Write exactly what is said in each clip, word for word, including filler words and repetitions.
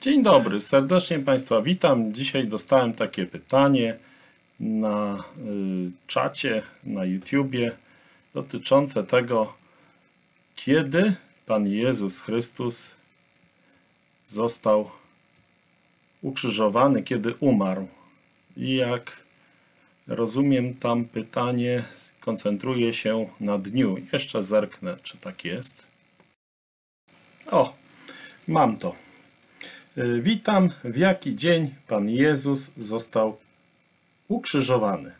Dzień dobry, serdecznie Państwa witam. Dzisiaj dostałem takie pytanie na czacie, na YouTubie dotyczące tego, kiedy Pan Jezus Chrystus został ukrzyżowany, kiedy umarł. I jak rozumiem, tam pytanie koncentruje się na dniu. Jeszcze zerknę, czy tak jest. O, mam to. Witam, w jaki dzień Pan Jezus został ukrzyżowany?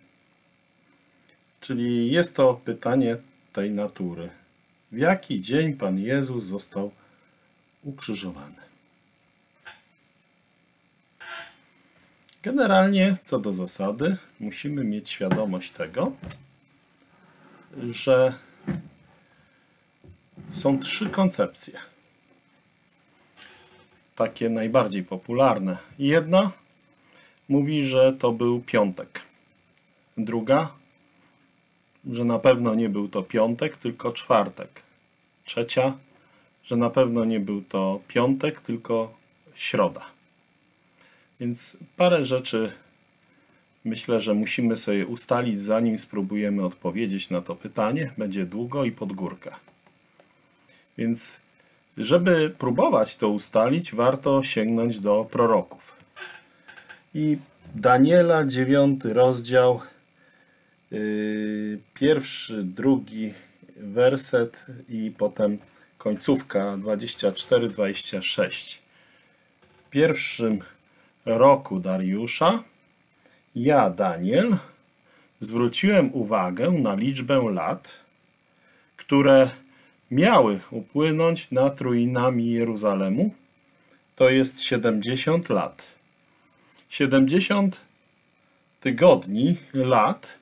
Czyli jest to pytanie tej natury. W jaki dzień Pan Jezus został ukrzyżowany? Generalnie, co do zasady, musimy mieć świadomość tego, że są trzy koncepcje. Takie najbardziej popularne. Jedna mówi, że to był piątek. Druga, że na pewno nie był to piątek, tylko czwartek. Trzecia, że na pewno nie był to piątek, tylko środa. Więc parę rzeczy myślę, że musimy sobie ustalić, zanim spróbujemy odpowiedzieć na to pytanie. Będzie długo i pod górkę. Więc żeby próbować to ustalić, warto sięgnąć do proroków. I Daniela, dziewiąty rozdział, yy, pierwszy, drugi werset i potem końcówka dwadzieścia cztery dwadzieścia sześć. W pierwszym roku Dariusza ja, Daniel, zwróciłem uwagę na liczbę lat, które miały upłynąć nad ruinami Jeruzalemu, to jest siedemdziesiąt lat. siedemdziesiąt tygodni, lat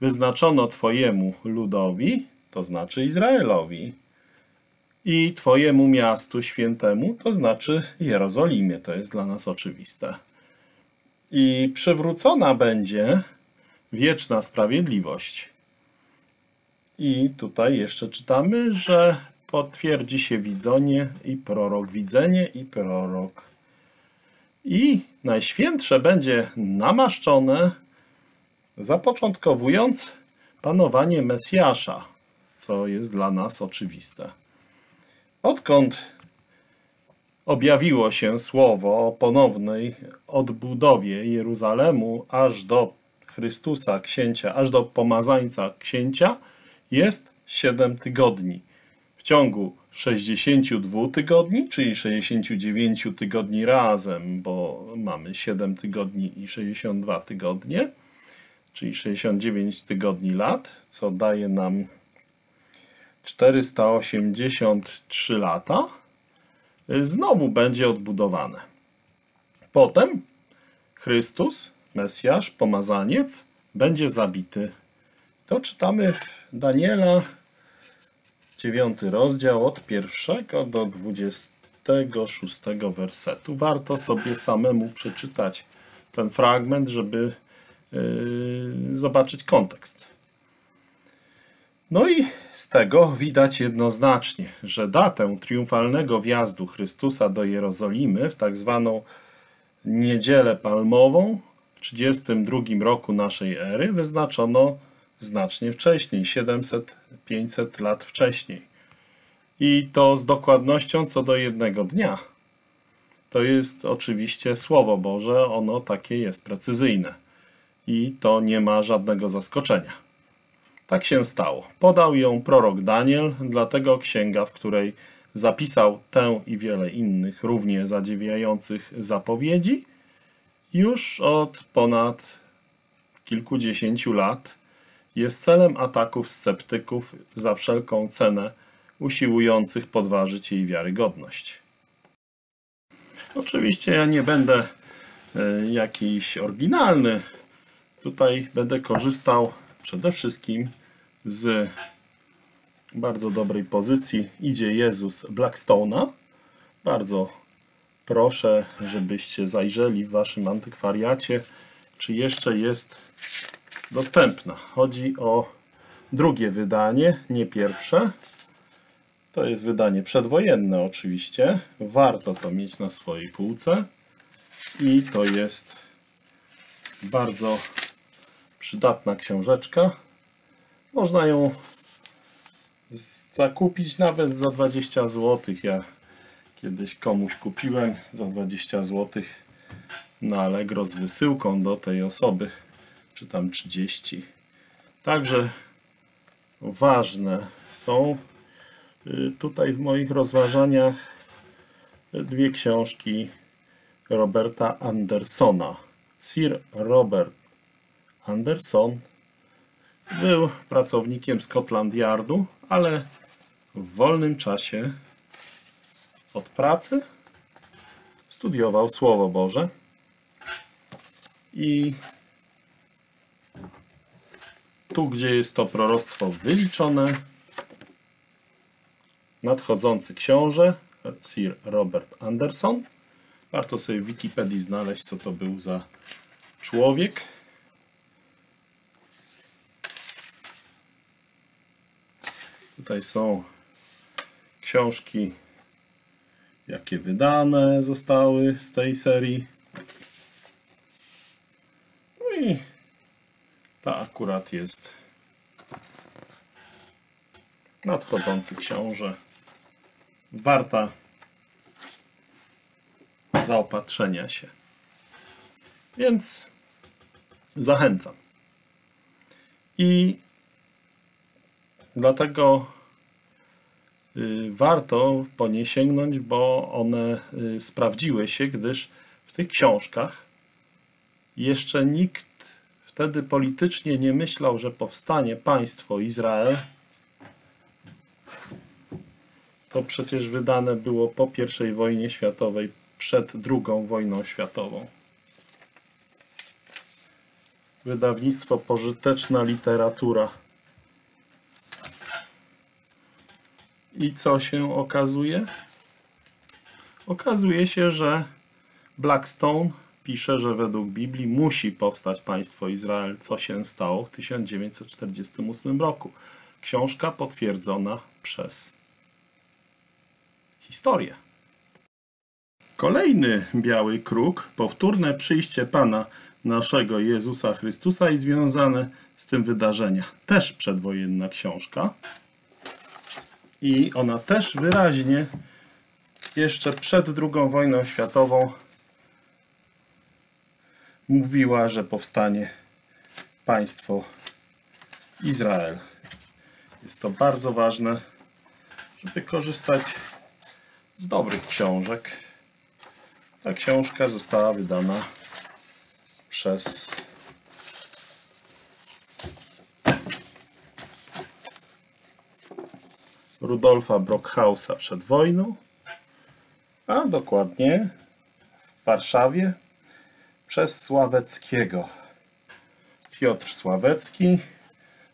wyznaczono Twojemu ludowi, to znaczy Izraelowi, i Twojemu miastu świętemu, to znaczy Jerozolimie, to jest dla nas oczywiste. I przywrócona będzie wieczna sprawiedliwość. I tutaj jeszcze czytamy, że potwierdzi się widzenie i prorok, widzenie i prorok. I najświętsze będzie namaszczone, zapoczątkowując panowanie Mesjasza, co jest dla nas oczywiste. Odkąd objawiło się słowo o ponownej odbudowie Jeruzalemu aż do Chrystusa księcia, aż do pomazańca księcia, jest siedem tygodni. W ciągu sześćdziesięciu dwóch tygodni, czyli sześćdziesięciu dziewięciu tygodni razem, bo mamy siedem tygodni i sześćdziesiąt dwa tygodnie, czyli sześćdziesiąt dziewięć tygodni lat, co daje nam czterysta osiemdziesiąt trzy lata, znowu będzie odbudowane. Potem Chrystus, Mesjasz, pomazaniec, będzie zabity. To czytamy w Daniela, dziewiąty rozdział, od pierwszego do dwudziestego szóstego wersetu. Warto sobie samemu przeczytać ten fragment, żeby yy, zobaczyć kontekst. No i z tego widać jednoznacznie, że datę triumfalnego wjazdu Chrystusa do Jerozolimy w tak zwaną Niedzielę Palmową w trzydziestym drugim roku naszej ery wyznaczono znacznie wcześniej, siedemset pięćset lat wcześniej. I to z dokładnością co do jednego dnia. To jest oczywiście Słowo Boże, ono takie jest precyzyjne. I to nie ma żadnego zaskoczenia. Tak się stało. Podał ją prorok Daniel, dlatego księga, w której zapisał tę i wiele innych równie zadziwiających zapowiedzi, już od ponad kilkudziesięciu lat jest celem ataków sceptyków za wszelką cenę, usiłujących podważyć jej wiarygodność. Oczywiście ja nie będę jakiś oryginalny. Tutaj będę korzystał przede wszystkim z bardzo dobrej pozycji Idzie Jezus Blackstone'a. Bardzo proszę, żebyście zajrzeli w Waszym antykwariacie, czy jeszcze jest dostępna. Chodzi o drugie wydanie, nie pierwsze. To jest wydanie przedwojenne oczywiście. Warto to mieć na swojej półce. I to jest bardzo przydatna książeczka. Można ją zakupić nawet za dwadzieścia złotych. Ja kiedyś komuś kupiłem za dwadzieścia złotych na Allegro z wysyłką do tej osoby, czy tam trzydzieści. Także ważne są tutaj w moich rozważaniach dwie książki Roberta Andersona. Sir Robert Anderson był pracownikiem Scotland Yardu, ale w wolnym czasie od pracy studiował Słowo Boże i tu, gdzie jest to proroctwo wyliczone, nadchodzący książę, Sir Robert Anderson. Warto sobie w Wikipedii znaleźć, co to był za człowiek. Tutaj są książki, jakie wydane zostały z tej serii. No i ta akurat jest nadchodzący książę. Warta zaopatrzenia się. Więc zachęcam. I dlatego warto po nie sięgnąć, bo one sprawdziły się, gdyż w tych książkach jeszcze nikt wtedy politycznie nie myślał, że powstanie państwo Izrael. To przecież wydane było po pierwszej wojnie światowej, przed drugą wojną światową. Wydawnictwo Pożyteczna Literatura. I co się okazuje? Okazuje się, że Blackstone pisze, że według Biblii musi powstać państwo Izrael, co się stało w tysiąc dziewięćset czterdziestym ósmym roku. Książka potwierdzona przez historię. Kolejny biały kruk, powtórne przyjście Pana naszego Jezusa Chrystusa i związane z tym wydarzenia. Też przedwojenna książka. I ona też wyraźnie jeszcze przed drugą wojną światową mówiła, że powstanie państwo Izrael. Jest to bardzo ważne, żeby korzystać z dobrych książek. Ta książka została wydana przez Rudolfa Brockhausa przed wojną, a dokładnie w Warszawie przez Sławeckiego. Piotr Sławecki,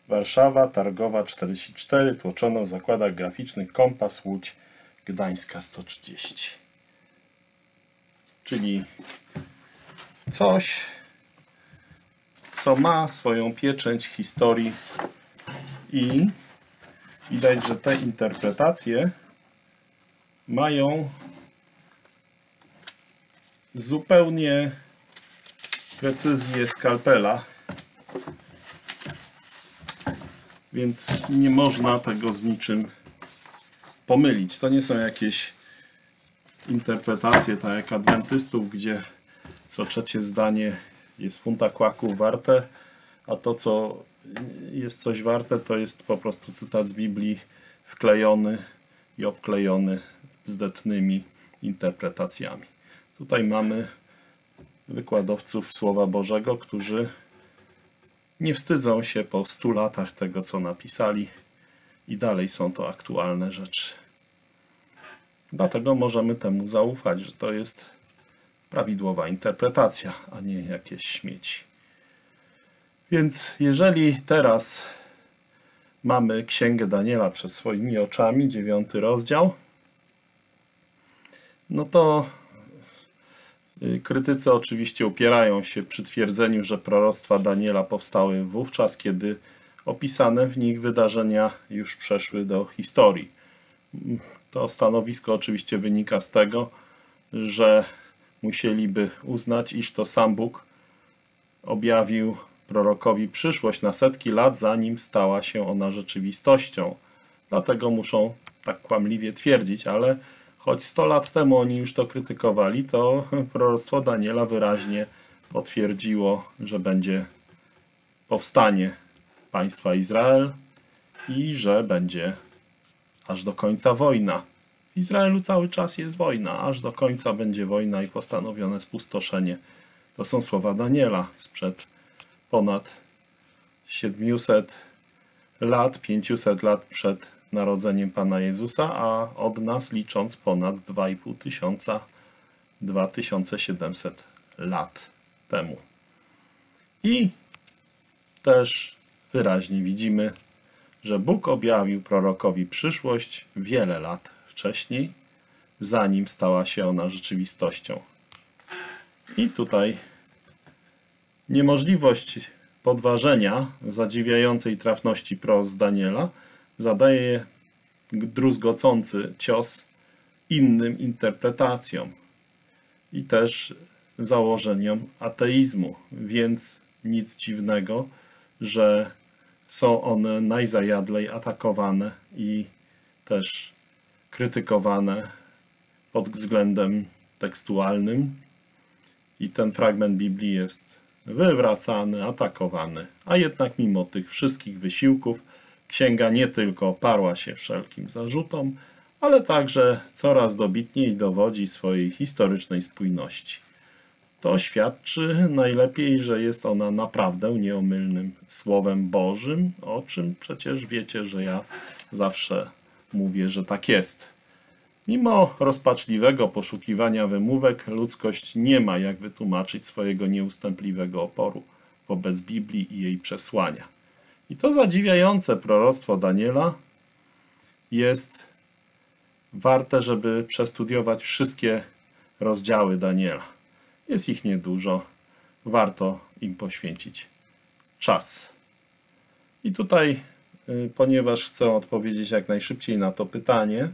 Warszawa, Targowa czterdzieści cztery, tłoczono w zakładach graficznych Kompas, Łódź, Gdańska sto trzydzieści. Czyli coś, co ma swoją pieczęć historii i widać, że te interpretacje mają zupełnie precyzję skalpela, więc nie można tego z niczym pomylić. To nie są jakieś interpretacje, tak jak adwentystów, gdzie co trzecie zdanie jest funta kłaku warte, a to, co jest coś warte, to jest po prostu cytat z Biblii wklejony i obklejony zdetnymi interpretacjami. Tutaj mamy wykładowców Słowa Bożego, którzy nie wstydzą się po stu latach tego, co napisali, i dalej są to aktualne rzeczy. Dlatego możemy temu zaufać, że to jest prawidłowa interpretacja, a nie jakieś śmieci. Więc jeżeli teraz mamy Księgę Daniela przed swoimi oczami, dziewiąty rozdział, no to krytycy oczywiście upierają się przy twierdzeniu, że proroctwa Daniela powstały wówczas, kiedy opisane w nich wydarzenia już przeszły do historii. To stanowisko oczywiście wynika z tego, że musieliby uznać, iż to sam Bóg objawił prorokowi przyszłość na setki lat, zanim stała się ona rzeczywistością. Dlatego muszą tak kłamliwie twierdzić, ale choć sto lat temu oni już to krytykowali, to proroctwo Daniela wyraźnie potwierdziło, że będzie powstanie państwa Izrael i że będzie aż do końca wojna. W Izraelu cały czas jest wojna, aż do końca będzie wojna i postanowione spustoszenie. To są słowa Daniela sprzed ponad siedmiuset lat, pięciuset lat przed narodzeniem Pana Jezusa, a od nas licząc ponad dwa i pół tysiąca, dwa tysiące siedemset lat temu. I też wyraźnie widzimy, że Bóg objawił prorokowi przyszłość wiele lat wcześniej, zanim stała się ona rzeczywistością. I tutaj niemożliwość podważenia zadziwiającej trafności pros Daniela zadaje druzgocący cios innym interpretacjom i też założeniom ateizmu, więc nic dziwnego, że są one najzajadlej atakowane i też krytykowane pod względem tekstualnym. I ten fragment Biblii jest wywracany, atakowany, a jednak mimo tych wszystkich wysiłków Księga nie tylko oparła się wszelkim zarzutom, ale także coraz dobitniej dowodzi swojej historycznej spójności. To świadczy najlepiej, że jest ona naprawdę nieomylnym Słowem Bożym, o czym przecież wiecie, że ja zawsze mówię, że tak jest. Mimo rozpaczliwego poszukiwania wymówek, ludzkość nie ma jak wytłumaczyć swojego nieustępliwego oporu wobec Biblii i jej przesłania. I to zadziwiające proroctwo Daniela jest warte, żeby przestudiować wszystkie rozdziały Daniela. Jest ich niedużo, warto im poświęcić czas. I tutaj, ponieważ chcę odpowiedzieć jak najszybciej na to pytanie,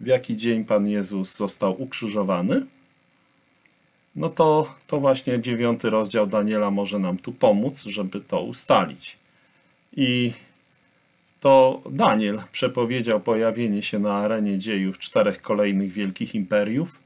w jaki dzień Pan Jezus został ukrzyżowany, no to, to właśnie dziewiąty rozdział Daniela może nam tu pomóc, żeby to ustalić. I to Daniel przepowiedział pojawienie się na arenie dziejów czterech kolejnych wielkich imperiów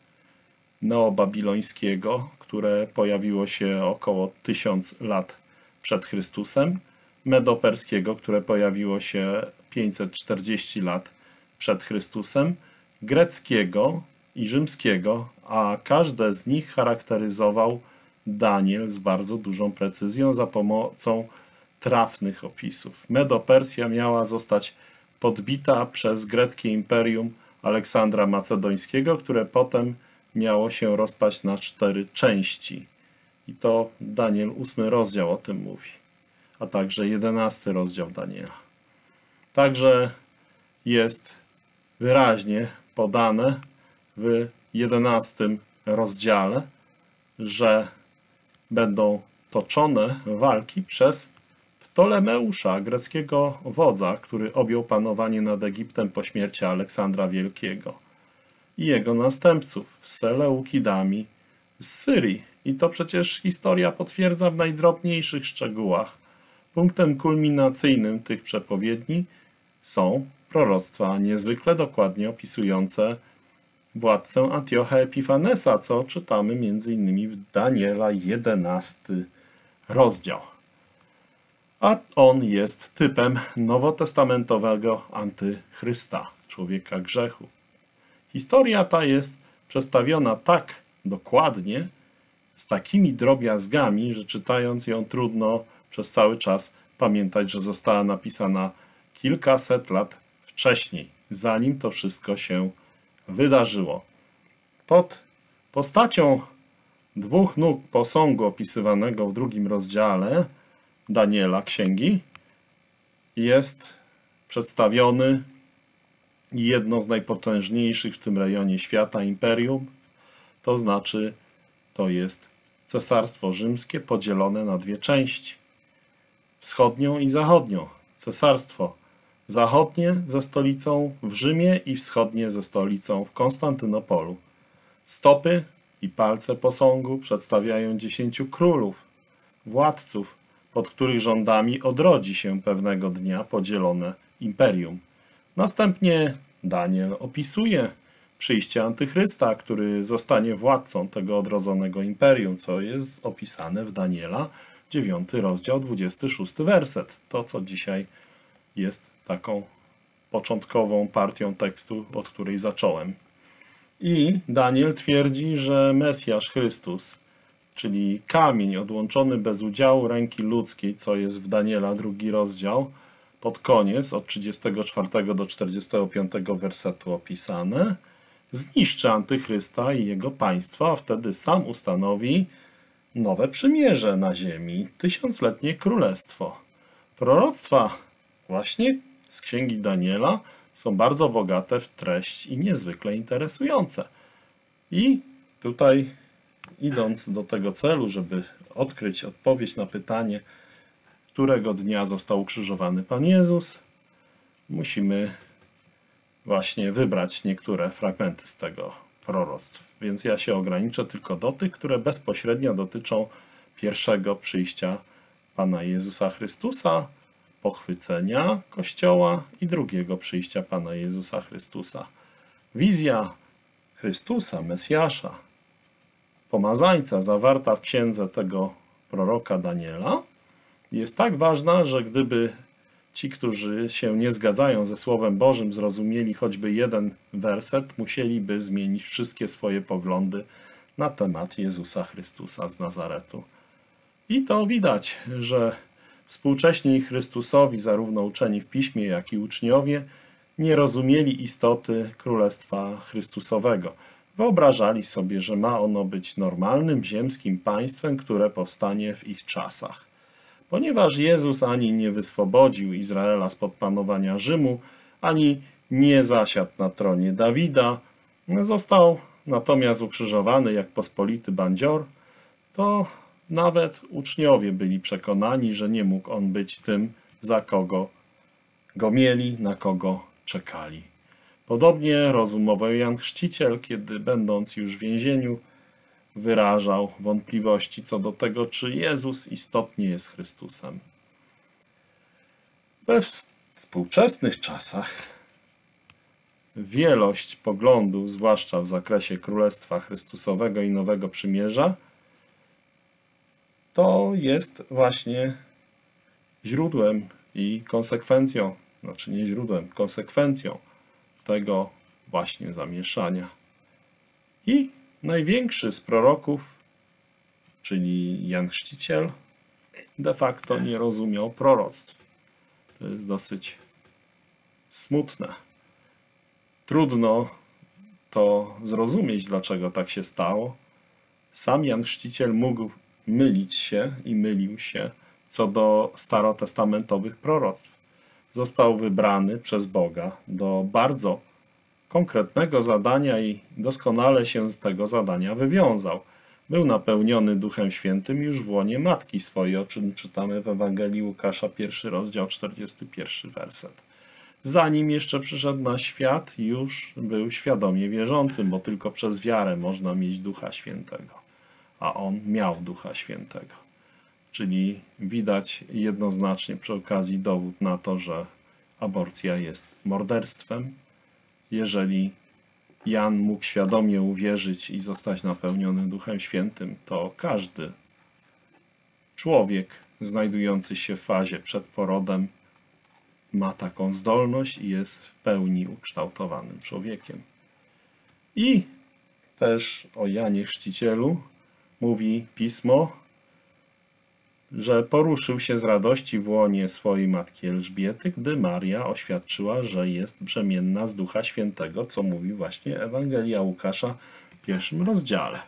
neobabilońskiego, które pojawiło się około tysiąc lat przed Chrystusem, medoperskiego, które pojawiło się pięćset czterdzieści lat przed Chrystusem, greckiego i rzymskiego, a każde z nich charakteryzował Daniel z bardzo dużą precyzją za pomocą trafnych opisów. Medopersja miała zostać podbita przez greckie imperium Aleksandra Macedońskiego, które potem miało się rozpaść na cztery części. I to Daniel ósmy rozdział o tym mówi, a także jedenasty rozdział Daniela. Także jest wyraźnie podane w jedenastym rozdziale, że będą toczone walki przez Ptolemeusza, greckiego wodza, który objął panowanie nad Egiptem po śmierci Aleksandra Wielkiego i jego następców z Seleukidami z Syrii. I to przecież historia potwierdza w najdrobniejszych szczegółach. Punktem kulminacyjnym tych przepowiedni są proroctwa niezwykle dokładnie opisujące władcę Antiocha Epifanesa, co czytamy między innymi w Daniela jedenasty rozdział. A on jest typem nowotestamentowego antychrysta, człowieka grzechu. Historia ta jest przedstawiona tak dokładnie, z takimi drobiazgami, że czytając ją trudno przez cały czas pamiętać, że została napisana kilkaset lat wcześniej, zanim to wszystko się wydarzyło. Pod postacią dwóch nóg posągu opisywanego w drugim rozdziale Daniela Księgi jest przedstawiony jedno z najpotężniejszych w tym rejonie świata imperium, to znaczy to jest Cesarstwo Rzymskie podzielone na dwie części, wschodnią i zachodnią. Cesarstwo zachodnie ze stolicą w Rzymie i wschodnie ze stolicą w Konstantynopolu. Stopy i palce posągu przedstawiają dziesięciu królów, władców, pod których rządami odrodzi się pewnego dnia podzielone imperium. Następnie Daniel opisuje przyjście antychrysta, który zostanie władcą tego odrodzonego imperium, co jest opisane w Daniela dziewiąty rozdział, dwudziesty szósty werset. To, co dzisiaj jest taką początkową partią tekstu, od której zacząłem. I Daniel twierdzi, że Mesjasz Chrystus, czyli kamień odłączony bez udziału ręki ludzkiej, co jest w Daniela drugi rozdział, pod koniec od trzydziestego czwartego do czterdziestego piątego wersetu opisane, zniszczy antychrysta i jego państwa, a wtedy sam ustanowi nowe przymierze na ziemi, tysiącletnie królestwo. Proroctwa właśnie z Księgi Daniela są bardzo bogate w treść i niezwykle interesujące. I tutaj, idąc do tego celu, żeby odkryć odpowiedź na pytanie, którego dnia został ukrzyżowany Pan Jezus, musimy właśnie wybrać niektóre fragmenty z tego proroctw. Więc ja się ograniczę tylko do tych, które bezpośrednio dotyczą pierwszego przyjścia Pana Jezusa Chrystusa, pochwycenia Kościoła i drugiego przyjścia Pana Jezusa Chrystusa. Wizja Chrystusa, Mesjasza, pomazańca zawarta w księdze tego proroka Daniela jest tak ważna, że gdyby ci, którzy się nie zgadzają ze Słowem Bożym, zrozumieli choćby jeden werset, musieliby zmienić wszystkie swoje poglądy na temat Jezusa Chrystusa z Nazaretu. I to widać, że współcześni Chrystusowi, zarówno uczeni w Piśmie, jak i uczniowie, nie rozumieli istoty Królestwa Chrystusowego. Wyobrażali sobie, że ma ono być normalnym, ziemskim państwem, które powstanie w ich czasach. Ponieważ Jezus ani nie wyswobodził Izraela spod panowania Rzymu, ani nie zasiadł na tronie Dawida, został natomiast ukrzyżowany jak pospolity bandzior, to nawet uczniowie byli przekonani, że nie mógł on być tym, za kogo go mieli, na kogo czekali. Podobnie rozumował Jan Chrzciciel, kiedy będąc już w więzieniu, wyrażał wątpliwości co do tego, czy Jezus istotnie jest Chrystusem. We współczesnych czasach wielość poglądów, zwłaszcza w zakresie Królestwa Chrystusowego i Nowego Przymierza, to jest właśnie źródłem i konsekwencją, znaczy nie źródłem, konsekwencją tego właśnie zamieszania. I największy z proroków, czyli Jan Chrzciciel, de facto nie rozumiał proroctw. To jest dosyć smutne. Trudno to zrozumieć, dlaczego tak się stało. Sam Jan Chrzciciel mógł mylić się i mylił się co do starotestamentowych proroctw. Został wybrany przez Boga do bardzo konkretnego zadania i doskonale się z tego zadania wywiązał. Był napełniony Duchem Świętym już w łonie matki swojej, o czym czytamy w Ewangelii Łukasza, pierwszy rozdział, czterdziesty pierwszy werset. Zanim jeszcze przyszedł na świat, już był świadomie wierzącym, bo tylko przez wiarę można mieć Ducha Świętego. A on miał Ducha Świętego. Czyli widać jednoznacznie przy okazji dowód na to, że aborcja jest morderstwem. Jeżeli Jan mógł świadomie uwierzyć i zostać napełniony Duchem Świętym, to każdy człowiek znajdujący się w fazie przed porodem ma taką zdolność i jest w pełni ukształtowanym człowiekiem. I też o Janie Chrzcicielu mówi Pismo, że poruszył się z radości w łonie swojej matki Elżbiety, gdy Maria oświadczyła, że jest brzemienna z Ducha Świętego, co mówi właśnie Ewangelia Łukasza w pierwszym rozdziale.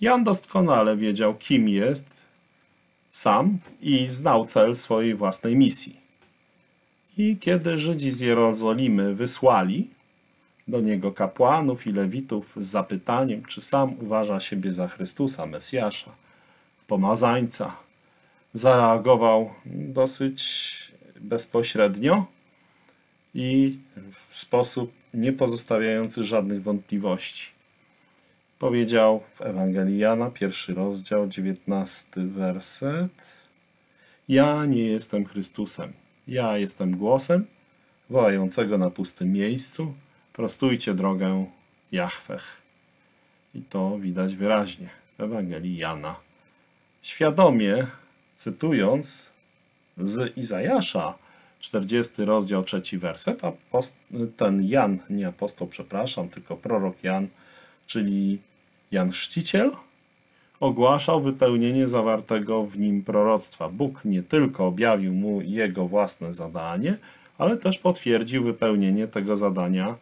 Jan doskonale wiedział, kim jest sam i znał cel swojej własnej misji. I kiedy Żydzi z Jerozolimy wysłali do niego kapłanów i lewitów z zapytaniem, czy sam uważa siebie za Chrystusa, Mesjasza, pomazańca, zareagował dosyć bezpośrednio i w sposób nie pozostawiający żadnych wątpliwości. Powiedział w Ewangelii Jana, pierwszy rozdział, dziewiętnasty werset. Ja nie jestem Chrystusem. Ja jestem głosem wołającego na pustym miejscu. Prostujcie drogę Jahwech. I to widać wyraźnie w Ewangelii Jana. Świadomie cytując z Izajasza, czterdziesty rozdział, trzeci werset, a ten Jan, nie apostoł, przepraszam, tylko prorok Jan, czyli Jan Chrzciciel, ogłaszał wypełnienie zawartego w nim proroctwa. Bóg nie tylko objawił mu jego własne zadanie, ale też potwierdził wypełnienie tego zadania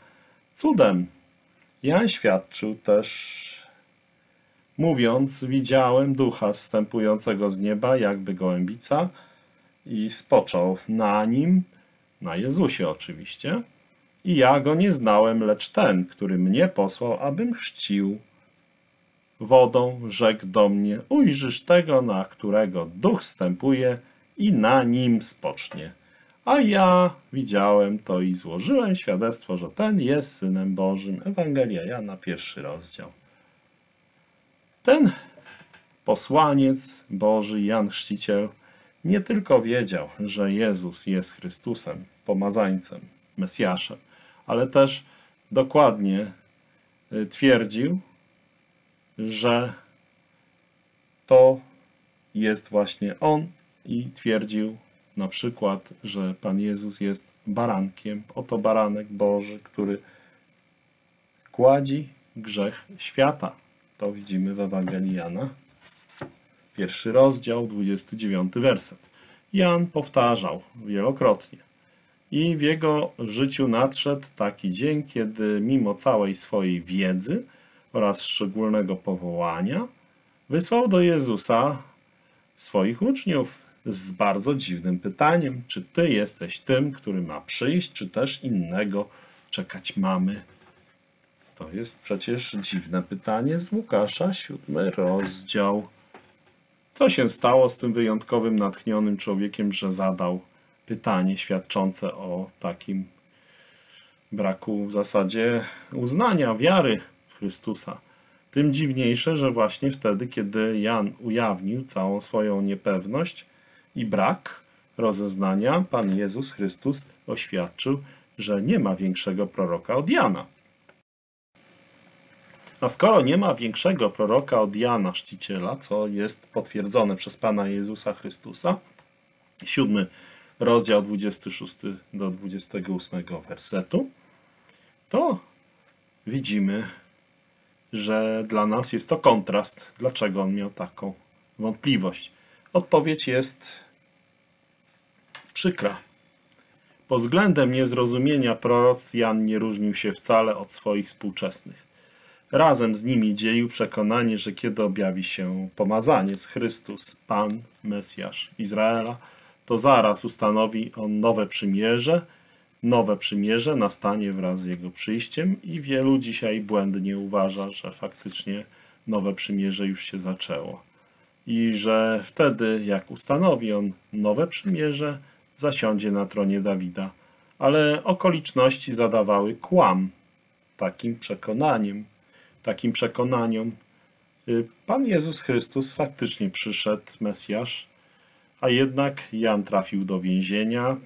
cudem. Jan świadczył też, mówiąc, widziałem ducha zstępującego z nieba, jakby gołębica, i spoczął na nim, na Jezusie oczywiście, i ja go nie znałem, lecz ten, który mnie posłał, abym chrzcił wodą, rzekł do mnie, ujrzysz tego, na którego duch wstępuje i na nim spocznie. A ja widziałem to i złożyłem świadectwo, że ten jest Synem Bożym. Ewangelia Jana, pierwszy rozdział. Ten posłaniec Boży, Jan Chrzciciel, nie tylko wiedział, że Jezus jest Chrystusem, pomazańcem, Mesjaszem, ale też dokładnie twierdził, że to jest właśnie On i twierdził na przykład, że Pan Jezus jest barankiem. Oto baranek Boży, który kładzi grzech świata. To widzimy w Ewangelii Jana, pierwszy rozdział, dwudziesty dziewiąty werset. Jan powtarzał wielokrotnie. I w jego życiu nadszedł taki dzień, kiedy mimo całej swojej wiedzy oraz szczególnego powołania wysłał do Jezusa swoich uczniów z bardzo dziwnym pytaniem, czy Ty jesteś tym, który ma przyjść, czy też innego czekać mamy. To jest przecież dziwne pytanie z Łukasza, siódmy rozdział. Co się stało z tym wyjątkowym, natchnionym człowiekiem, że zadał pytanie świadczące o takim braku w zasadzie uznania, wiary w Chrystusa? Tym dziwniejsze, że właśnie wtedy, kiedy Jan ujawnił całą swoją niepewność i brak rozeznania, Pan Jezus Chrystus oświadczył, że nie ma większego proroka od Jana. A skoro nie ma większego proroka od Jana Chrzciciela, co jest potwierdzone przez Pana Jezusa Chrystusa, siódmy rozdział dwudziesty szósty do dwudziestego ósmego wersetu, to widzimy, że dla nas jest to kontrast, dlaczego on miał taką wątpliwość. Odpowiedź jest przykra. Pod względem niezrozumienia proroctw Jan nie różnił się wcale od swoich współczesnych. Razem z nimi dzielił przekonanie, że kiedy objawi się pomazaniec Chrystus, Pan, Mesjasz Izraela, to zaraz ustanowi on nowe przymierze. Nowe przymierze nastanie wraz z jego przyjściem i wielu dzisiaj błędnie uważa, że faktycznie nowe przymierze już się zaczęło. I że wtedy, jak ustanowi on nowe przymierze, zasiądzie na tronie Dawida. Ale okoliczności zadawały kłam takim przekonaniem. Takim przekonaniom Pan Jezus Chrystus faktycznie przyszedł, Mesjasz, a jednak Jan trafił do więzienia,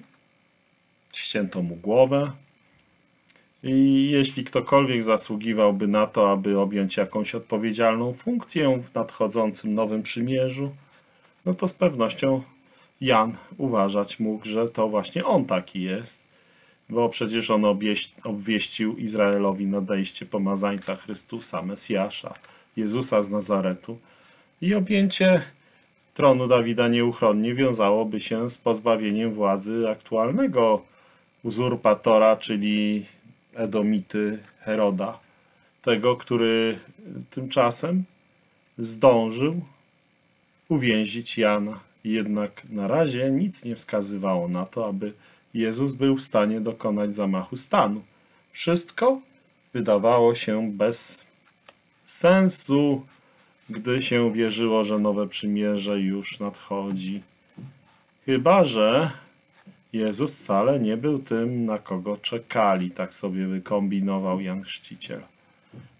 ścięto mu głowę i jeśli ktokolwiek zasługiwałby na to, aby objąć jakąś odpowiedzialną funkcję w nadchodzącym nowym przymierzu, no to z pewnością Jan uważać mógł, że to właśnie on taki jest. Bo przecież on obwieścił Izraelowi nadejście pomazańca Chrystusa, Mesjasza, Jezusa z Nazaretu. I objęcie tronu Dawida nieuchronnie wiązałoby się z pozbawieniem władzy aktualnego uzurpatora, czyli Edomity Heroda. Tego, który tymczasem zdążył uwięzić Jana. Jednak na razie nic nie wskazywało na to, aby Jezus był w stanie dokonać zamachu stanu. Wszystko wydawało się bez sensu, gdy się wierzyło, że nowe przymierze już nadchodzi. Chyba że Jezus wcale nie był tym, na kogo czekali, tak sobie wykombinował Jan Chrzciciel.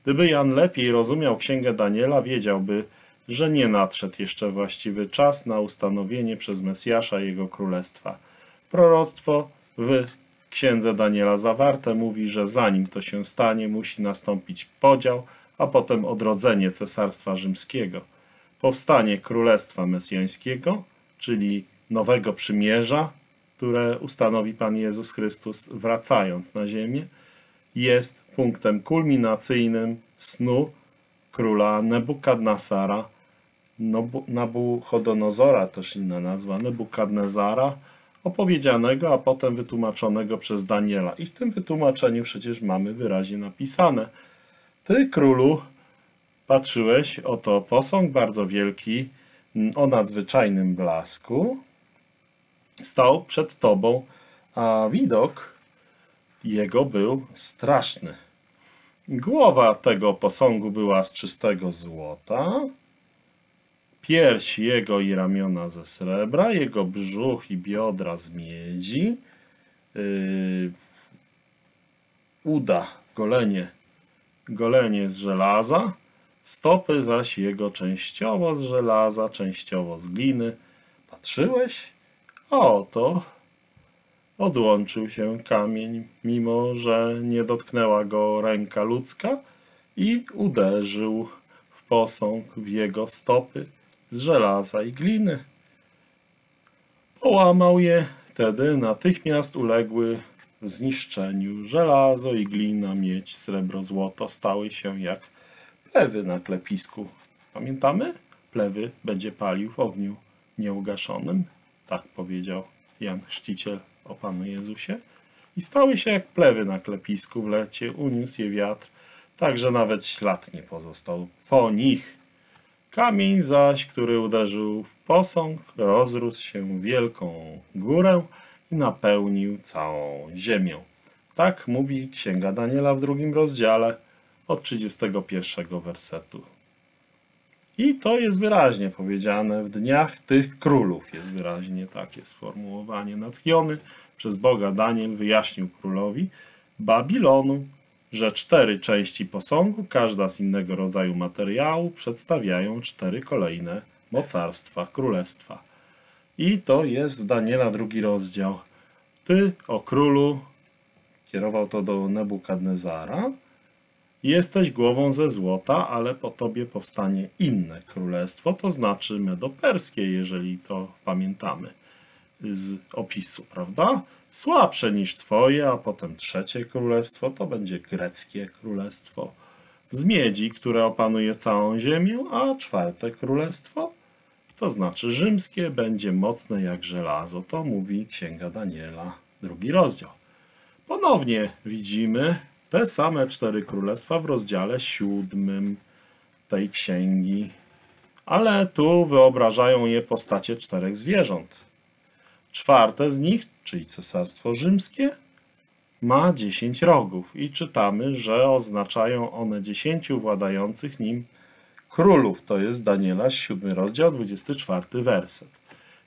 Gdyby Jan lepiej rozumiał Księgę Daniela, wiedziałby, że nie nadszedł jeszcze właściwy czas na ustanowienie przez Mesjasza jego królestwa. Proroctwo w Księdze Daniela zawarte mówi, że zanim to się stanie, musi nastąpić podział, a potem odrodzenie Cesarstwa Rzymskiego. Powstanie Królestwa Mesjańskiego, czyli Nowego Przymierza, które ustanowi Pan Jezus Chrystus, wracając na ziemię, jest punktem kulminacyjnym snu króla Nebukadnezara, Nabuchodonozora, też inna nazwa, Nebukadnezara, opowiedzianego, a potem wytłumaczonego przez Daniela. I w tym wytłumaczeniu przecież mamy wyraźnie napisane: Ty, królu, patrzyłeś, oto posąg bardzo wielki, o nadzwyczajnym blasku, stał przed tobą, a widok jego był straszny. Głowa tego posągu była z czystego złota, pierś jego i ramiona ze srebra, jego brzuch i biodra z miedzi, yy, uda, golenie, golenie z żelaza, stopy zaś jego częściowo z żelaza, częściowo z gliny. Patrzyłeś? A oto odłączył się kamień, mimo że nie dotknęła go ręka ludzka, i uderzył w posąg, w jego stopy z żelaza i gliny. Połamał je, wtedy natychmiast uległy zniszczeniu. Żelazo i glina, miedź, srebro, złoto stały się jak plewy na klepisku. Pamiętamy? Plewy będzie palił w ogniu nieugaszonym. Tak powiedział Jan Chrzciciel o Panu Jezusie. I stały się jak plewy na klepisku w lecie, uniósł je wiatr, tak że nawet ślad nie pozostał po nich. Kamień zaś, który uderzył w posąg, rozrósł się w wielką górę i napełnił całą ziemię. Tak mówi Księga Daniela w drugim rozdziale od trzydziestego pierwszego wersetu. I to jest wyraźnie powiedziane w dniach tych królów. Jest wyraźnie takie sformułowanie. Natchniony przez Boga Daniel wyjaśnił królowi Babilonu, że cztery części posągu, każda z innego rodzaju materiału, przedstawiają cztery kolejne mocarstwa, królestwa. I to jest w Daniela drugi rozdział. Ty, o królu, kierował to do Nebukadnezara, jesteś głową ze złota, ale po tobie powstanie inne królestwo, to znaczy medoperskie, jeżeli to pamiętamy z opisu, prawda? Słabsze niż twoje, a potem trzecie królestwo, to będzie greckie królestwo z miedzi, które opanuje całą ziemię, a czwarte królestwo, to znaczy rzymskie, będzie mocne jak żelazo. To mówi Księga Daniela, drugi rozdział. Ponownie widzimy te same cztery królestwa w rozdziale siódmym tej księgi, ale tu wyobrażają je postacie czterech zwierząt. Czwarte z nich, czyli Cesarstwo Rzymskie, ma dziesięć rogów i czytamy, że oznaczają one dziesięciu władających nim królów. To jest Daniela siódmy rozdział, dwudziesty czwarty werset.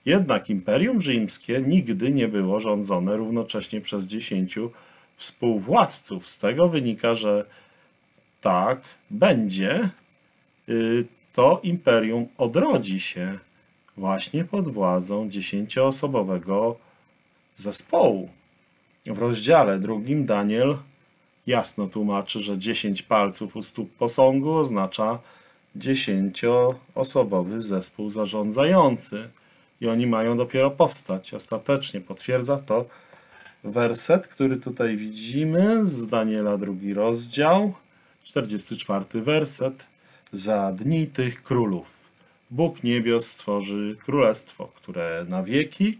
Jednak Imperium Rzymskie nigdy nie było rządzone równocześnie przez dziesięciu współwładców. Z tego wynika, że tak będzie, to imperium odrodzi się właśnie pod władzą dziesięcioosobowego zespołu. W rozdziale drugim Daniel jasno tłumaczy, że dziesięć palców u stóp posągu oznacza dziesięcioosobowy zespół zarządzający i oni mają dopiero powstać. Ostatecznie potwierdza to werset, który tutaj widzimy z Daniela drugi rozdział, czterdziesty czwarty werset. Za dni tych królów Bóg niebios stworzy królestwo, które na wieki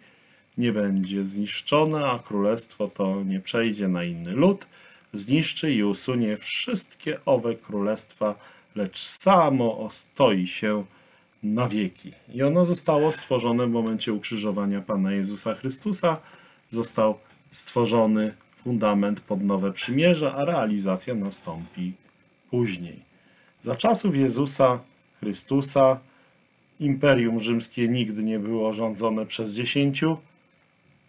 nie będzie zniszczone, a królestwo to nie przejdzie na inny lud. Zniszczy i usunie wszystkie owe królestwa, lecz samo ostoi się na wieki. I ono zostało stworzone w momencie ukrzyżowania Pana Jezusa Chrystusa. Został stworzony fundament pod nowe przymierze, a realizacja nastąpi później. Za czasów Jezusa Chrystusa Imperium Rzymskie nigdy nie było rządzone przez dziesięciu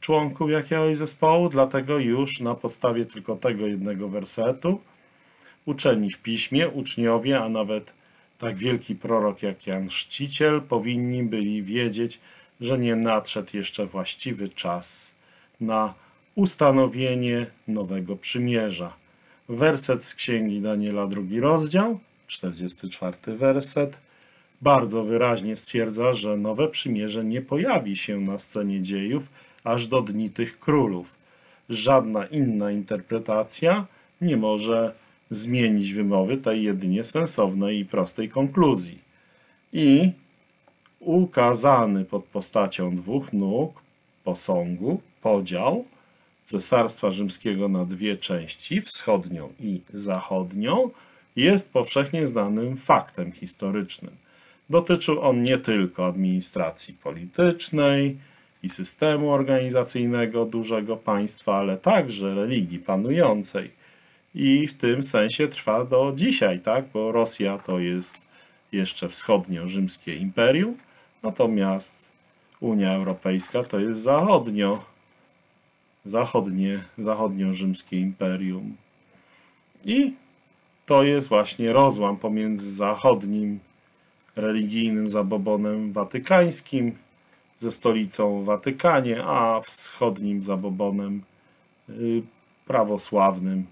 członków jakiegoś zespołu, dlatego już na podstawie tylko tego jednego wersetu uczeni w piśmie, uczniowie, a nawet tak wielki prorok jak Jan Chrzciciel powinni byli wiedzieć, że nie nadszedł jeszcze właściwy czas na ustanowienie nowego przymierza. Werset z Księgi Daniela, drugi rozdział, czterdziesty czwarty werset, bardzo wyraźnie stwierdza, że nowe przymierze nie pojawi się na scenie dziejów aż do dni tych królów. Żadna inna interpretacja nie może zmienić wymowy tej jedynie sensownej i prostej konkluzji. I ukazany pod postacią dwóch nóg posągu podział Cesarstwa Rzymskiego na dwie części, wschodnią i zachodnią, jest powszechnie znanym faktem historycznym. Dotyczył on nie tylko administracji politycznej i systemu organizacyjnego dużego państwa, ale także religii panującej. I w tym sensie trwa do dzisiaj, tak? Bo Rosja to jest jeszcze wschodnio-rzymskie imperium, natomiast Unia Europejska to jest zachodnio, zachodnie, zachodnio-rzymskie imperium. I to jest właśnie rozłam pomiędzy zachodnim religijnym zabobonem watykańskim ze stolicą w Watykanie, a wschodnim zabobonem y, prawosławnym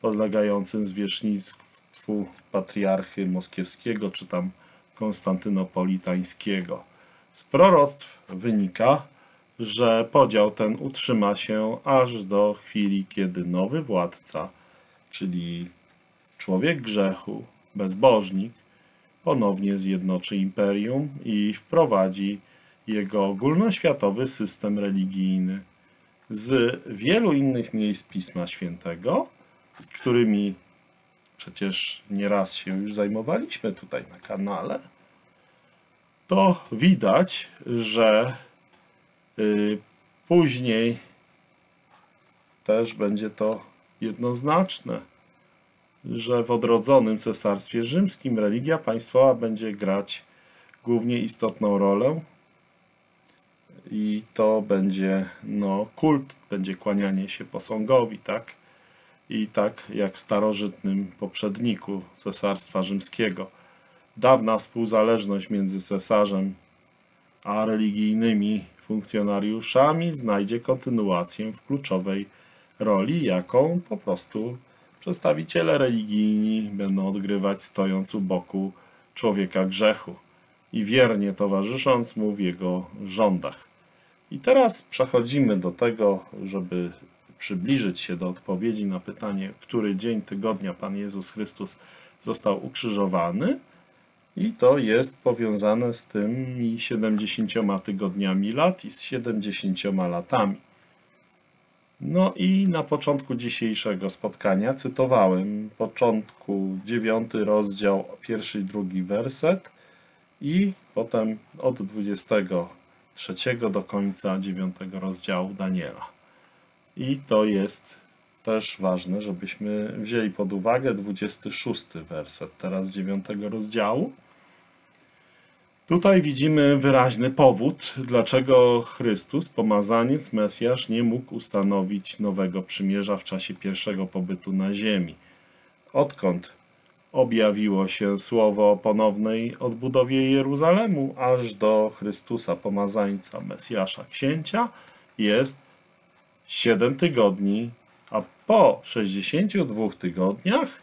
podlegającym zwierzchnictwu patriarchy moskiewskiego czy tam konstantynopolitańskiego. Z proroctw wynika, że podział ten utrzyma się aż do chwili, kiedy nowy władca, czyli człowiek grzechu, bezbożnik, ponownie zjednoczy imperium i wprowadzi jego ogólnoświatowy system religijny z wielu innych miejsc Pisma Świętego, którymi przecież nieraz się już zajmowaliśmy tutaj na kanale, to widać, że yy, później też będzie to jednoznaczne, że w odrodzonym Cesarstwie Rzymskim religia państwowa będzie grać głównie istotną rolę i to będzie no, kult, będzie kłanianie się posągowi, tak? I tak jak w starożytnym poprzedniku Cesarstwa Rzymskiego. Dawna współzależność między cesarzem a religijnymi funkcjonariuszami znajdzie kontynuację w kluczowej roli, jaką po prostu przedstawiciele religijni będą odgrywać stojąc u boku człowieka grzechu i wiernie towarzysząc mu w jego rządach. I teraz przechodzimy do tego, żeby przybliżyć się do odpowiedzi na pytanie, który dzień tygodnia Pan Jezus Chrystus został ukrzyżowany. I to jest powiązane z tymi siedemdziesięcioma tygodniami lat i z siedemdziesięcioma latami. No i na początku dzisiejszego spotkania cytowałem początku dziewiąty rozdział, pierwszy i drugi werset i potem od dwudziestego trzeciego do końca dziewiątego rozdziału Daniela. I to jest też ważne, żebyśmy wzięli pod uwagę dwudziesty szósty werset, teraz dziewiątego rozdziału. Tutaj widzimy wyraźny powód, dlaczego Chrystus, pomazaniec, Mesjasz, nie mógł ustanowić nowego przymierza w czasie pierwszego pobytu na ziemi. Odkąd objawiło się słowo o ponownej odbudowie Jeruzalemu, aż do Chrystusa, pomazańca, Mesjasza, księcia, jest siedem tygodni, a po sześćdziesięciu dwóch tygodniach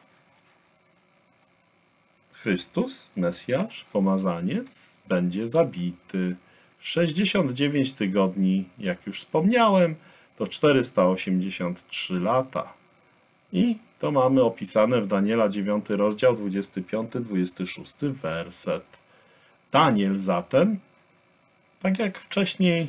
Chrystus, Mesjasz, pomazaniec, będzie zabity. sześćdziesiąt dziewięć tygodni, jak już wspomniałem, to czterysta osiemdziesiąt trzy lata. I to mamy opisane w Daniela dziewiąty rozdział, dwudziesty piąty do dwudziestego szóstego werset. Daniel zatem, tak jak wcześniej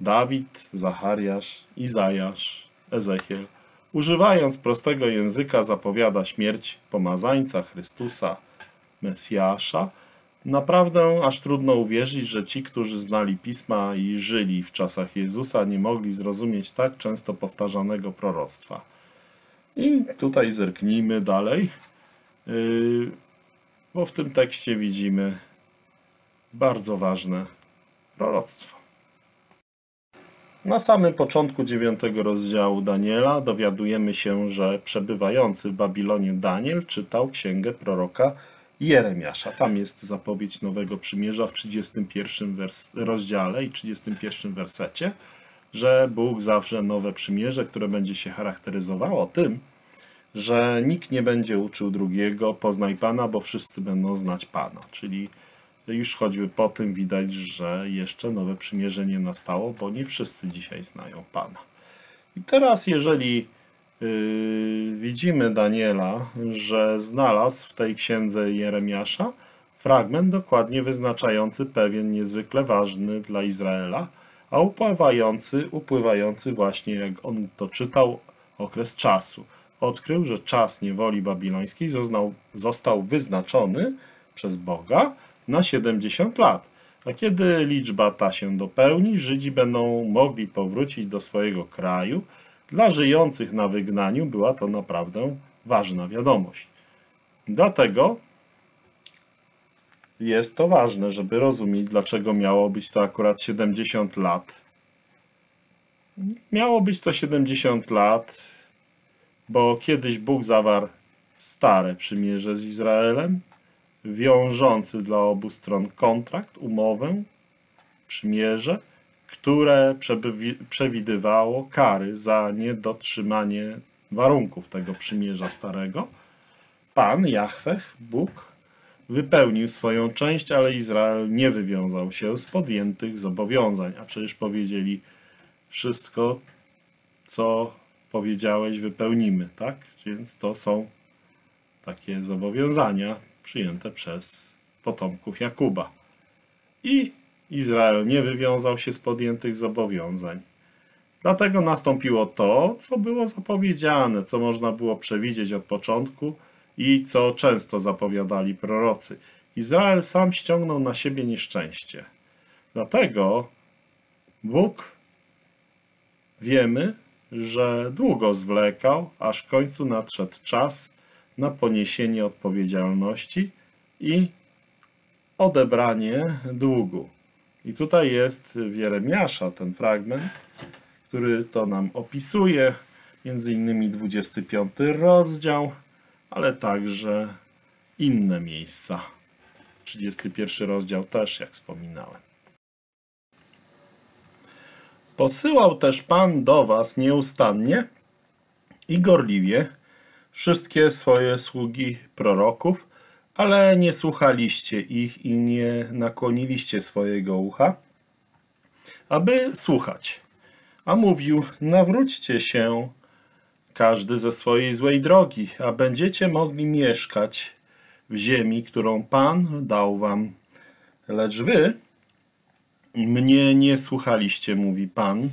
Dawid, Zachariasz, Izajasz, Ezechiel, używając prostego języka zapowiada śmierć pomazańca Chrystusa, Mesjasza. Naprawdę aż trudno uwierzyć, że ci, którzy znali Pisma i żyli w czasach Jezusa, nie mogli zrozumieć tak często powtarzanego proroctwa. I tutaj zerknijmy dalej, bo w tym tekście widzimy bardzo ważne proroctwo. Na samym początku dziewiątego rozdziału Daniela dowiadujemy się, że przebywający w Babilonie Daniel czytał księgę proroka Jeremiasza. Tam jest zapowiedź Nowego Przymierza w trzydziestym pierwszym rozdziale i trzydziestym pierwszym wersecie, że Bóg zawrze nowe przymierze, które będzie się charakteryzowało tym, że nikt nie będzie uczył drugiego, poznaj Pana, bo wszyscy będą znać Pana. Czyli już choćby po tym widać, że jeszcze nowe przymierze nie nastało, bo nie wszyscy dzisiaj znają Pana. I teraz jeżeli yy, widzimy Daniela, że znalazł w tej księdze Jeremiasza fragment dokładnie wyznaczający pewien niezwykle ważny dla Izraela, a upływający, upływający właśnie, jak on to czytał, okres czasu. Odkrył, że czas niewoli babilońskiej został, został wyznaczony przez Boga na siedemdziesiąt lat. A kiedy liczba ta się dopełni, Żydzi będą mogli powrócić do swojego kraju. Dla żyjących na wygnaniu była to naprawdę ważna wiadomość. Dlatego jest to ważne, żeby rozumieć, dlaczego miało być to akurat siedemdziesiąt lat. Miało być to siedemdziesiąt lat, bo kiedyś Bóg zawarł stare przymierze z Izraelem, wiążący dla obu stron kontrakt, umowę, przymierze, które przewidywało kary za niedotrzymanie warunków tego przymierza starego. Pan, Jahweh, Bóg, wypełnił swoją część, ale Izrael nie wywiązał się z podjętych zobowiązań. A przecież powiedzieli, wszystko, co powiedziałeś, wypełnimy, tak? Więc to są takie zobowiązania przyjęte przez potomków Jakuba. I Izrael nie wywiązał się z podjętych zobowiązań. Dlatego nastąpiło to, co było zapowiedziane, co można było przewidzieć od początku i co często zapowiadali prorocy. Izrael sam ściągnął na siebie nieszczęście. Dlatego Bóg, wiemy, że długo zwlekał, aż w końcu nadszedł czas na poniesienie odpowiedzialności i odebranie długu. I tutaj jest w Jeremiasza ten fragment, który to nam opisuje, między innymi dwudziesty piąty rozdział, ale także inne miejsca. trzydziesty pierwszy rozdział też, jak wspominałem. Posyłał też Pan do was nieustannie i gorliwie wszystkie swoje sługi proroków, ale nie słuchaliście ich i nie nakłoniliście swojego ucha, aby słuchać. A mówił, nawróćcie się każdy ze swojej złej drogi, a będziecie mogli mieszkać w ziemi, którą Pan dał wam. Lecz wy mnie nie słuchaliście, mówi Pan,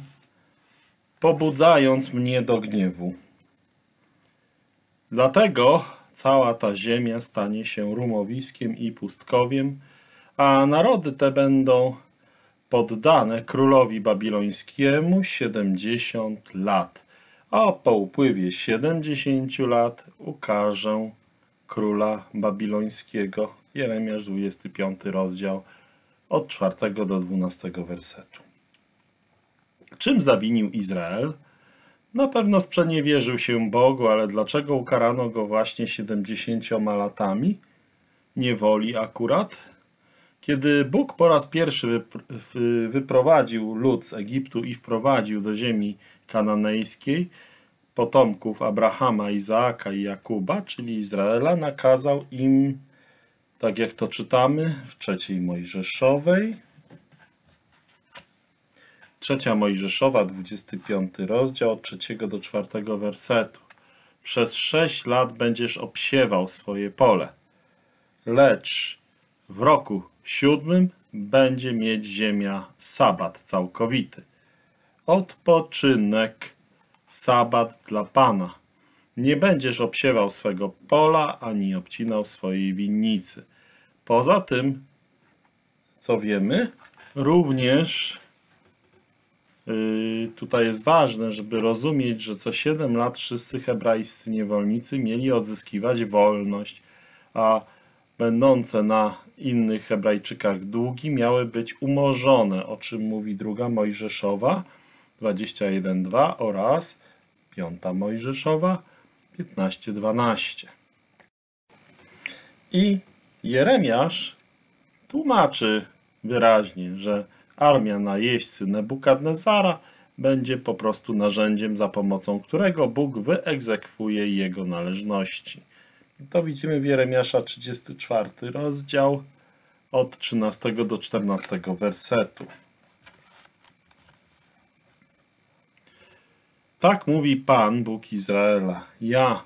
pobudzając mnie do gniewu. Dlatego cała ta ziemia stanie się rumowiskiem i pustkowiem, a narody te będą poddane królowi babilońskiemu siedemdziesiąt lat, a po upływie siedemdziesięciu lat ukażę króla babilońskiego. Jeremiasz dwudziesty piąty rozdział od czwartego do dwunastego wersetu. Czym zawinił Izrael? Na pewno sprzeniewierzył się Bogu, ale dlaczego ukarano go właśnie siedemdziesięcioma latami? Niewoli akurat? Kiedy Bóg po raz pierwszy wyprowadził lud z Egiptu i wprowadził do ziemi kananejskiej potomków Abrahama, Izaaka i Jakuba, czyli Izraela, nakazał im, tak jak to czytamy w trzeciej Mojżeszowej, Trzecia Mojżeszowa, dwudziesty piąty rozdział, od trzeciego do czwartego wersetu. Przez sześć lat będziesz obsiewał swoje pole, lecz w roku siódmym będzie mieć ziemia sabat całkowity. Odpoczynek, sabat dla Pana. Nie będziesz obsiewał swego pola, ani obcinał swojej winnicy. Poza tym, co wiemy, również Yy, tutaj jest ważne, żeby rozumieć, że co siedem lat wszyscy hebrajscy niewolnicy mieli odzyskiwać wolność, a będące na innych Hebrajczykach długi miały być umorzone, o czym mówi druga Mojżeszowa, dwadzieścia jeden dwa oraz piąta Mojżeszowa piętnaście dwanaście. I Jeremiasz tłumaczy wyraźnie, że armia najeźdźcy Nebukadnezara będzie po prostu narzędziem, za pomocą którego Bóg wyegzekwuje jego należności. I to widzimy w Jeremiasza trzydziesty czwarty rozdział od trzynastego do czternastego wersetu. Tak mówi Pan, Bóg Izraela: ja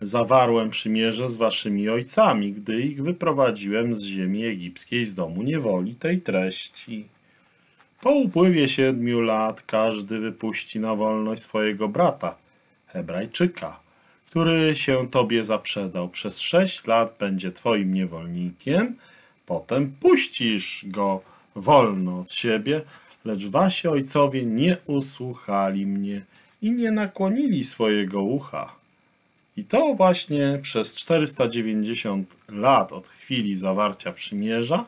zawarłem przymierze z waszymi ojcami, gdy ich wyprowadziłem z ziemi egipskiej, z domu niewoli tej treści. Po upływie siedmiu lat każdy wypuści na wolność swojego brata, Hebrajczyka, który się tobie zaprzedał. Przez sześć lat będzie twoim niewolnikiem, potem puścisz go wolno od siebie, lecz wasi ojcowie nie usłuchali mnie i nie nakłonili swojego ucha. I to właśnie przez czterysta dziewięćdziesiąt lat od chwili zawarcia przymierza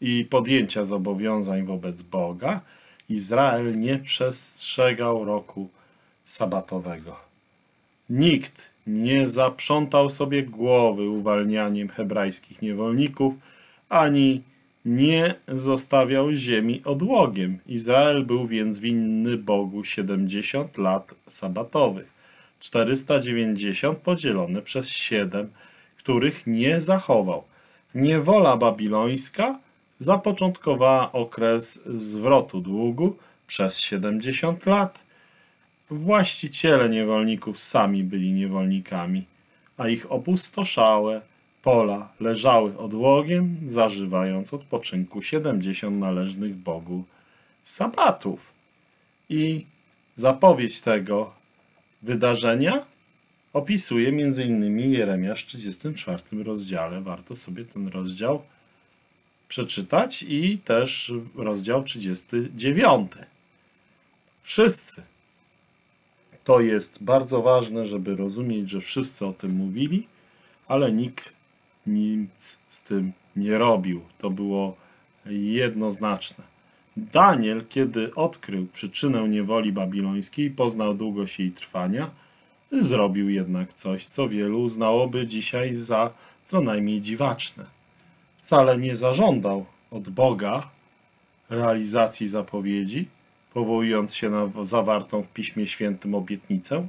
i podjęcia zobowiązań wobec Boga Izrael nie przestrzegał roku sabatowego. Nikt nie zaprzątał sobie głowy uwalnianiem hebrajskich niewolników, ani nie zostawiał ziemi odłogiem. Izrael był więc winny Bogu siedemdziesiąt lat sabatowych. czterysta dziewięćdziesiąt podzielone przez siedem, których nie zachował. Niewola babilońska zapoczątkowała okres zwrotu długu przez siedemdziesiąt lat. Właściciele niewolników sami byli niewolnikami, a ich opustoszałe pola leżały odłogiem, zażywając odpoczynku siedemdziesiąt należnych Bogu sabatów. I zapowiedź tego wydarzenia opisuje między innymi Jeremiasz w trzydziestym czwartym rozdziale. Warto sobie ten rozdział przeczytać i też rozdział trzydziesty dziewiąty. Wszyscy. To jest bardzo ważne, żeby rozumieć, że wszyscy o tym mówili, ale nikt nic z tym nie robił. To było jednoznaczne. Daniel, kiedy odkrył przyczynę niewoli babilońskiej, poznał długość jej trwania, zrobił jednak coś, co wielu uznałoby dzisiaj za co najmniej dziwaczne. Wcale nie zażądał od Boga realizacji zapowiedzi, powołując się na zawartą w Piśmie Świętym obietnicę,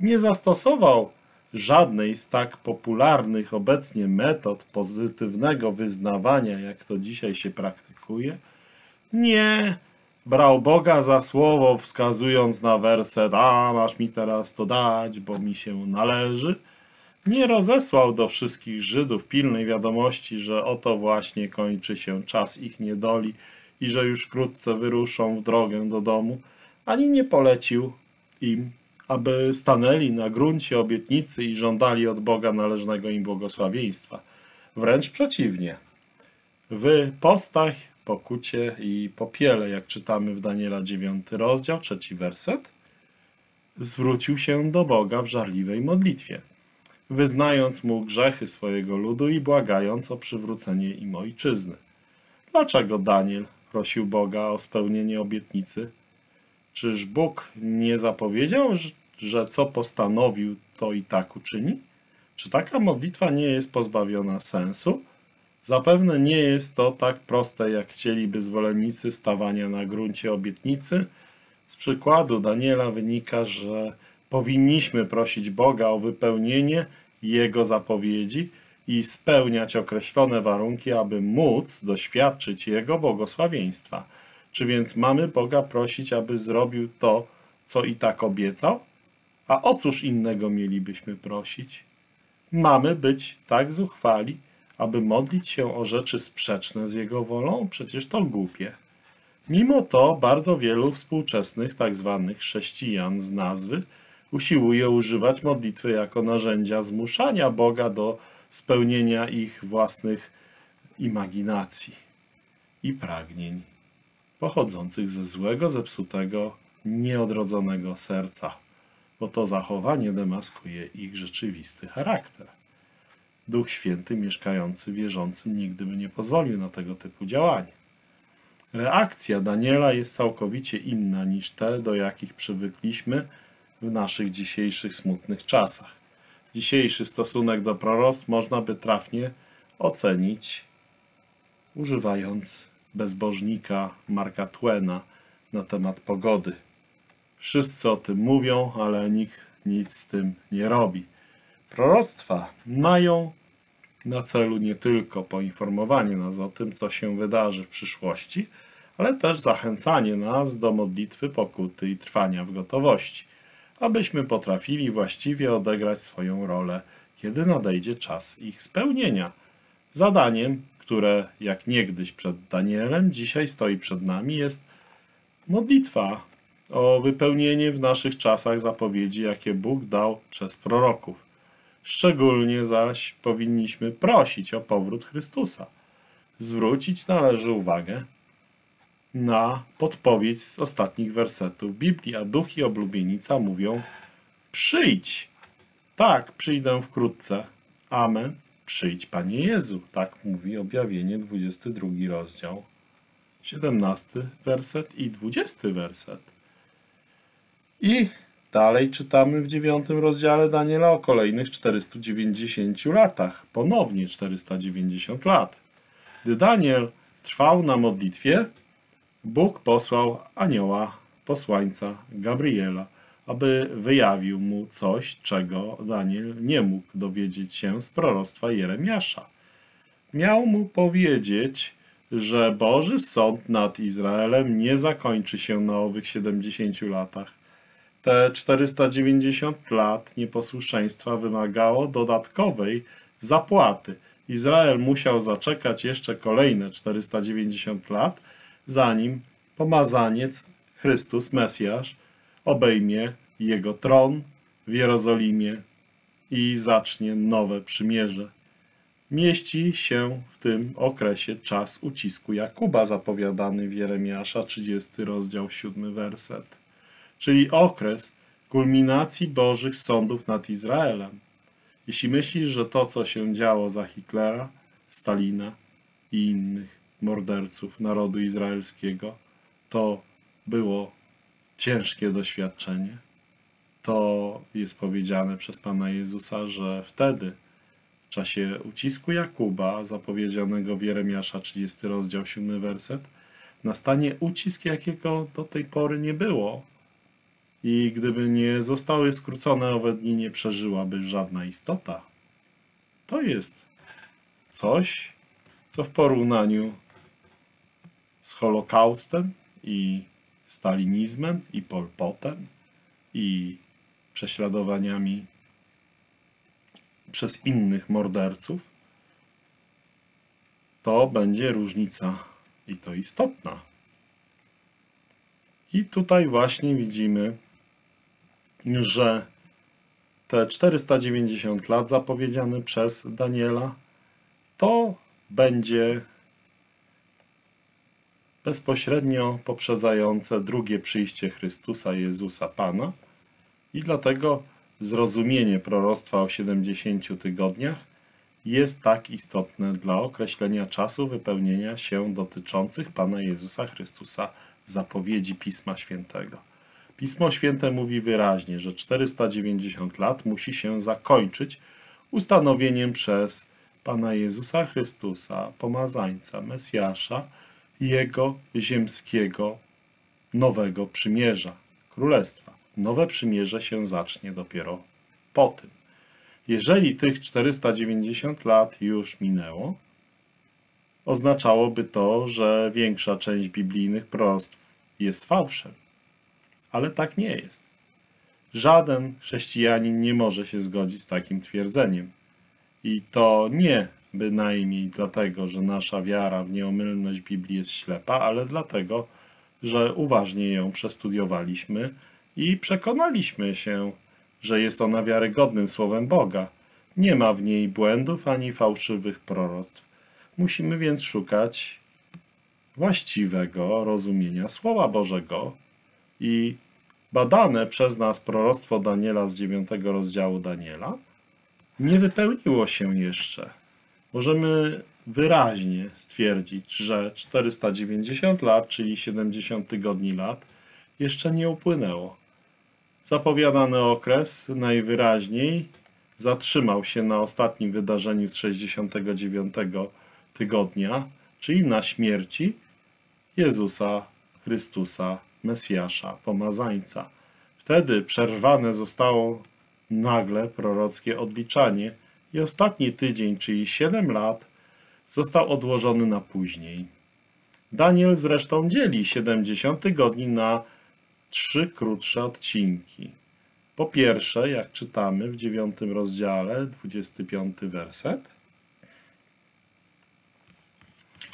nie zastosował żadnej z tak popularnych obecnie metod pozytywnego wyznawania, jak to dzisiaj się praktykuje, nie brał Boga za słowo, wskazując na werset: a masz mi teraz to dać, bo mi się należy. Nie rozesłał do wszystkich Żydów pilnej wiadomości, że oto właśnie kończy się czas ich niedoli i że już wkrótce wyruszą w drogę do domu, ani nie polecił im, aby stanęli na gruncie obietnicy i żądali od Boga należnego im błogosławieństwa. Wręcz przeciwnie. W postach, pokucie i popiele, jak czytamy w Daniela dziewiąty rozdział, trzeci werset, zwrócił się do Boga w żarliwej modlitwie, wyznając Mu grzechy swojego ludu i błagając o przywrócenie im ojczyzny. Dlaczego Daniel prosił Boga o spełnienie obietnicy? Czyż Bóg nie zapowiedział, że co postanowił, to i tak uczyni? Czy taka modlitwa nie jest pozbawiona sensu? Zapewne nie jest to tak proste, jak chcieliby zwolennicy stawania na gruncie obietnicy. Z przykładu Daniela wynika, że powinniśmy prosić Boga o wypełnienie Jego zapowiedzi i spełniać określone warunki, aby móc doświadczyć Jego błogosławieństwa. Czy więc mamy Boga prosić, aby zrobił to, co i tak obiecał? A o cóż innego mielibyśmy prosić? Mamy być tak zuchwali, aby modlić się o rzeczy sprzeczne z Jego wolą? Przecież to głupie. Mimo to bardzo wielu współczesnych tzw. chrześcijan z nazwy usiłuje używać modlitwy jako narzędzia zmuszania Boga do spełnienia ich własnych imaginacji i pragnień pochodzących ze złego, zepsutego, nieodrodzonego serca, bo to zachowanie demaskuje ich rzeczywisty charakter. Duch Święty mieszkający w wierzącym nigdy by nie pozwolił na tego typu działanie. Reakcja Daniela jest całkowicie inna niż te, do jakich przywykliśmy w naszych dzisiejszych smutnych czasach. Dzisiejszy stosunek do proroctw można by trafnie ocenić, używając bezbożnika Marka Twaina na temat pogody. Wszyscy o tym mówią, ale nikt nic z tym nie robi. Proroctwa mają na celu nie tylko poinformowanie nas o tym, co się wydarzy w przyszłości, ale też zachęcanie nas do modlitwy, pokuty i trwania w gotowości, abyśmy potrafili właściwie odegrać swoją rolę, kiedy nadejdzie czas ich spełnienia. Zadaniem, które jak niegdyś przed Danielem, dzisiaj stoi przed nami, jest modlitwa o wypełnienie w naszych czasach zapowiedzi, jakie Bóg dał przez proroków. Szczególnie zaś powinniśmy prosić o powrót Chrystusa. Zwrócić należy uwagę na podpowiedź z ostatnich wersetów Biblii, a duch i oblubienica mówią: przyjdź. Tak, przyjdę wkrótce. Amen. Przyjdź, Panie Jezu. Tak mówi objawienie, dwudziesty drugi rozdział, siedemnasty werset i dwudziesty werset. I dalej czytamy w dziewiątym rozdziale Daniela o kolejnych czterystu dziewięćdziesięciu latach, ponownie czterysta dziewięćdziesiąt lat. Gdy Daniel trwał na modlitwie, Bóg posłał anioła, posłańca Gabriela, aby wyjawił mu coś, czego Daniel nie mógł dowiedzieć się z proroctwa Jeremiasza. Miał mu powiedzieć, że Boży sąd nad Izraelem nie zakończy się na owych siedemdziesięciu latach. Te czterysta dziewięćdziesiąt lat nieposłuszeństwa wymagało dodatkowej zapłaty. Izrael musiał zaczekać jeszcze kolejne czterysta dziewięćdziesiąt lat, zanim pomazaniec Chrystus, Mesjasz, obejmie jego tron w Jerozolimie i zacznie nowe przymierze. Mieści się w tym okresie czas ucisku Jakuba zapowiadany w Jeremiasza, trzydziesty rozdział, siódmy werset, czyli okres kulminacji Bożych sądów nad Izraelem. Jeśli myślisz, że to, co się działo za Hitlera, Stalina i innych morderców narodu izraelskiego, to było ciężkie doświadczenie, to jest powiedziane przez Pana Jezusa, że wtedy, w czasie ucisku Jakuba, zapowiedzianego w Jeremiasza, trzydziesty rozdział, siódmy werset, nastanie ucisk, jakiego do tej pory nie było. I gdyby nie zostały skrócone owe dni, nie przeżyłaby żadna istota. To jest coś, co w porównaniu z Holokaustem i stalinizmem i Pol Potem i prześladowaniami przez innych morderców, to będzie różnica i to istotna. I tutaj właśnie widzimy, że te czterysta dziewięćdziesiąt lat zapowiedziane przez Daniela to będzie bezpośrednio poprzedzające drugie przyjście Chrystusa, Jezusa Pana, i dlatego zrozumienie proroctwa o siedemdziesięciu tygodniach jest tak istotne dla określenia czasu wypełnienia się dotyczących Pana Jezusa Chrystusa zapowiedzi Pisma Świętego. Pismo Święte mówi wyraźnie, że czterysta dziewięćdziesiąt lat musi się zakończyć ustanowieniem przez Pana Jezusa Chrystusa, pomazańca, Mesjasza, Jego ziemskiego nowego przymierza, królestwa. Nowe przymierze się zacznie dopiero po tym. Jeżeli tych czterysta dziewięćdziesiąt lat już minęło, oznaczałoby to, że większa część biblijnych proroctw jest fałszem. Ale tak nie jest. Żaden chrześcijanin nie może się zgodzić z takim twierdzeniem. I to nie bynajmniej dlatego, że nasza wiara w nieomylność Biblii jest ślepa, ale dlatego, że uważnie ją przestudiowaliśmy i przekonaliśmy się, że jest ona wiarygodnym Słowem Boga. Nie ma w niej błędów ani fałszywych proroctw. Musimy więc szukać właściwego rozumienia Słowa Bożego i badane przez nas proroctwo Daniela z dziewiątego rozdziału Daniela nie wypełniło się jeszcze. Możemy wyraźnie stwierdzić, że czterysta dziewięćdziesiąt lat, czyli siedemdziesiąt tygodni lat, jeszcze nie upłynęło. Zapowiadany okres najwyraźniej zatrzymał się na ostatnim wydarzeniu z sześćdziesiątego dziewiątego tygodnia, czyli na śmierci Jezusa Chrystusa, Mesjasza, Pomazańca. Wtedy przerwane zostało nagle prorockie odliczanie i ostatni tydzień, czyli siedem lat, został odłożony na później. Daniel zresztą dzieli siedemdziesiąt tygodni na trzy krótsze odcinki. Po pierwsze, jak czytamy w dziewiątym rozdziale, dwudziesty piąty werset.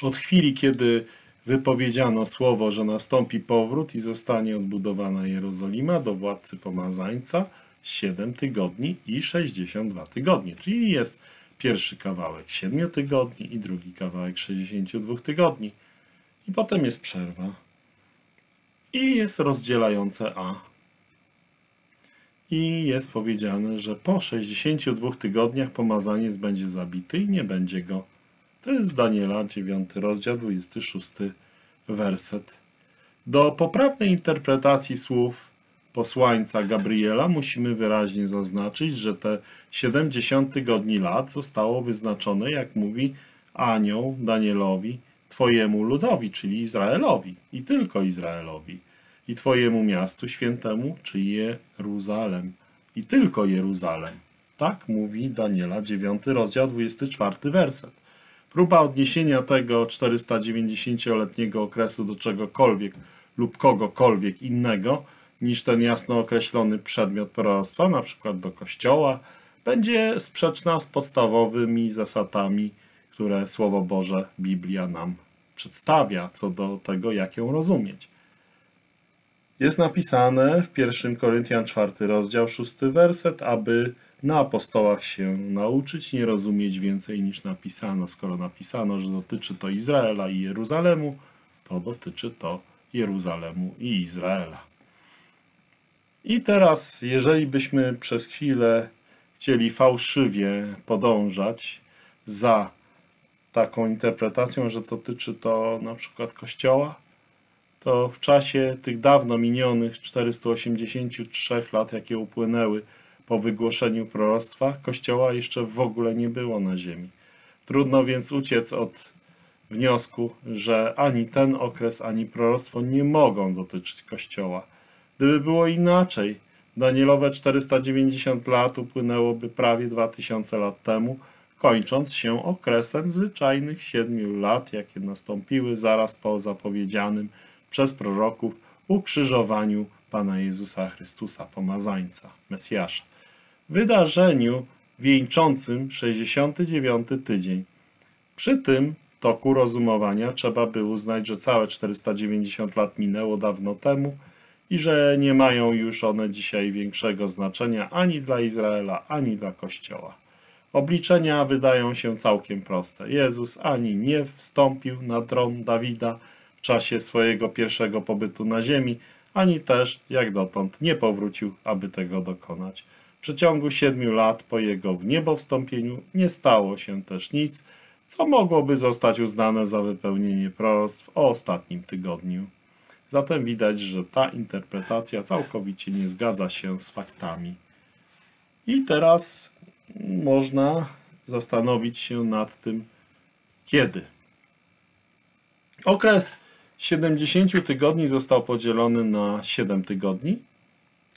Od chwili, kiedy wypowiedziano słowo, że nastąpi powrót i zostanie odbudowana Jerozolima do władcy pomazańca, siedem tygodni i sześćdziesiąt dwa tygodnie, czyli jest pierwszy kawałek siedmiu tygodni i drugi kawałek sześćdziesięciu dwóch tygodni. I potem jest przerwa. I jest rozdzielające A. I jest powiedziane, że po sześćdziesięciu dwóch tygodniach pomazaniec będzie zabity i nie będzie go. To jest Daniela, dziewiąty rozdział, dwudziesty szósty werset. Do poprawnej interpretacji słów posłańca Gabriela musimy wyraźnie zaznaczyć, że te siedemdziesiąt tygodni lat zostało wyznaczone, jak mówi anioł Danielowi, Twojemu ludowi, czyli Izraelowi i tylko Izraelowi, i Twojemu miastu świętemu, czyli Jeruzalem, i tylko Jeruzalem. Tak mówi Daniela, dziewiąty rozdział, dwudziesty czwarty werset. Próba odniesienia tego czterystadziewięćdziesięcioletniego okresu do czegokolwiek lub kogokolwiek innego niż ten jasno określony przedmiot proroctwa, np. do Kościoła, będzie sprzeczna z podstawowymi zasadami, które Słowo Boże, Biblia nam przedstawia co do tego, jak ją rozumieć. Jest napisane w pierwszym Koryntian czwarty rozdział, szósty werset, aby na apostołach się nauczyć, nie rozumieć więcej niż napisano. Skoro napisano, że dotyczy to Izraela i Jeruzalemu, to dotyczy to Jeruzalemu i Izraela. I teraz, jeżeli byśmy przez chwilę chcieli fałszywie podążać za taką interpretacją, że dotyczy to na przykład Kościoła, to w czasie tych dawno minionych czterystu osiemdziesięciu trzech lat, jakie upłynęły po wygłoszeniu proroctwa, Kościoła jeszcze w ogóle nie było na ziemi. Trudno więc uciec od wniosku, że ani ten okres, ani proroctwo nie mogą dotyczyć Kościoła. Gdyby było inaczej, Danielowe czterysta dziewięćdziesiąt lat upłynęłoby prawie dwa tysiące lat temu, kończąc się okresem zwyczajnych siedmiu lat, jakie nastąpiły zaraz po zapowiedzianym przez proroków ukrzyżowaniu Pana Jezusa Chrystusa, Pomazańca, Mesjasza. Wydarzeniu wieńczącym sześćdziesiąty dziewiąty tydzień. Przy tym toku rozumowania trzeba by uznać, że całe czterysta dziewięćdziesiąt lat minęło dawno temu i że nie mają już one dzisiaj większego znaczenia ani dla Izraela, ani dla Kościoła. Obliczenia wydają się całkiem proste. Jezus ani nie wstąpił na tron Dawida w czasie swojego pierwszego pobytu na ziemi, ani też, jak dotąd, nie powrócił, aby tego dokonać. W przeciągu siedmiu lat po jego w niebo wstąpieniu nie stało się też nic, co mogłoby zostać uznane za wypełnienie proroctw o ostatnim tygodniu. Zatem widać, że ta interpretacja całkowicie nie zgadza się z faktami. I teraz można zastanowić się nad tym, kiedy. Okres siedemdziesięciu tygodni został podzielony na siedem tygodni,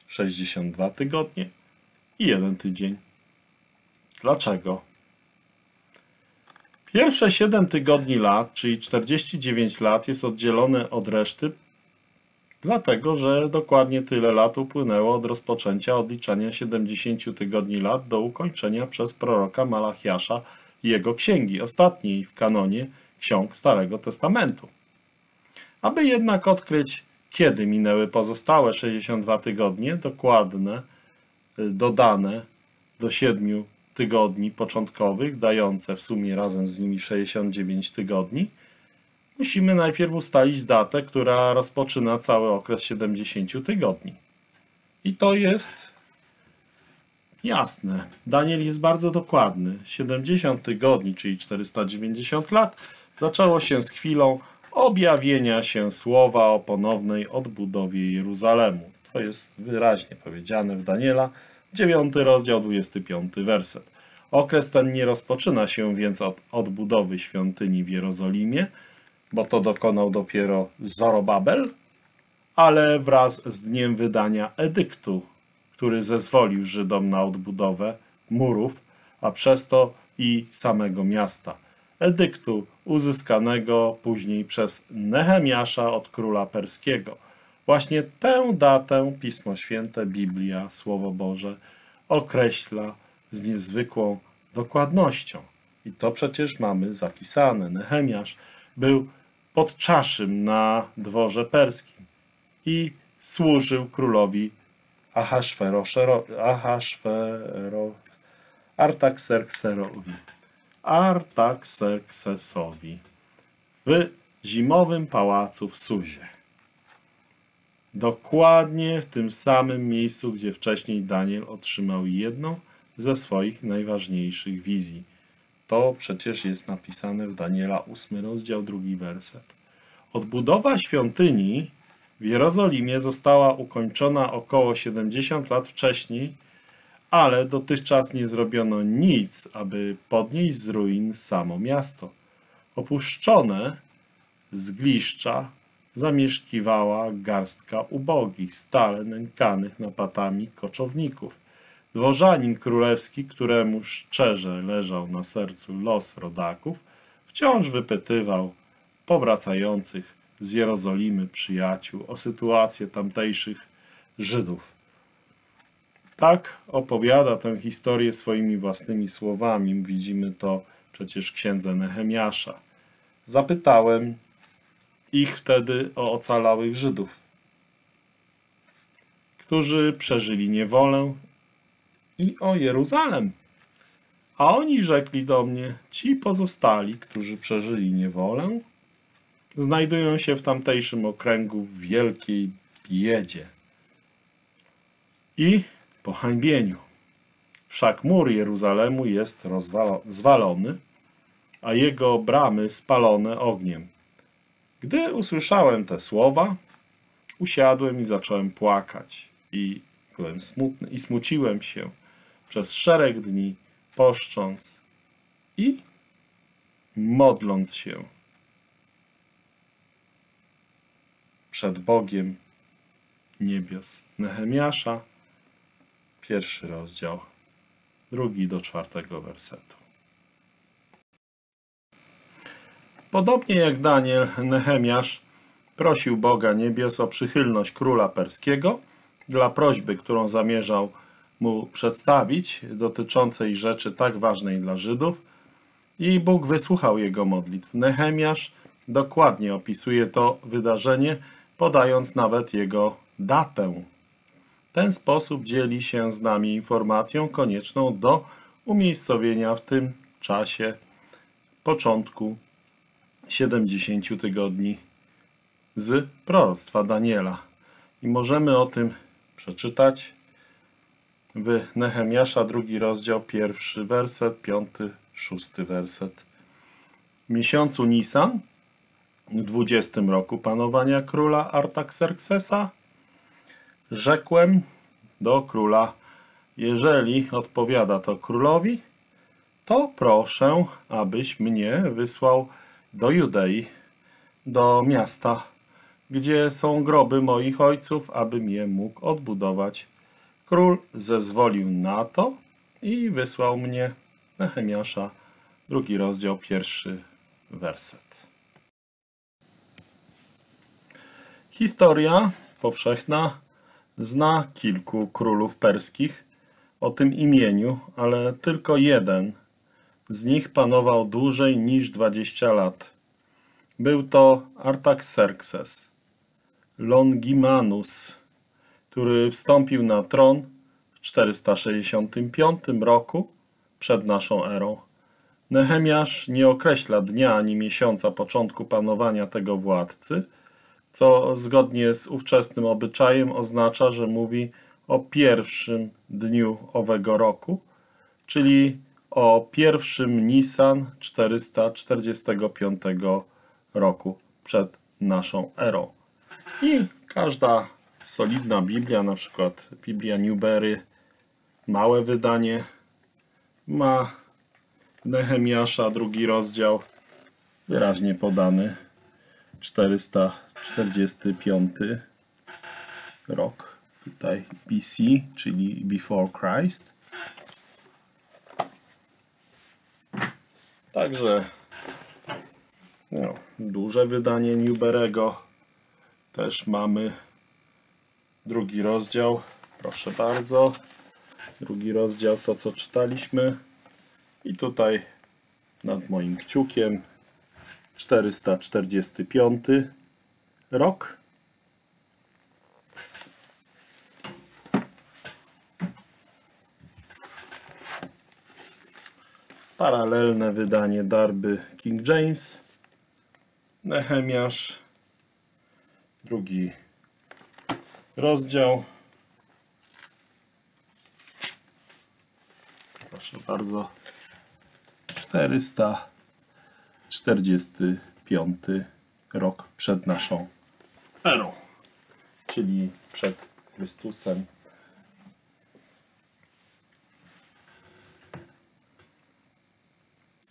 sześćdziesiąt dwa tygodnie i jeden tydzień. Dlaczego? Pierwsze siedem tygodni lat, czyli czterdzieści dziewięć lat, jest oddzielone od reszty, dlatego że dokładnie tyle lat upłynęło od rozpoczęcia odliczania siedemdziesięciu tygodni lat do ukończenia przez proroka Malachiasza i jego księgi, ostatniej w kanonie ksiąg Starego Testamentu. Aby jednak odkryć, kiedy minęły pozostałe sześćdziesiąt dwa tygodnie, dokładne, dodane do siedmiu tygodni początkowych, dające w sumie razem z nimi sześćdziesiąt dziewięć tygodni, musimy najpierw ustalić datę, która rozpoczyna cały okres siedemdziesięciu tygodni. I to jest Jasne. Daniel jest bardzo dokładny. siedemdziesiąt tygodni, czyli czterysta dziewięćdziesiąt lat, zaczęło się z chwilą objawienia się słowa o ponownej odbudowie Jeruzalemu. To jest wyraźnie powiedziane w Daniela, dziewiąty rozdział, dwudziesty piąty werset. Okres ten nie rozpoczyna się więc od odbudowy świątyni w Jerozolimie, bo to dokonał dopiero Zorobabel, ale wraz z dniem wydania edyktu, który zezwolił Żydom na odbudowę murów, a przez to i samego miasta. Edyktu uzyskanego później przez Nehemiasza od króla perskiego. Właśnie tę datę Pismo Święte, Biblia, Słowo Boże określa z niezwykłą dokładnością. I to przecież mamy zapisane. Nehemiasz był podczaszym na dworze perskim i służył królowi Ahasferoszero, Artakserkserowi, Artakserksesowi w zimowym pałacu w Suzie. Dokładnie w tym samym miejscu, gdzie wcześniej Daniel otrzymał jedną ze swoich najważniejszych wizji. To przecież jest napisane w Daniela ósmy rozdział, drugi werset. Odbudowa świątyni w Jerozolimie została ukończona około siedemdziesiąt lat wcześniej, ale dotychczas nie zrobiono nic, aby podnieść z ruin samo miasto. Opuszczone zgliszcza zamieszkiwała garstka ubogich, stale nękanych napatami koczowników. Dworzanin królewski, któremu szczerze leżał na sercu los rodaków, wciąż wypytywał powracających z Jerozolimy przyjaciół o sytuację tamtejszych Żydów. Tak opowiada tę historię swoimi własnymi słowami. Widzimy to przecież w księdze Nehemiasza. Zapytałem ich wtedy o ocalałych Żydów, którzy przeżyli niewolę, i o Jeruzalem. A oni rzekli do mnie, ci pozostali, którzy przeżyli niewolę, znajdują się w tamtejszym okręgu w wielkiej biedzie i pohańbieniu. Wszak mur Jeruzalemu jest zwalony, a jego bramy spalone ogniem. Gdy usłyszałem te słowa, usiadłem i zacząłem płakać i byłem smutny i smuciłem się przez szereg dni, poszcząc i modląc się przed Bogiem niebios. Nehemiasza, pierwszy rozdział, drugi do czwartego wersetu. Podobnie jak Daniel, Nehemiasz prosił Boga niebios o przychylność króla perskiego dla prośby, którą zamierzał mu przedstawić, dotyczącej rzeczy tak ważnej dla Żydów, i Bóg wysłuchał jego modlitw. Nehemiasz dokładnie opisuje to wydarzenie, podając nawet jego datę. W ten sposób dzieli się z nami informacją konieczną do umiejscowienia w tym czasie początku siedemdziesięciu tygodni z proroctwa Daniela. I możemy o tym przeczytać w Nehemiasza, drugi rozdział, pierwszy werset, piąty, szósty werset. W miesiącu Nisan, w dwudziestym roku panowania króla Artakserksesa, rzekłem do króla, jeżeli odpowiada to królowi, to proszę, abyś mnie wysłał do Judei, do miasta, gdzie są groby moich ojców, abym je mógł odbudować. Król zezwolił na to i wysłał mnie. Nehemiasza, drugi rozdział, pierwszy werset. Historia powszechna zna kilku królów perskich o tym imieniu, ale tylko jeden z nich panował dłużej niż dwadzieścia lat. Był to Artakserkses Longimanus, który wstąpił na tron w czterysta sześćdziesiątym piątym roku przed naszą erą. Nehemiasz nie określa dnia ani miesiąca początku panowania tego władcy, co zgodnie z ówczesnym obyczajem oznacza, że mówi o pierwszym dniu owego roku, czyli o pierwszym Nisan czterysta czterdziestego piątego roku przed naszą erą. I każda solidna Biblia, na przykład Biblia Newbery, małe wydanie, ma Nehemiasza, drugi rozdział, wyraźnie podany, czterysta czterdziesty piąty rok, tutaj B C, czyli Before Christ. Także no, duże wydanie Newberego też mamy, drugi rozdział, proszę bardzo, drugi rozdział, to co czytaliśmy, i tutaj nad moim kciukiem czterysta czterdziesty piąty rok. Paralelne wydanie Darby King James, Nehemiasz, drugi rozdział. Proszę bardzo, czterysta czterdziesty piąty rok przed naszą erą, czyli przed Chrystusem.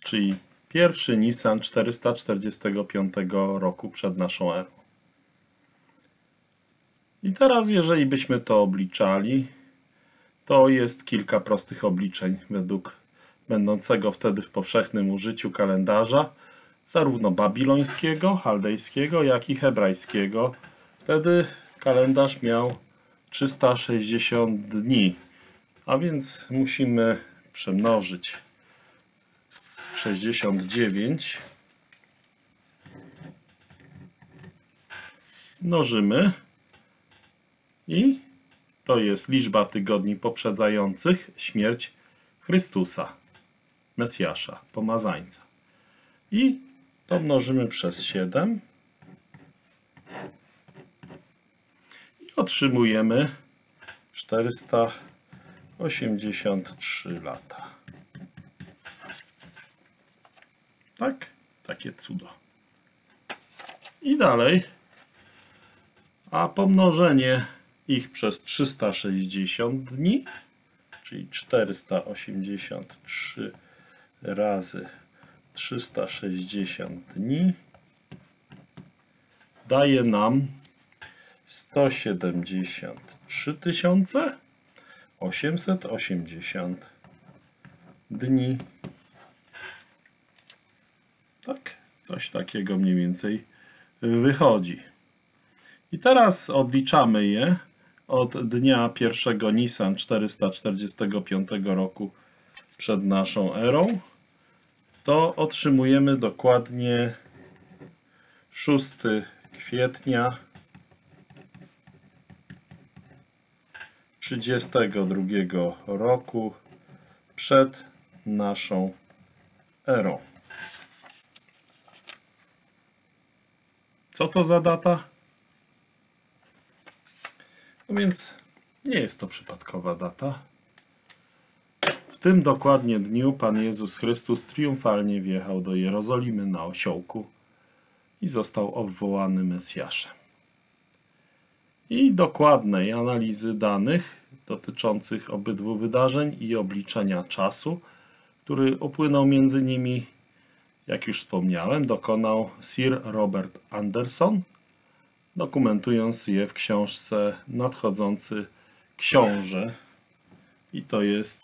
Czyli pierwszy Nisan czterysta czterdziestego piątego roku przed naszą erą. I teraz, jeżeli byśmy to obliczali, to jest kilka prostych obliczeń według będącego wtedy w powszechnym użyciu kalendarza, zarówno babilońskiego, chaldejskiego, jak i hebrajskiego. Wtedy kalendarz miał trzysta sześćdziesiąt dni, a więc musimy przemnożyć sześćdziesiąt dziewięć, mnożymy i to jest liczba tygodni poprzedzających śmierć Chrystusa, Mesjasza, Pomazańca. I to mnożymy przez siedem i otrzymujemy czterysta osiemdziesiąt trzy lata. Tak? Takie cudo. I dalej. A pomnożenie ich przez trzysta sześćdziesiąt dni, czyli czterysta osiemdziesiąt trzy razy trzysta sześćdziesiąt dni, daje nam sto siedemdziesiąt trzy tysiące osiemset osiemdziesiąt dni. Tak, coś takiego mniej więcej wychodzi. I teraz obliczamy je od dnia pierwszego Nisan czterysta czterdziestego piątego roku przed naszą erą. To otrzymujemy dokładnie szóstego kwietnia trzydziestego drugiego roku przed naszą erą. Co to za data? No więc nie jest to przypadkowa data. W tym dokładnie dniu Pan Jezus Chrystus triumfalnie wjechał do Jerozolimy na osiołku i został obwołany Mesjaszem. I dokładnej analizy danych dotyczących obydwu wydarzeń i obliczenia czasu, który upłynął między nimi, jak już wspomniałem, dokonał Sir Robert Anderson, dokumentując je w książce Nadchodzący Książę. I to jest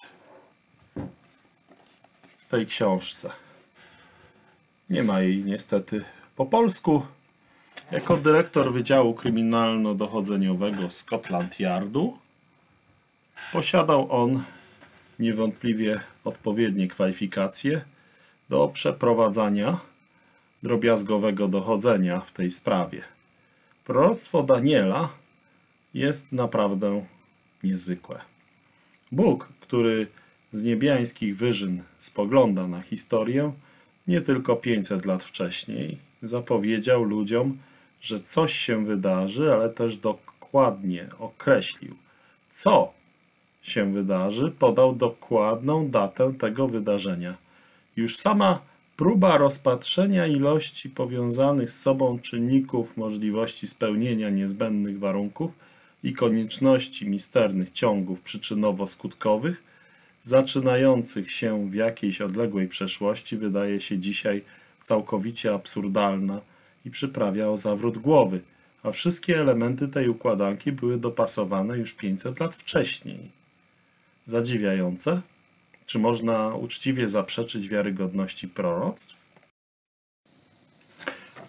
w tej książce. Nie ma jej niestety po polsku. Jako dyrektor Wydziału Kryminalno-Dochodzeniowego Scotland Yardu posiadał on niewątpliwie odpowiednie kwalifikacje do przeprowadzania drobiazgowego dochodzenia w tej sprawie. Proroctwo Daniela jest naprawdę niezwykłe. Bóg, który z niebiańskich wyżyn spogląda na historię, nie tylko pięćset lat wcześniej zapowiedział ludziom, że coś się wydarzy, ale też dokładnie określił, co się wydarzy, podał dokładną datę tego wydarzenia. Już sama próba rozpatrzenia ilości powiązanych z sobą czynników możliwości spełnienia niezbędnych warunków i konieczności misternych ciągów przyczynowo-skutkowych, zaczynających się w jakiejś odległej przeszłości, wydaje się dzisiaj całkowicie absurdalna i przyprawia o zawrót głowy, a wszystkie elementy tej układanki były dopasowane już pięćset lat wcześniej. Zadziwiające? Czy można uczciwie zaprzeczyć wiarygodności proroctw?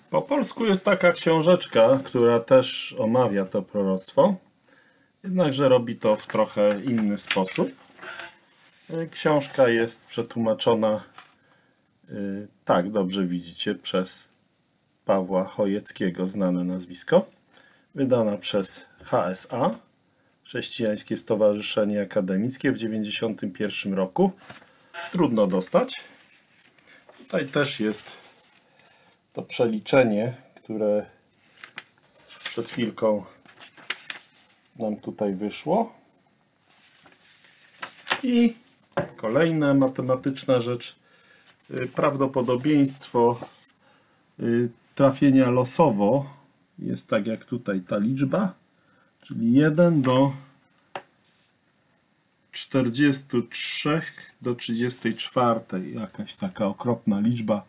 Po polsku jest taka książeczka, która też omawia to proroctwo, jednakże robi to w trochę inny sposób. Książka jest przetłumaczona, tak dobrze widzicie, przez Pawła Chojeckiego, znane nazwisko, wydana przez H S A, Chrześcijańskie Stowarzyszenie Akademickie, w dziewięćdziesiątym pierwszym roku. Trudno dostać. Tutaj też jest to przeliczenie, które przed chwilką nam tutaj wyszło. I kolejna matematyczna rzecz. Prawdopodobieństwo trafienia losowo jest tak jak tutaj ta liczba, czyli jeden do czterdziestu trzech do trzydziestu czterech, jakaś taka okropna liczba.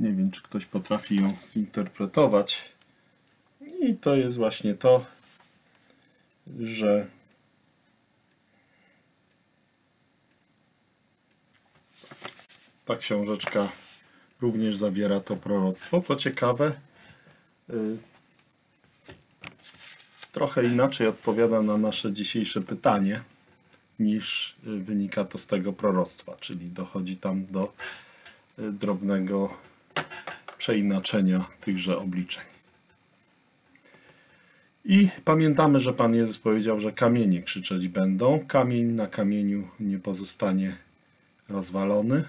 Nie wiem, czy ktoś potrafi ją zinterpretować. I to jest właśnie to, że ta książeczka również zawiera to proroctwo. Co ciekawe, yy, trochę inaczej odpowiada na nasze dzisiejsze pytanie, niż wynika to z tego proroctwa, czyli dochodzi tam do yy, drobnego przeinaczenia tychże obliczeń. I pamiętamy, że Pan Jezus powiedział, że kamienie krzyczeć będą. Kamień na kamieniu nie pozostanie rozwalony.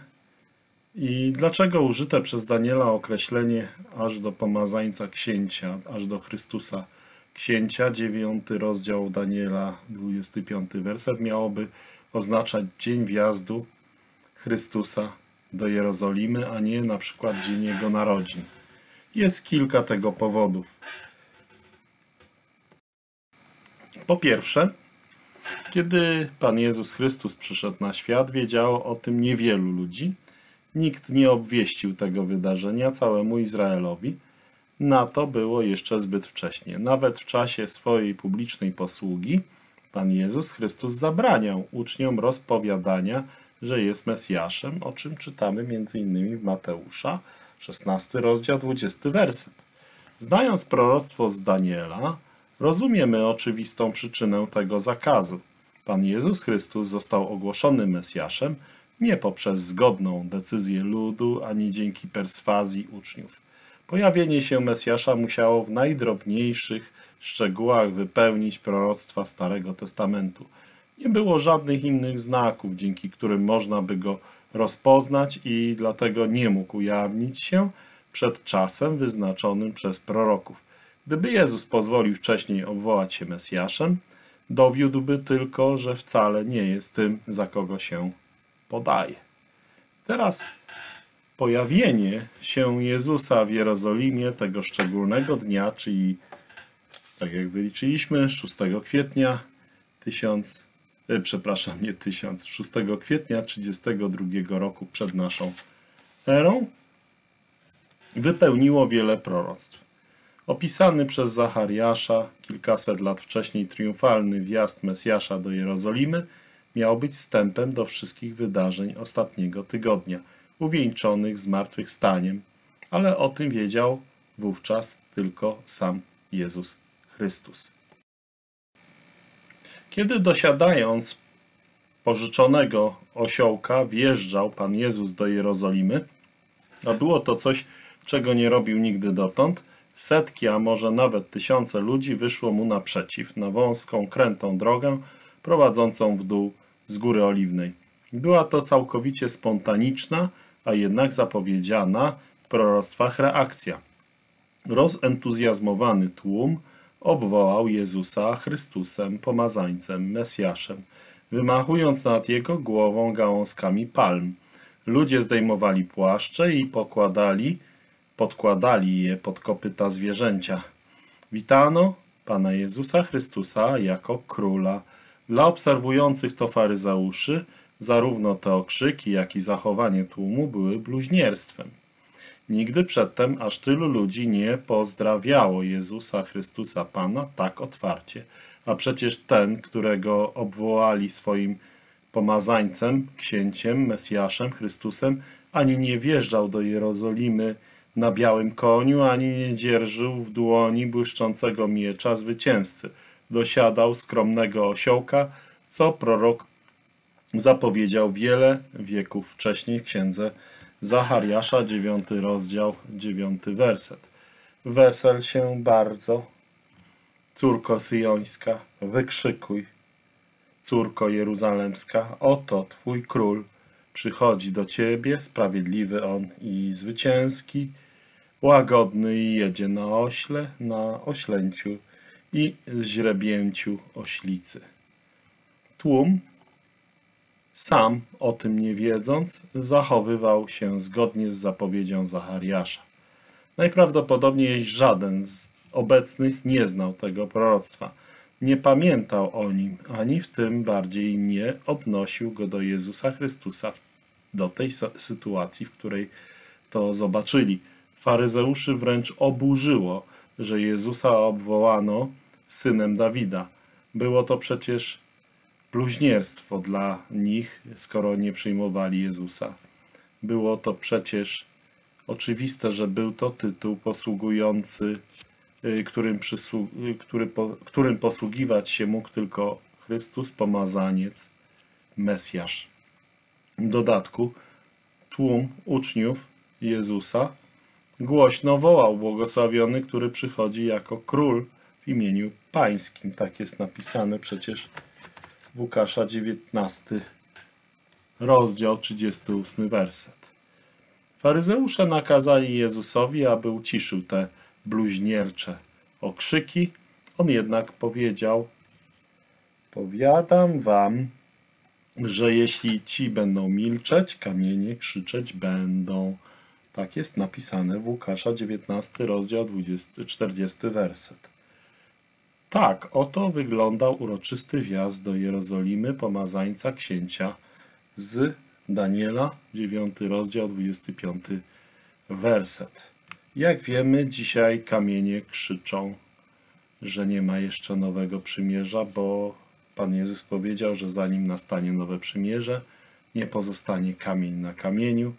I dlaczego użyte przez Daniela określenie aż do pomazańca księcia, aż do Chrystusa księcia, dziewiąty rozdział Daniela, dwudziesty piąty werset, miałoby oznaczać dzień wjazdu Chrystusa do Jerozolimy, a nie na przykład dzień Jego narodzin? Jest kilka tego powodów. Po pierwsze, kiedy Pan Jezus Chrystus przyszedł na świat, wiedziało o tym niewielu ludzi. Nikt nie obwieścił tego wydarzenia całemu Izraelowi. Na to było jeszcze zbyt wcześnie. Nawet w czasie swojej publicznej posługi Pan Jezus Chrystus zabraniał uczniom rozpowiadania, że jest Mesjaszem, o czym czytamy między innymi w Mateusza, szesnasty rozdział, dwudziesty werset. Znając proroctwo z Daniela, rozumiemy oczywistą przyczynę tego zakazu. Pan Jezus Chrystus został ogłoszony Mesjaszem, nie poprzez zgodną decyzję ludu, ani dzięki perswazji uczniów. Pojawienie się Mesjasza musiało w najdrobniejszych szczegółach wypełnić proroctwa Starego Testamentu. Nie było żadnych innych znaków, dzięki którym można by go rozpoznać i dlatego nie mógł ujawnić się przed czasem wyznaczonym przez proroków. Gdyby Jezus pozwolił wcześniej obwołać się Mesjaszem, dowiódłby tylko, że wcale nie jest tym, za kogo się podaje. Teraz pojawienie się Jezusa w Jerozolimie tego szczególnego dnia, czyli tak jak wyliczyliśmy, szóstego kwietnia tysiąc, przepraszam, nie tysiąc, szóstego kwietnia trzydziestego drugiego roku przed naszą erą, wypełniło wiele proroctw. Opisany przez Zachariasza kilkaset lat wcześniej triumfalny wjazd Mesjasza do Jerozolimy miał być wstępem do wszystkich wydarzeń ostatniego tygodnia, uwieńczonych zmartwychwstaniem, ale o tym wiedział wówczas tylko sam Jezus Chrystus. Kiedy dosiadając pożyczonego osiołka wjeżdżał Pan Jezus do Jerozolimy, a było to coś, czego nie robił nigdy dotąd, setki, a może nawet tysiące ludzi wyszło mu naprzeciw, na wąską, krętą drogę prowadzącą w dół z Góry Oliwnej. Była to całkowicie spontaniczna, a jednak zapowiedziana w proroctwach reakcja. Rozentuzjazmowany tłum obwołał Jezusa Chrystusem, pomazańcem, Mesjaszem, wymachując nad jego głową gałązkami palm. Ludzie zdejmowali płaszcze i pokładali, podkładali je pod kopyta zwierzęcia. Witano Pana Jezusa Chrystusa jako króla. Dla obserwujących to faryzeuszy zarówno te okrzyki, jak i zachowanie tłumu były bluźnierstwem. Nigdy przedtem aż tylu ludzi nie pozdrawiało Jezusa Chrystusa Pana tak otwarcie, a przecież ten, którego obwołali swoim pomazańcem, księciem, Mesjaszem, Chrystusem, ani nie wjeżdżał do Jerozolimy na białym koniu, ani nie dzierżył w dłoni błyszczącego miecza zwycięzcy. Dosiadał skromnego osiołka, co prorok zapowiedział wiele wieków wcześniej w księdze Zachariasza, dziewiąty rozdział, dziewiąty werset. Wesel się bardzo, córko syjońska, wykrzykuj, córko jeruzalemska, oto twój król przychodzi do ciebie, sprawiedliwy on i zwycięski, łagodny i jedzie na ośle, na oślęciu i źrebięciu oślicy. Tłum, sam o tym nie wiedząc, zachowywał się zgodnie z zapowiedzią Zachariasza. Najprawdopodobniej żaden z obecnych nie znał tego proroctwa. Nie pamiętał o nim, ani w tym bardziej nie odnosił go do Jezusa Chrystusa, do tej sytuacji, w której to zobaczyli. Faryzeuszy wręcz oburzyło, że Jezusa obwołano synem Dawida. Było to przecież bluźnierstwo dla nich, skoro nie przyjmowali Jezusa. Było to przecież oczywiste, że był to tytuł posługujący, którym, przysłu, który, którym posługiwać się mógł tylko Chrystus, pomazaniec, Mesjasz. W dodatku tłum uczniów Jezusa głośno wołał: błogosławiony, który przychodzi jako król w imieniu pańskim. Tak jest napisane przecież w Łukasza dziewiętnasty, rozdział, trzydziesty ósmy werset. Faryzeusze nakazali Jezusowi, aby uciszył te bluźniercze okrzyki. On jednak powiedział: powiadam wam, że jeśli ci będą milczeć, kamienie krzyczeć będą. Tak jest napisane w Łukasza dziewiętnasty, rozdział, czterdziesty werset. Tak oto wyglądał uroczysty wjazd do Jerozolimy pomazańca księcia z Daniela, dziewiąty rozdział, dwudziesty piąty werset. Jak wiemy, dzisiaj kamienie krzyczą, że nie ma jeszcze nowego przymierza, bo Pan Jezus powiedział, że zanim nastanie nowe przymierze, nie pozostanie kamień na kamieniu,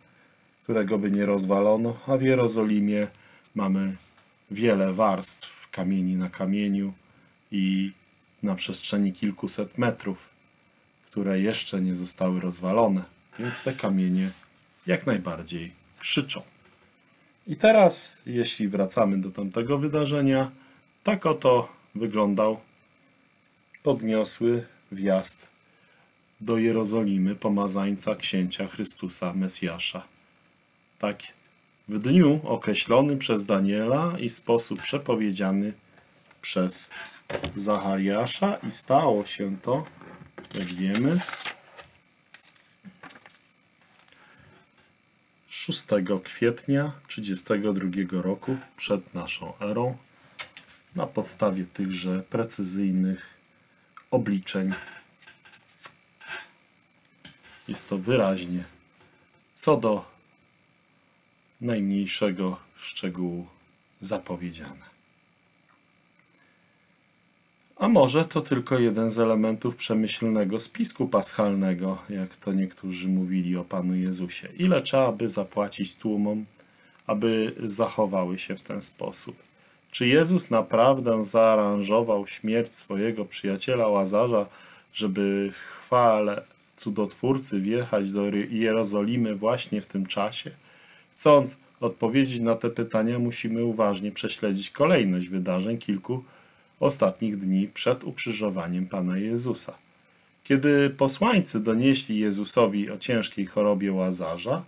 którego by nie rozwalono, a w Jerozolimie mamy wiele warstw kamieni na kamieniu i na przestrzeni kilkuset metrów, które jeszcze nie zostały rozwalone, więc te kamienie jak najbardziej krzyczą. I teraz, jeśli wracamy do tamtego wydarzenia, tak oto wyglądał podniosły wjazd do Jerozolimy pomazańca księcia Chrystusa Mesjasza. Tak, w dniu określony przez Daniela i sposób przepowiedziany przez Zachariasza, i stało się to, jak wiemy, szóstego kwietnia trzydziestego drugiego roku przed naszą erą, na podstawie tychże precyzyjnych obliczeń. Jest to wyraźnie co do najmniejszego szczegółu zapowiedziane. A może to tylko jeden z elementów przemyślnego spisku paschalnego, jak to niektórzy mówili o Panu Jezusie. Ile trzeba by zapłacić tłumom, aby zachowały się w ten sposób? Czy Jezus naprawdę zaaranżował śmierć swojego przyjaciela Łazarza, żeby w chwale cudotwórcy wjechać do Jerozolimy właśnie w tym czasie? Chcąc odpowiedzieć na te pytania, musimy uważnie prześledzić kolejność wydarzeń kilku ostatnich dni przed ukrzyżowaniem Pana Jezusa. Kiedy posłańcy donieśli Jezusowi o ciężkiej chorobie Łazarza,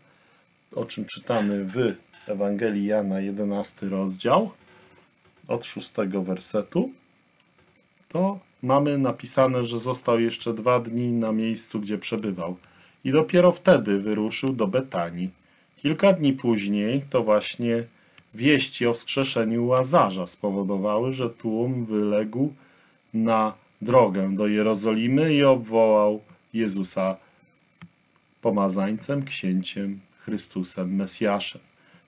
o czym czytamy w Ewangelii Jana, jedenasty rozdział, od szóstego wersetu, to mamy napisane, że został jeszcze dwa dni na miejscu, gdzie przebywał i dopiero wtedy wyruszył do Betanii. Kilka dni później to właśnie wieści o wskrzeszeniu Łazarza spowodowały, że tłum wyległ na drogę do Jerozolimy i obwołał Jezusa pomazańcem, księciem, Chrystusem, Mesjaszem.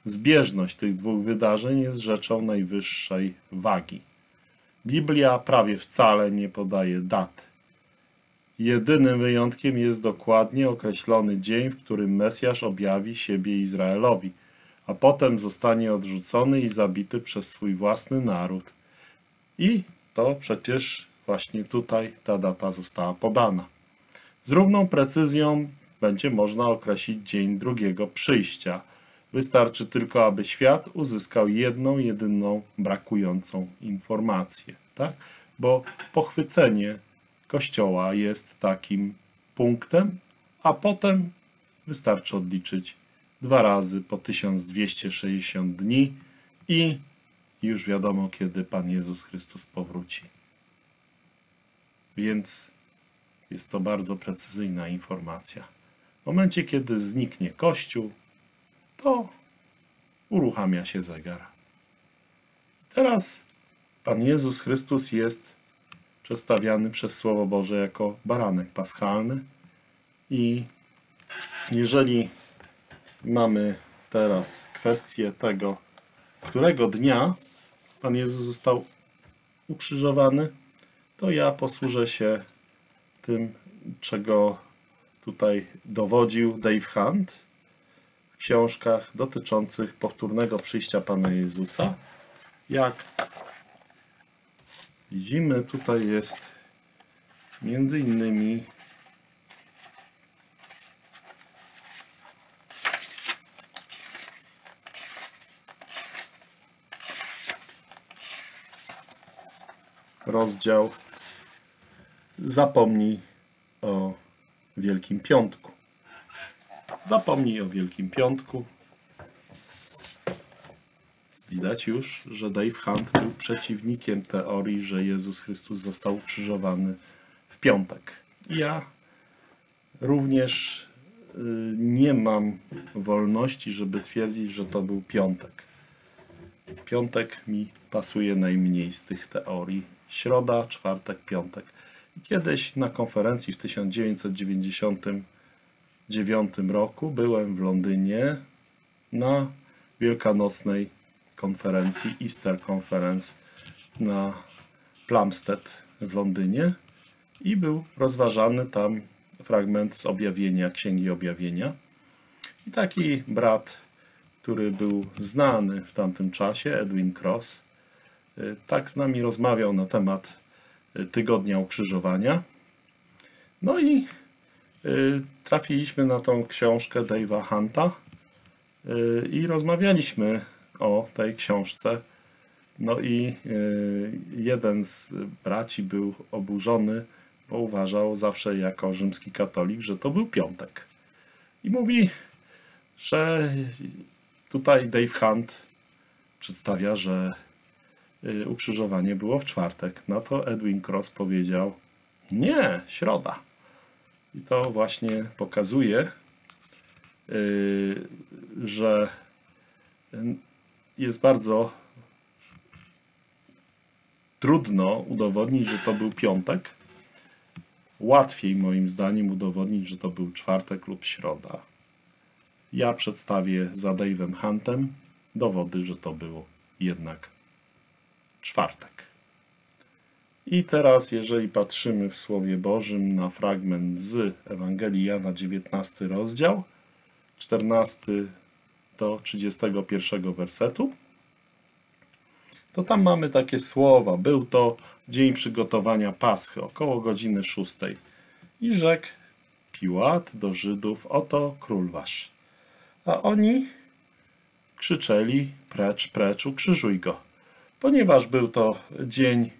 Zbieżność tych dwóch wydarzeń jest rzeczą najwyższej wagi. Biblia prawie wcale nie podaje daty. Jedynym wyjątkiem jest dokładnie określony dzień, w którym Mesjasz objawi siebie Izraelowi, a potem zostanie odrzucony i zabity przez swój własny naród. I to przecież właśnie tutaj ta data została podana. Z równą precyzją będzie można określić dzień drugiego przyjścia. Wystarczy tylko, aby świat uzyskał jedną, jedyną brakującą informację. Tak? Bo pochwycenie Kościoła jest takim punktem, a potem wystarczy odliczyć dwa razy po tysiąc dwieście sześćdziesiąt dni i już wiadomo, kiedy Pan Jezus Chrystus powróci. Więc jest to bardzo precyzyjna informacja. W momencie, kiedy zniknie Kościół, to uruchamia się zegar. Teraz Pan Jezus Chrystus jest przedstawiany przez Słowo Boże jako baranek paschalny. I jeżeli mamy teraz kwestię tego, którego dnia Pan Jezus został ukrzyżowany, to ja posłużę się tym, czego tutaj dowodził Dave Hunt w książkach dotyczących powtórnego przyjścia Pana Jezusa. Jak widzimy, tutaj jest między innymi rozdział Zapomnij o Wielkim Piątku. Zapomnij o Wielkim Piątku. Widać już, że Dave Hunt był przeciwnikiem teorii, że Jezus Chrystus został ukrzyżowany w piątek. Ja również nie mam wolności, żeby twierdzić, że to był piątek. Piątek mi pasuje najmniej z tych teorii. Środa, czwartek, piątek. Kiedyś na konferencji w tysiąc dziewięćset dziewięćdziesiątym dziewiątym roku byłem w Londynie na wielkanocnej konferencji Easter Conference na Plumstead w Londynie i był rozważany tam fragment z objawienia, Księgi Objawienia. I taki brat, który był znany w tamtym czasie, Edwin Cross, tak z nami rozmawiał na temat Tygodnia Ukrzyżowania. No i trafiliśmy na tą książkę Dave'a Hunta i rozmawialiśmy o tej książce. No i jeden z braci był oburzony, bo uważał zawsze jako rzymski katolik, że to był piątek. I mówi, że tutaj Dave Hunt przedstawia, że ukrzyżowanie było w czwartek. Na to Edwin Cross powiedział, nie, środa. I to właśnie pokazuje, że jest bardzo trudno udowodnić, że to był piątek. Łatwiej moim zdaniem udowodnić, że to był czwartek lub środa. Ja przedstawię za Dave'em Huntem dowody, że to było jednak czwartek. I teraz, jeżeli patrzymy w Słowie Bożym na fragment z Ewangelii Jana, dziewiętnasty rozdział, czternasty do trzydziestego pierwszego wersetu, to tam mamy takie słowa. Był to dzień przygotowania Paschy, około godziny szóstej. I rzekł Piłat do Żydów, oto król wasz. A oni krzyczeli, precz, precz, ukrzyżuj go. Ponieważ był to dzień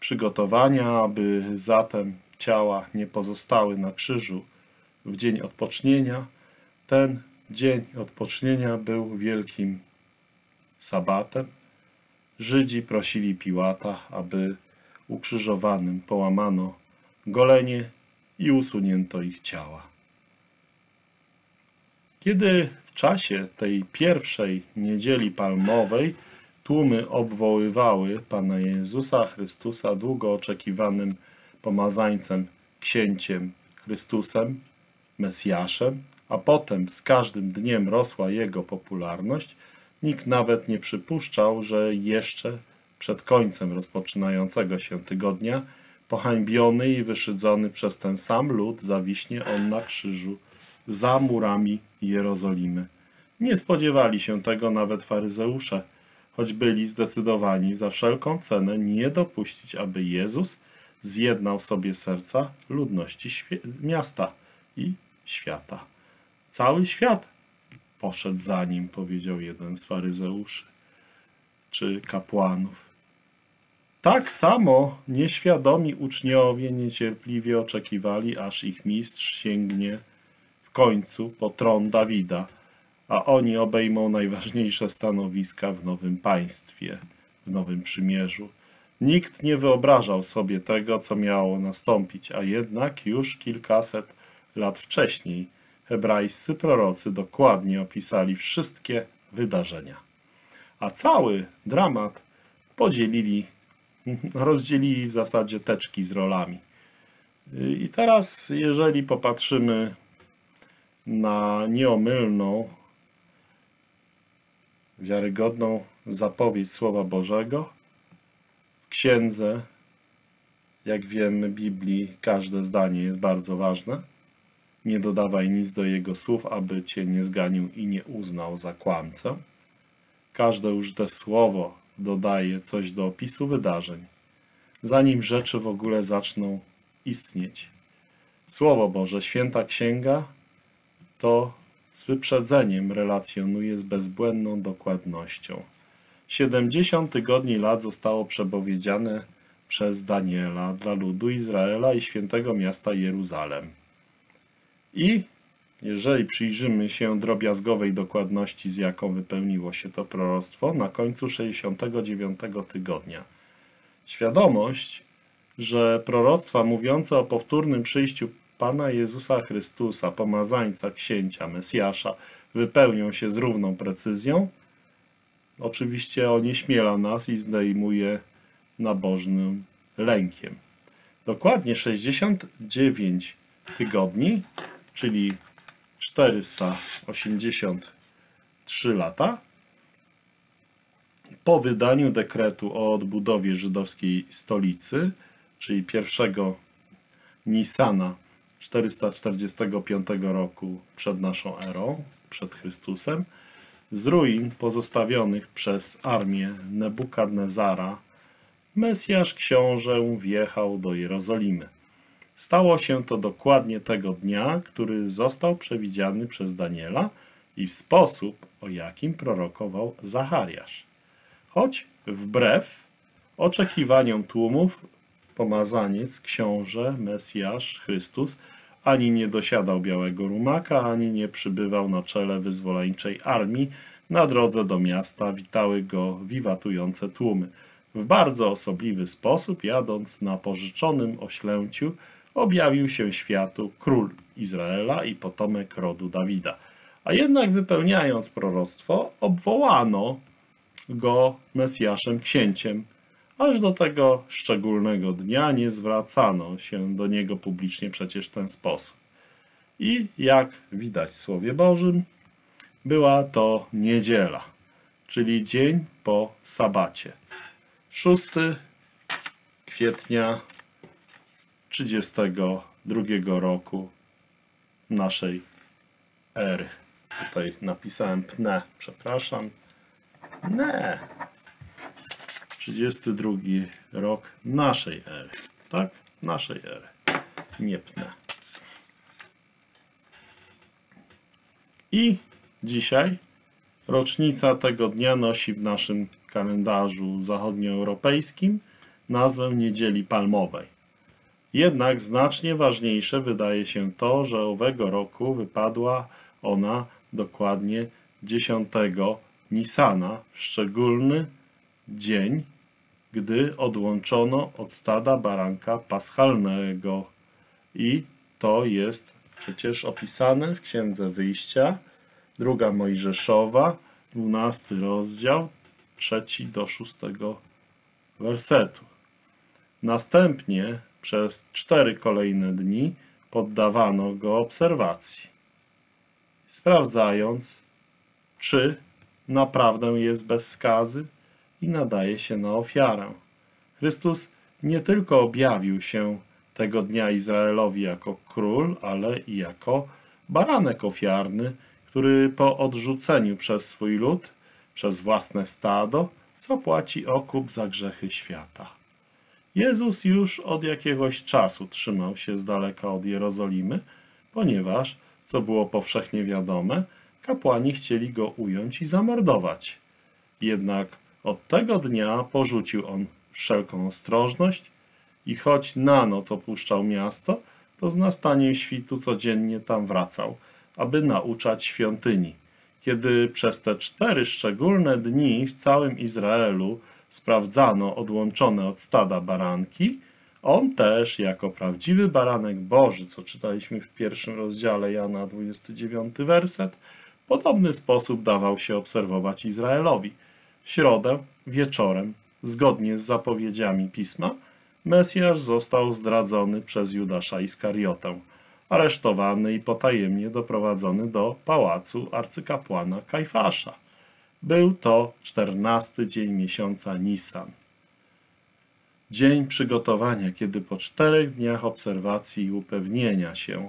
przygotowania, aby zatem ciała nie pozostały na krzyżu w dzień odpocznienia, ten dzień odpocznienia był wielkim sabatem. Żydzi prosili Piłata, aby ukrzyżowanym połamano golenie i usunięto ich ciała. Kiedy w czasie tej pierwszej niedzieli palmowej tłumy obwoływały Pana Jezusa Chrystusa długo oczekiwanym pomazańcem, księciem Chrystusem, Mesjaszem, a potem z każdym dniem rosła jego popularność, nikt nawet nie przypuszczał, że jeszcze przed końcem rozpoczynającego się tygodnia pohańbiony i wyszydzony przez ten sam lud zawiśnie on na krzyżu za murami Jerozolimy. Nie spodziewali się tego nawet faryzeusze, choć byli zdecydowani za wszelką cenę nie dopuścić, aby Jezus zjednał sobie serca ludności miasta i świata. Cały świat poszedł za nim, powiedział jeden z faryzeuszy czy kapłanów. Tak samo nieświadomi uczniowie niecierpliwie oczekiwali, aż ich mistrz sięgnie w końcu po tron Dawida, a oni obejmą najważniejsze stanowiska w nowym państwie, w nowym przymierzu. Nikt nie wyobrażał sobie tego, co miało nastąpić, a jednak już kilkaset lat wcześniej hebrajscy prorocy dokładnie opisali wszystkie wydarzenia. A cały dramat podzielili, rozdzielili w zasadzie teczki z rolami. I teraz, jeżeli popatrzymy na nieomylną, wiarygodną zapowiedź Słowa Bożego, w księdze, jak wiemy, Biblii, każde zdanie jest bardzo ważne. Nie dodawaj nic do jego słów, aby cię nie zganił i nie uznał za kłamcę. Każde użyte słowo dodaje coś do opisu wydarzeń, zanim rzeczy w ogóle zaczną istnieć. Słowo Boże, święta księga, to z wyprzedzeniem relacjonuje z bezbłędną dokładnością. siedemdziesiąt tygodni lat zostało przepowiedziane przez Daniela dla ludu Izraela i świętego miasta Jeruzalem. I jeżeli przyjrzymy się drobiazgowej dokładności, z jaką wypełniło się to proroctwo, na końcu sześćdziesiątego dziewiątego tygodnia. Świadomość, że proroctwa mówiące o powtórnym przyjściu Pana Jezusa Chrystusa, pomazańca, księcia, Mesjasza, wypełnią się z równą precyzją, oczywiście onieśmiela nas i zdejmuje nabożnym lękiem. Dokładnie sześćdziesiąt dziewięć tygodni, czyli czterysta osiemdziesiąt trzy lata, po wydaniu dekretu o odbudowie żydowskiej stolicy, czyli pierwszego Nisana czterysta czterdziestego piątego roku przed naszą erą, przed Chrystusem, z ruin pozostawionych przez armię Nebukadnezara, Mesjasz książę wjechał do Jerozolimy. Stało się to dokładnie tego dnia, który został przewidziany przez Daniela i w sposób, o jakim prorokował Zachariasz. Choć wbrew oczekiwaniom tłumów, pomazaniec, książę, Mesjasz, Chrystus ani nie dosiadał białego rumaka, ani nie przybywał na czele wyzwoleńczej armii. Na drodze do miasta witały go wiwatujące tłumy. W bardzo osobliwy sposób, jadąc na pożyczonym oślęciu, objawił się światu król Izraela i potomek rodu Dawida. A jednak wypełniając proroctwo, obwołano go Mesjaszem, księciem. Aż do tego szczególnego dnia nie zwracano się do niego publicznie przecież w ten sposób. I jak widać w Słowie Bożym, była to niedziela, czyli dzień po sabacie. szóstego kwietnia trzydziestego drugiego roku naszej ery. Tutaj napisałem pne, przepraszam. Ne. trzydziesty drugi rok naszej ery. Tak? Naszej ery. Nie pnę. I dzisiaj rocznica tego dnia nosi w naszym kalendarzu zachodnioeuropejskim nazwę Niedzieli Palmowej. Jednak znacznie ważniejsze wydaje się to, że owego roku wypadła ona dokładnie dziesiątego Nisana, w szczególny dzień gdy odłączono od stada baranka paschalnego. I to jest przecież opisane w Księdze Wyjścia, druga Mojżeszowa, dwunasty rozdział, trzeci do szóstego wersetu. Następnie przez cztery kolejne dni poddawano go obserwacji, sprawdzając, czy naprawdę jest bez skazy i nadaje się na ofiarę. Chrystus nie tylko objawił się tego dnia Izraelowi jako król, ale i jako baranek ofiarny, który po odrzuceniu przez swój lud, przez własne stado, zapłaci okup za grzechy świata. Jezus już od jakiegoś czasu trzymał się z daleka od Jerozolimy, ponieważ, co było powszechnie wiadome, kapłani chcieli go ująć i zamordować. Jednak od tego dnia porzucił on wszelką ostrożność i choć na noc opuszczał miasto, to z nastaniem świtu codziennie tam wracał, aby nauczać świątyni. Kiedy przez te cztery szczególne dni w całym Izraelu sprawdzano odłączone od stada baranki, on też jako prawdziwy baranek Boży, co czytaliśmy w pierwszym rozdziale Jana, dwudziesty dziewiąty werset, w podobny sposób dawał się obserwować Izraelowi. W środę, wieczorem, zgodnie z zapowiedziami Pisma, Mesjasz został zdradzony przez Judasza Iskariotę, aresztowany i potajemnie doprowadzony do pałacu arcykapłana Kajfasza. Był to czternasty dzień miesiąca Nisan. Dzień przygotowania, kiedy po czterech dniach obserwacji i upewnienia się,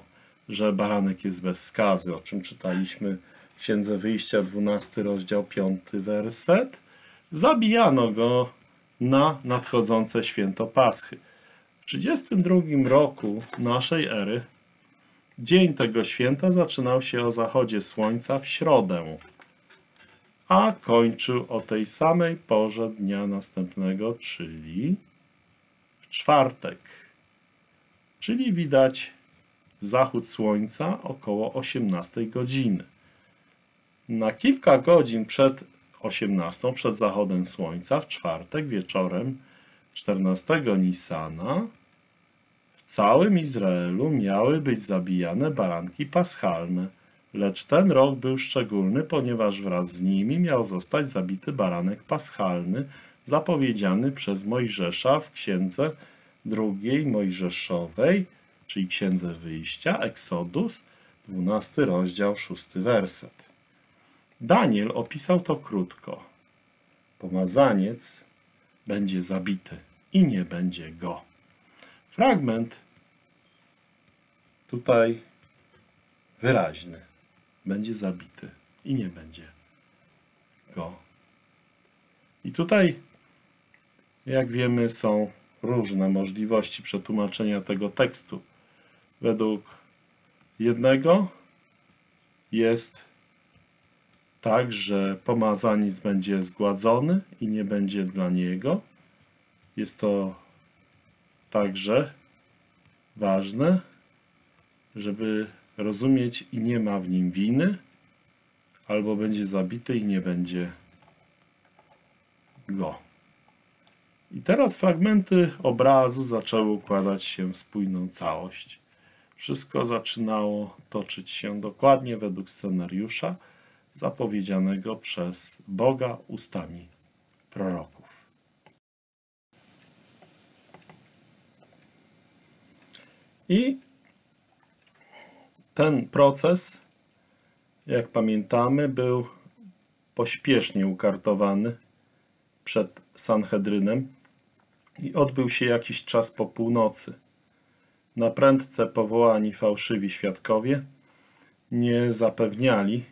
że baranek jest bez skazy, o czym czytaliśmy w Księdze Wyjścia, dwunasty rozdział, piąty werset, zabijano go na nadchodzące święto Paschy. W trzydziestym drugim roku naszej ery dzień tego święta zaczynał się o zachodzie słońca w środę, a kończył o tej samej porze dnia następnego, czyli w czwartek. Czyli widać zachód słońca około osiemnastej godziny. Na kilka godzin przed osiemnastą, przed zachodem słońca, w czwartek wieczorem czternastego Nisana, w całym Izraelu miały być zabijane baranki paschalne, lecz ten rok był szczególny, ponieważ wraz z nimi miał zostać zabity baranek paschalny zapowiedziany przez Mojżesza w Księdze drugiej Mojżeszowej, czyli Księdze Wyjścia, Eksodus, dwunasty rozdział, szósty werset. Daniel opisał to krótko. Pomazaniec będzie zabity i nie będzie go. Fragment tutaj wyraźny. Będzie zabity i nie będzie go. I tutaj, jak wiemy, są różne możliwości przetłumaczenia tego tekstu. Według jednego jest tak, że pomazaniec będzie zgładzony i nie będzie dla niego. Jest to także ważne, żeby rozumieć i nie ma w nim winy, albo będzie zabity i nie będzie go. I teraz fragmenty obrazu zaczęły układać się w spójną całość. Wszystko zaczynało toczyć się dokładnie według scenariusza zapowiedzianego przez Boga ustami proroków. I ten proces, jak pamiętamy, był pośpiesznie ukartowany przed Sanhedrynem i odbył się jakiś czas po północy. Na prędce powołani fałszywi świadkowie nie zapewniali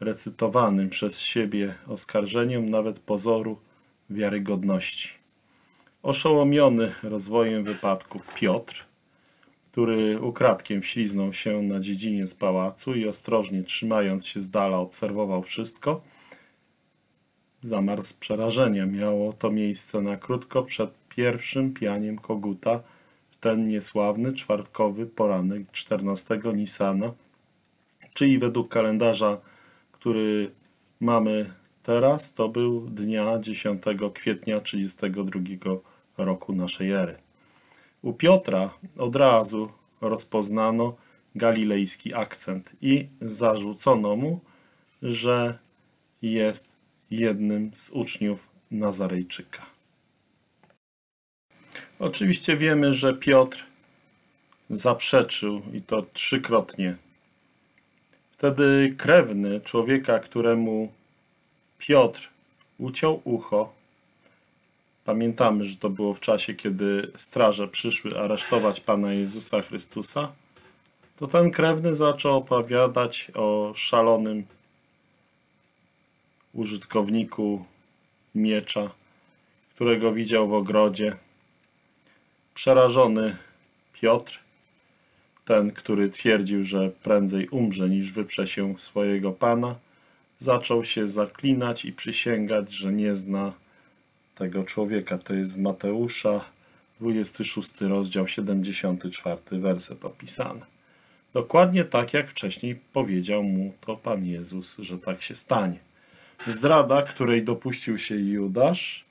recytowanym przez siebie oskarżeniom nawet pozoru wiarygodności. Oszołomiony rozwojem wypadków Piotr, który ukradkiem wśliznął się na dziedziniec pałacu i ostrożnie, trzymając się z dala, obserwował wszystko, zamarł z przerażenia. Miało to miejsce na krótko przed pierwszym pianiem koguta w ten niesławny czwartkowy poranek czternastego Nisana, czyli według kalendarza, który mamy teraz to był dnia dziesiątego kwietnia trzydziestego drugiego roku naszej ery. U Piotra od razu rozpoznano galilejski akcent i zarzucono mu, że jest jednym z uczniów Nazarejczyka. Oczywiście wiemy, że Piotr zaprzeczył i to trzykrotnie. Wtedy krewny człowieka, któremu Piotr uciął ucho, pamiętamy, że to było w czasie, kiedy straże przyszły aresztować Pana Jezusa Chrystusa, to ten krewny zaczął opowiadać o szalonym użytkowniku miecza, którego widział w ogrodzie. Przerażony Piotr, ten, który twierdził, że prędzej umrze niż wyprze się swojego Pana, zaczął się zaklinać i przysięgać, że nie zna tego człowieka. To jest Mateusza, dwudziesty szósty rozdział, siedemdziesiąty czwarty werset opisany. Dokładnie tak, jak wcześniej powiedział mu to Pan Jezus, że tak się stanie. Zdrada, której dopuścił się Judasz,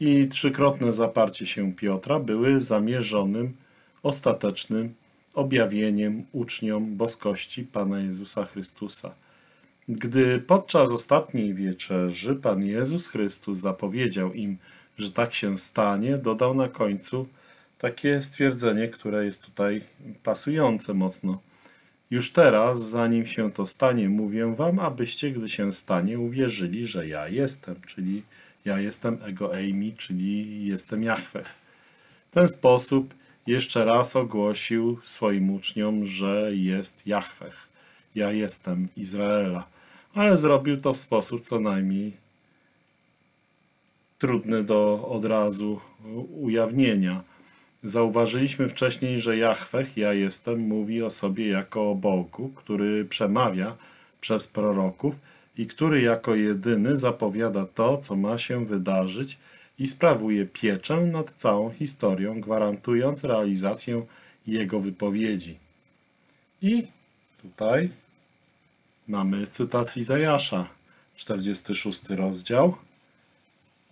i trzykrotne zaparcie się Piotra były zamierzonym, ostatecznym objawieniem uczniom boskości Pana Jezusa Chrystusa. Gdy podczas ostatniej wieczerzy Pan Jezus Chrystus zapowiedział im, że tak się stanie, dodał na końcu takie stwierdzenie, które jest tutaj pasujące mocno. Już teraz, zanim się to stanie, mówię wam, abyście, gdy się stanie, uwierzyli, że ja jestem, czyli ja jestem Ego Eimi, czyli jestem Jahweh. W ten sposób jeszcze raz ogłosił swoim uczniom, że jest Jahweh. Ja jestem Izraela. Ale zrobił to w sposób co najmniej trudny do od razu ujawnienia. Zauważyliśmy wcześniej, że Jahweh, ja jestem, mówi o sobie jako o Bogu, który przemawia przez proroków i który jako jedyny zapowiada to, co ma się wydarzyć i sprawuje pieczę nad całą historią, gwarantując realizację jego wypowiedzi. I tutaj mamy cytat Izajasza, czterdziesty szósty rozdział.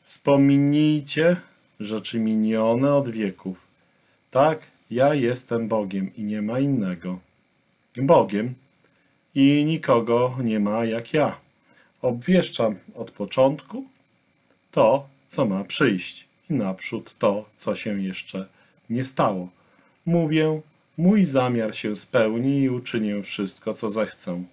Wspomnijcie rzeczy minione od wieków. Tak, ja jestem Bogiem i nie ma innego. Bogiem i nikogo nie ma jak ja. Obwieszczam od początku to, co ma przyjść i naprzód to, co się jeszcze nie stało. Mówię, mój zamiar się spełni i uczynię wszystko, co zechcę.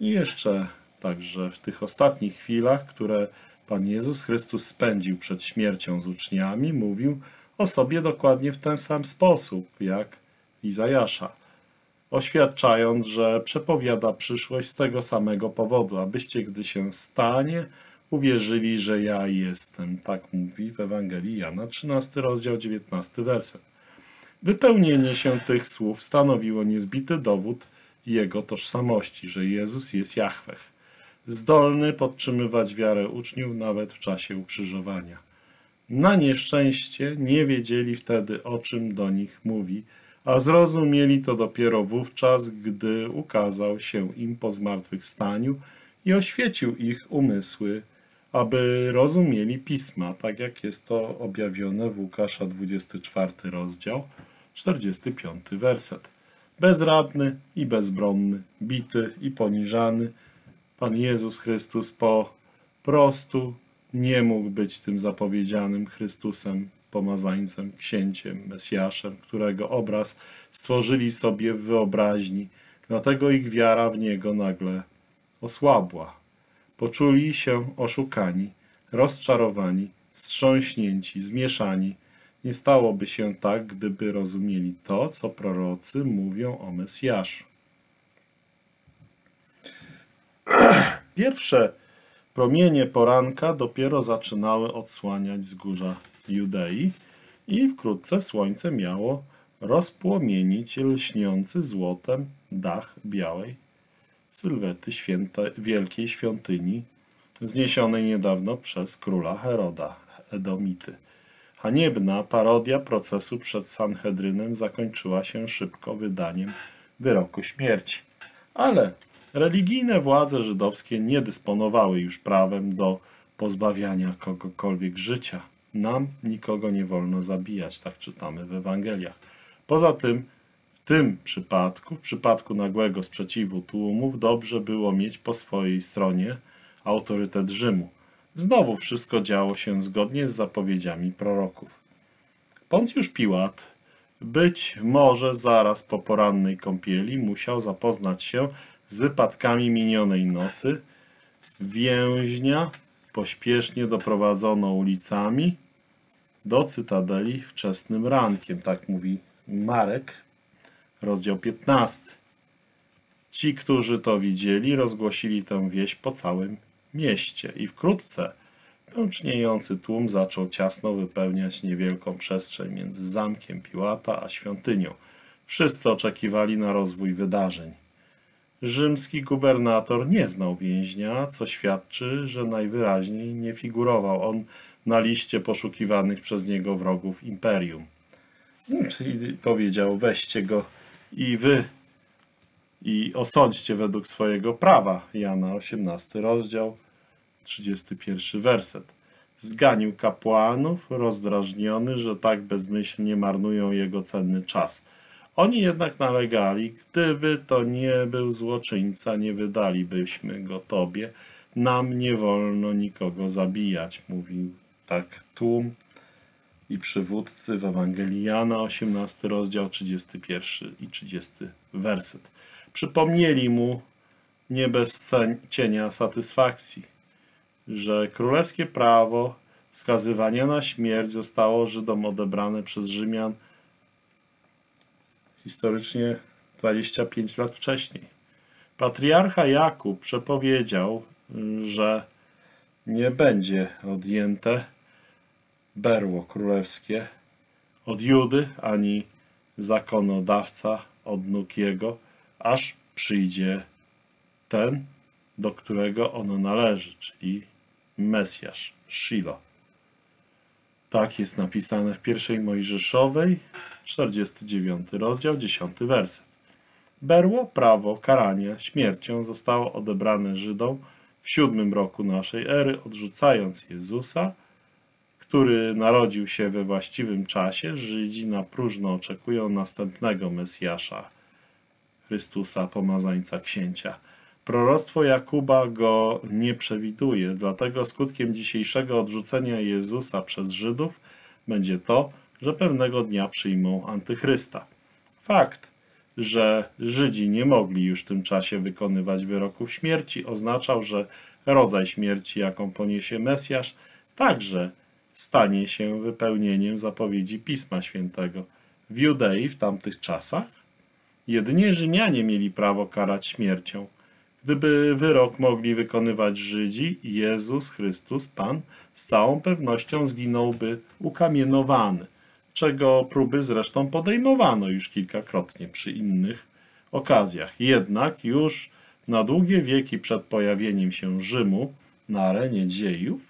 I jeszcze także w tych ostatnich chwilach, które Pan Jezus Chrystus spędził przed śmiercią z uczniami, mówił o sobie dokładnie w ten sam sposób, jak Izajasza, oświadczając, że przepowiada przyszłość z tego samego powodu, abyście, gdy się stanie, uwierzyli, że ja jestem. Tak mówi w Ewangelii Jana, trzynasty rozdział, dziewiętnasty werset. Wypełnienie się tych słów stanowiło niezbity dowód jego tożsamości, że Jezus jest Jahweh, zdolny podtrzymywać wiarę uczniów nawet w czasie ukrzyżowania. Na nieszczęście nie wiedzieli wtedy, o czym do nich mówi, a zrozumieli to dopiero wówczas, gdy ukazał się im po zmartwychwstaniu i oświecił ich umysły, aby rozumieli Pisma, tak jak jest to objawione w Łukasza dwudziesty czwarty rozdział, czterdziesty piąty werset. Bezradny i bezbronny, bity i poniżany, Pan Jezus Chrystus po prostu nie mógł być tym zapowiedzianym Chrystusem, pomazańcem, księciem, Mesjaszem, którego obraz stworzyli sobie w wyobraźni, dlatego ich wiara w Niego nagle osłabła. Poczuli się oszukani, rozczarowani, wstrząśnięci, zmieszani. Nie stałoby się tak, gdyby rozumieli to, co prorocy mówią o Mesjaszu. Pierwsze promienie poranka dopiero zaczynały odsłaniać wzgórza Judei i wkrótce słońce miało rozpłomienić lśniący złotem dach białej sylwety święte, wielkiej świątyni zniesionej niedawno przez króla Heroda, Edomity. Haniebna parodia procesu przed Sanhedrynem zakończyła się szybko wydaniem wyroku śmierci. Ale Religijne władze żydowskie nie dysponowały już prawem do pozbawiania kogokolwiek życia. Nam nikogo nie wolno zabijać, tak czytamy w Ewangeliach. Poza tym, w tym przypadku, w przypadku nagłego sprzeciwu tłumów, dobrze było mieć po swojej stronie autorytet Rzymu. Znowu wszystko działo się zgodnie z zapowiedziami proroków. Poncjusz Piłat być może zaraz po porannej kąpieli musiał zapoznać się z wypadkami minionej nocy. Więźnia pośpiesznie doprowadzono ulicami do cytadeli wczesnym rankiem, tak mówi Marek, rozdział piętnasty. Ci, którzy to widzieli, rozgłosili tę wieść po całym mieście i wkrótce pęczniejący tłum zaczął ciasno wypełniać niewielką przestrzeń między zamkiem Piłata a świątynią. Wszyscy oczekiwali na rozwój wydarzeń. Rzymski gubernator nie znał więźnia, co świadczy, że najwyraźniej nie figurował on na liście poszukiwanych przez niego wrogów imperium. Czyli powiedział, weźcie go i wy i osądźcie według swojego prawa. Jana osiemnasty rozdział, trzydziesty pierwszy werset. Zganił kapłanów, rozdrażniony, że tak bezmyślnie marnują jego cenny czas. Oni jednak nalegali, gdyby to nie był złoczyńca, nie wydalibyśmy go tobie. Nam nie wolno nikogo zabijać, mówił tak tłum i przywódcy w Ewangelii Jana, osiemnasty rozdział, trzydziesty pierwszy i trzydziesty werset. Przypomnieli mu nie bez cienia satysfakcji, że królewskie prawo skazywania na śmierć zostało Żydom odebrane przez Rzymian historycznie dwadzieścia pięć lat wcześniej. Patriarcha Jakub przepowiedział, że nie będzie odjęte berło królewskie od Judy ani zakonodawca od nóg jego, aż przyjdzie ten, do którego ono należy, czyli Mesjasz, Shilo. Tak jest napisane w pierwszej Mojżeszowej, czterdziesty dziewiąty rozdział, dziesiąty werset. Berło, prawo, karania, śmiercią zostało odebrane Żydom w siódmym roku naszej ery, odrzucając Jezusa, który narodził się we właściwym czasie. Żydzi na próżno oczekują następnego Mesjasza, Chrystusa, pomazańca księcia. Proroctwo Jakuba go nie przewiduje, dlatego skutkiem dzisiejszego odrzucenia Jezusa przez Żydów będzie to, że pewnego dnia przyjmą antychrysta. Fakt, że Żydzi nie mogli już w tym czasie wykonywać wyroków śmierci, oznaczał, że rodzaj śmierci, jaką poniesie Mesjasz, także stanie się wypełnieniem zapowiedzi Pisma Świętego. W Judei w tamtych czasach jedynie Rzymianie mieli prawo karać śmiercią. Gdyby wyrok mogli wykonywać Żydzi, Jezus Chrystus, Pan, z całą pewnością zginąłby ukamienowany, czego próby zresztą podejmowano już kilkakrotnie przy innych okazjach. Jednak już na długie wieki przed pojawieniem się Rzymu na arenie dziejów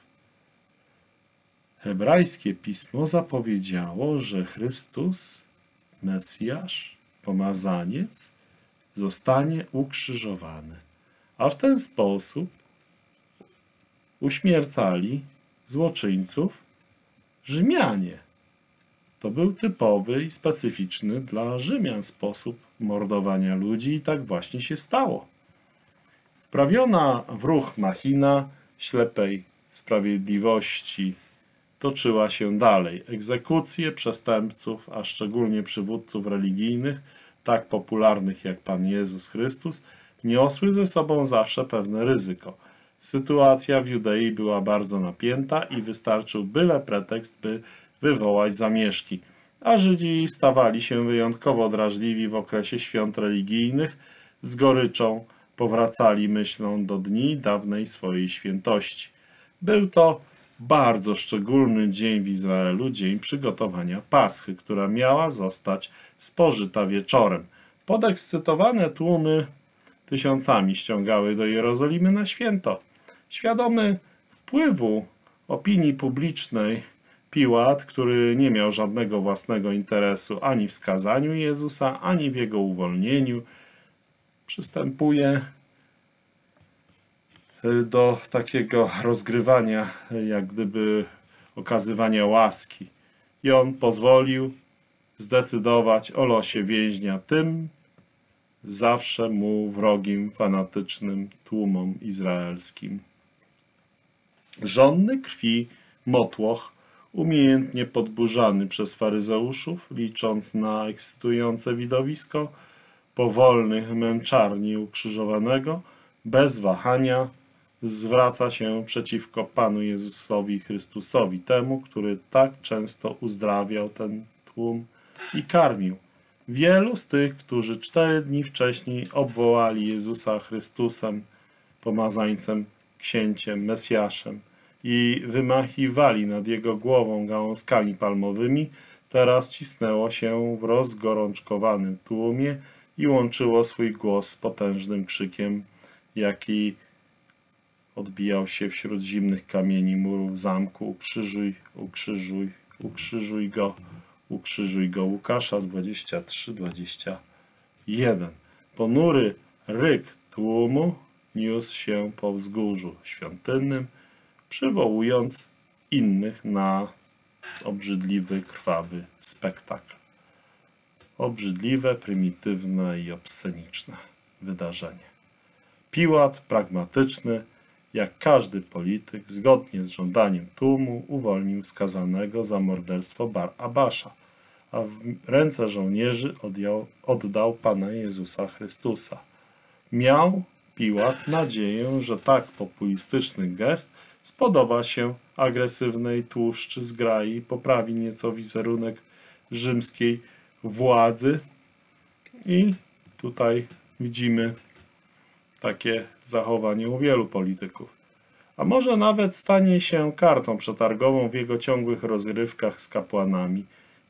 hebrajskie pismo zapowiedziało, że Chrystus, Mesjasz, pomazaniec, zostanie ukrzyżowany. A w ten sposób uśmiercali złoczyńców Rzymianie. To był typowy i specyficzny dla Rzymian sposób mordowania ludzi i tak właśnie się stało. Wprawiona w ruch machina ślepej sprawiedliwości toczyła się dalej. Egzekucje przestępców, a szczególnie przywódców religijnych, tak popularnych jak Pan Jezus Chrystus, niosły ze sobą zawsze pewne ryzyko. Sytuacja w Judei była bardzo napięta i wystarczył byle pretekst, by wywołać zamieszki. A Żydzi stawali się wyjątkowo drażliwi w okresie świąt religijnych, z goryczą powracali myślą do dni dawnej swojej świętości. Był to bardzo szczególny dzień w Izraelu, dzień przygotowania Paschy, która miała zostać spożyta wieczorem. Podekscytowane tłumy tysiącami ściągały do Jerozolimy na święto. Świadomy wpływu opinii publicznej, Piłat, który nie miał żadnego własnego interesu ani w skazaniu Jezusa, ani w jego uwolnieniu, przystępuje do takiego rozgrywania, jak gdyby okazywania łaski. I on pozwolił zdecydować o losie więźnia tym zawsze mu wrogim, fanatycznym tłumom izraelskim. Żonny krwi motłoch, umiejętnie podburzany przez faryzeuszów, licząc na ekscytujące widowisko powolnych męczarni ukrzyżowanego, bez wahania zwraca się przeciwko Panu Jezusowi Chrystusowi, temu, który tak często uzdrawiał ten tłum i karmił. Wielu z tych, którzy cztery dni wcześniej obwołali Jezusa Chrystusem, pomazańcem, księciem, Mesjaszem i wymachiwali nad jego głową gałązkami palmowymi, teraz cisnęło się w rozgorączkowanym tłumie i łączyło swój głos z potężnym krzykiem, jaki odbijał się wśród zimnych kamieni murów zamku. Ukrzyżuj, ukrzyżuj, ukrzyżuj go, ukrzyżuj go. Łukasza dwadzieścia trzy, dwadzieścia jeden. Ponury ryk tłumu niósł się po wzgórzu świątynnym, przywołując innych na obrzydliwy, krwawy spektakl. Obrzydliwe, prymitywne i obsceniczne wydarzenie. Piłat, pragmatyczny, jak każdy polityk, zgodnie z żądaniem tłumu uwolnił skazanego za morderstwo Barabasza, a w ręce żołnierzy odjął, oddał Pana Jezusa Chrystusa. Miał Piłat nadzieję, że tak populistyczny gest spodoba się agresywnej tłuszczy zgrai i poprawi nieco wizerunek rzymskiej władzy. I tutaj widzimy takie zachowanie u wielu polityków. A może nawet stanie się kartą przetargową w jego ciągłych rozrywkach z kapłanami.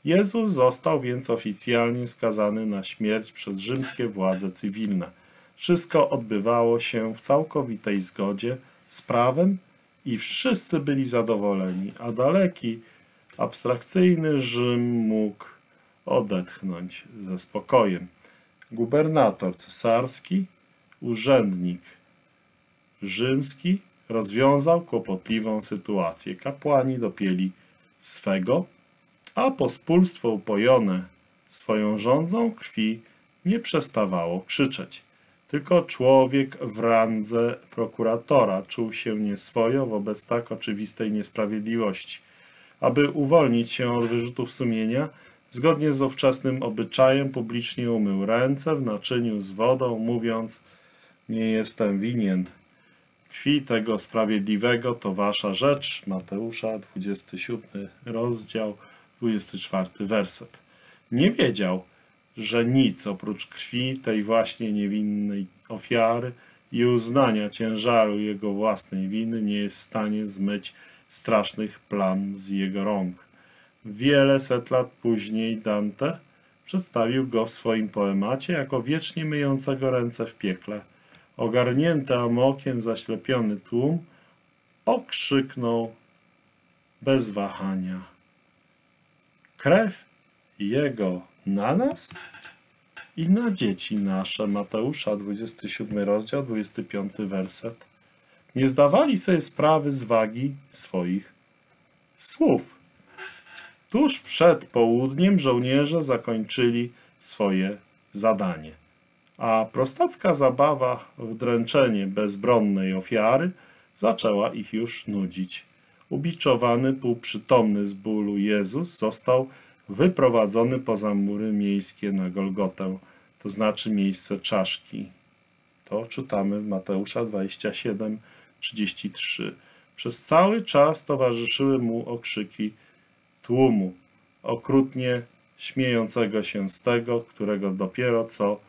Jezus został więc oficjalnie skazany na śmierć przez rzymskie władze cywilne. Wszystko odbywało się w całkowitej zgodzie z prawem i wszyscy byli zadowoleni, a daleki, abstrakcyjny Rzym mógł odetchnąć ze spokojem. Gubernator cesarski, urzędnik rzymski rozwiązał kłopotliwą sytuację. Kapłani dopięli swego, a pospólstwo upojone swoją rządzą krwi nie przestawało krzyczeć. Tylko człowiek w randze prokuratora czuł się nieswojo wobec tak oczywistej niesprawiedliwości. Aby uwolnić się od wyrzutów sumienia, zgodnie z ówczesnym obyczajem publicznie umył ręce w naczyniu z wodą, mówiąc: nie jestem winien. Krwi tego sprawiedliwego to wasza rzecz. Mateusza dwudziesty siódmy rozdział, dwudziesty czwarty werset. Nie wiedział, że nic oprócz krwi tej właśnie niewinnej ofiary i uznania ciężaru jego własnej winy nie jest w stanie zmyć strasznych plam z jego rąk. Wiele set lat później Dante przedstawił go w swoim poemacie jako wiecznie myjącego ręce w piekle. Ogarnięty amokiem, zaślepiony tłum okrzyknął bez wahania: krew jego na nas i na dzieci nasze. Mateusza dwudziesty siódmy rozdział, dwudziesty piąty werset. Nie zdawali sobie sprawy z wagi swoich słów. Tuż przed południem żołnierze zakończyli swoje zadanie, a prostacka zabawa w dręczenie bezbronnej ofiary zaczęła ich już nudzić. Ubiczowany, półprzytomny z bólu Jezus został wyprowadzony poza mury miejskie na Golgotę, to znaczy miejsce czaszki. To czytamy w Mateusza dwudziestym siódmym, trzydziestym trzecim. Przez cały czas towarzyszyły mu okrzyki tłumu, okrutnie śmiejącego się z tego, którego dopiero co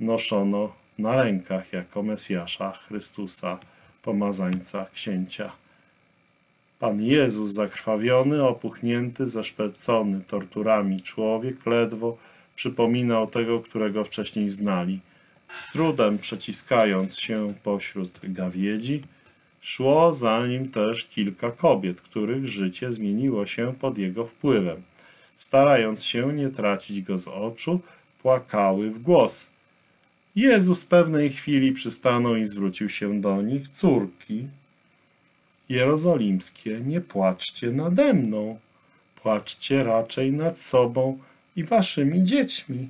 noszono na rękach jako Mesjasza, Chrystusa, pomazańca, księcia. Pan Jezus zakrwawiony, opuchnięty, zeszpecony torturami człowiek ledwo przypominał tego, którego wcześniej znali. Z trudem przeciskając się pośród gawiedzi, szło za nim też kilka kobiet, których życie zmieniło się pod jego wpływem. Starając się nie tracić go z oczu, płakały w głos. Jezus pewnej chwili przystanął i zwrócił się do nich. Córki jerozolimskie, nie płaczcie nade mną, płaczcie raczej nad sobą i waszymi dziećmi.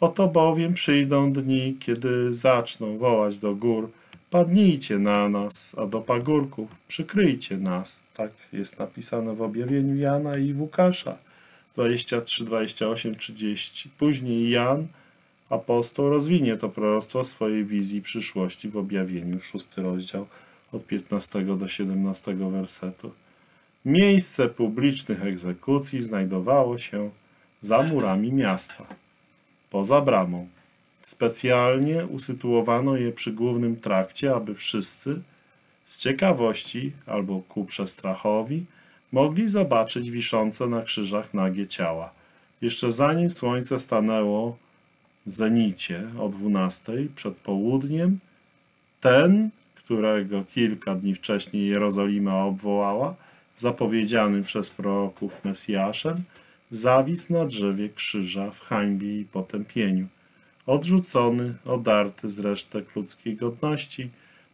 Oto bowiem przyjdą dni, kiedy zaczną wołać do gór, padnijcie na nas, a do pagórków przykryjcie nas. Tak jest napisane w objawieniu Jana i Łukasza dwadzieścia trzy, dwadzieścia osiem, trzydzieści. Później Jan, apostoł, rozwinie to proroctwo w swojej wizji przyszłości w objawieniu, szósty rozdział, od piętnastego do siedemnastego wersetu. Miejsce publicznych egzekucji znajdowało się za murami miasta, poza bramą. Specjalnie usytuowano je przy głównym trakcie, aby wszyscy z ciekawości albo ku przestrachowi mogli zobaczyć wiszące na krzyżach nagie ciała. Jeszcze zanim słońce stanęło w zenicie o dwunastej przed południem, ten, którego kilka dni wcześniej Jerozolima obwołała, zapowiedzianym przez proroków Mesjaszem, zawisł na drzewie krzyża w hańbie i potępieniu. Odrzucony, odarty z resztek ludzkiej godności,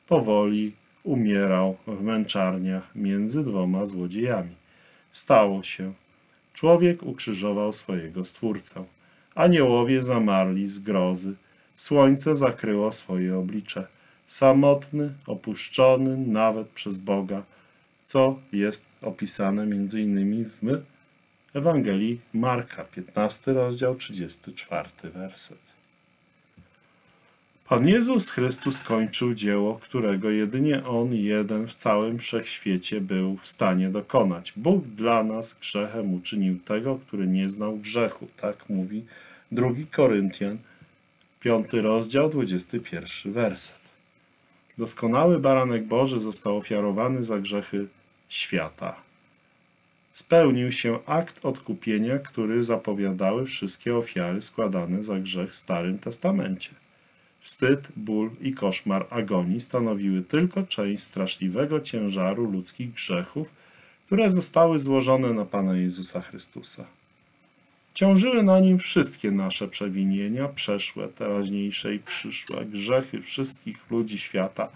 powoli umierał w męczarniach między dwoma złodziejami. Stało się. Człowiek ukrzyżował swojego Stwórcę. Aniołowie zamarli z grozy. Słońce zakryło swoje oblicze. Samotny, opuszczony nawet przez Boga, co jest opisane między innymi w Ewangelii Marka, piętnasty rozdział, trzydziesty czwarty werset. Pan Jezus Chrystus kończył dzieło, którego jedynie On jeden w całym wszechświecie był w stanie dokonać. Bóg dla nas grzechem uczynił tego, który nie znał grzechu. Tak mówi drugi Koryntian, piąty rozdział, dwudziesty pierwszy werset. Doskonały Baranek Boży został ofiarowany za grzechy świata. Spełnił się akt odkupienia, który zapowiadały wszystkie ofiary składane za grzech w Starym Testamencie. Wstyd, ból i koszmar agonii stanowiły tylko część straszliwego ciężaru ludzkich grzechów, które zostały złożone na Pana Jezusa Chrystusa. Ciążyły na Nim wszystkie nasze przewinienia, przeszłe, teraźniejsze i przyszłe, grzechy wszystkich ludzi świata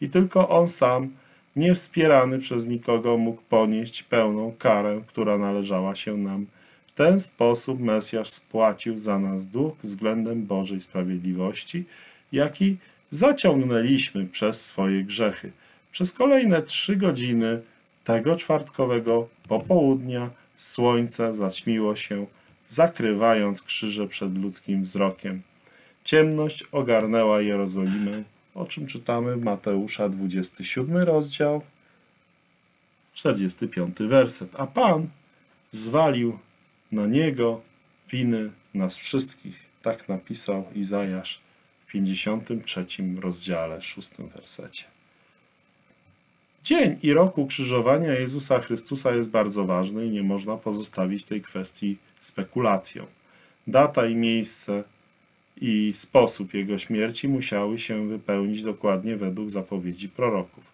i tylko On sam, nie wspierany przez nikogo, mógł ponieść pełną karę, która należała się nam. W ten sposób Mesjasz spłacił za nas dług względem Bożej sprawiedliwości, jaki zaciągnęliśmy przez swoje grzechy. Przez kolejne trzy godziny tego czwartkowego popołudnia słońce zaćmiło się, zakrywając krzyże przed ludzkim wzrokiem. Ciemność ogarnęła Jerozolimę, o czym czytamy w Mateusza dwudziestym siódmym rozdział, czterdziesty piąty werset. A Pan zwalił na Niego winy nas wszystkich. Tak napisał Izajasz w pięćdziesiątym trzecim rozdziale, szóstym wersecie. Dzień i rok ukrzyżowania Jezusa Chrystusa jest bardzo ważny i nie można pozostawić tej kwestii spekulacjom. Data i miejsce i sposób Jego śmierci musiały się wypełnić dokładnie według zapowiedzi proroków.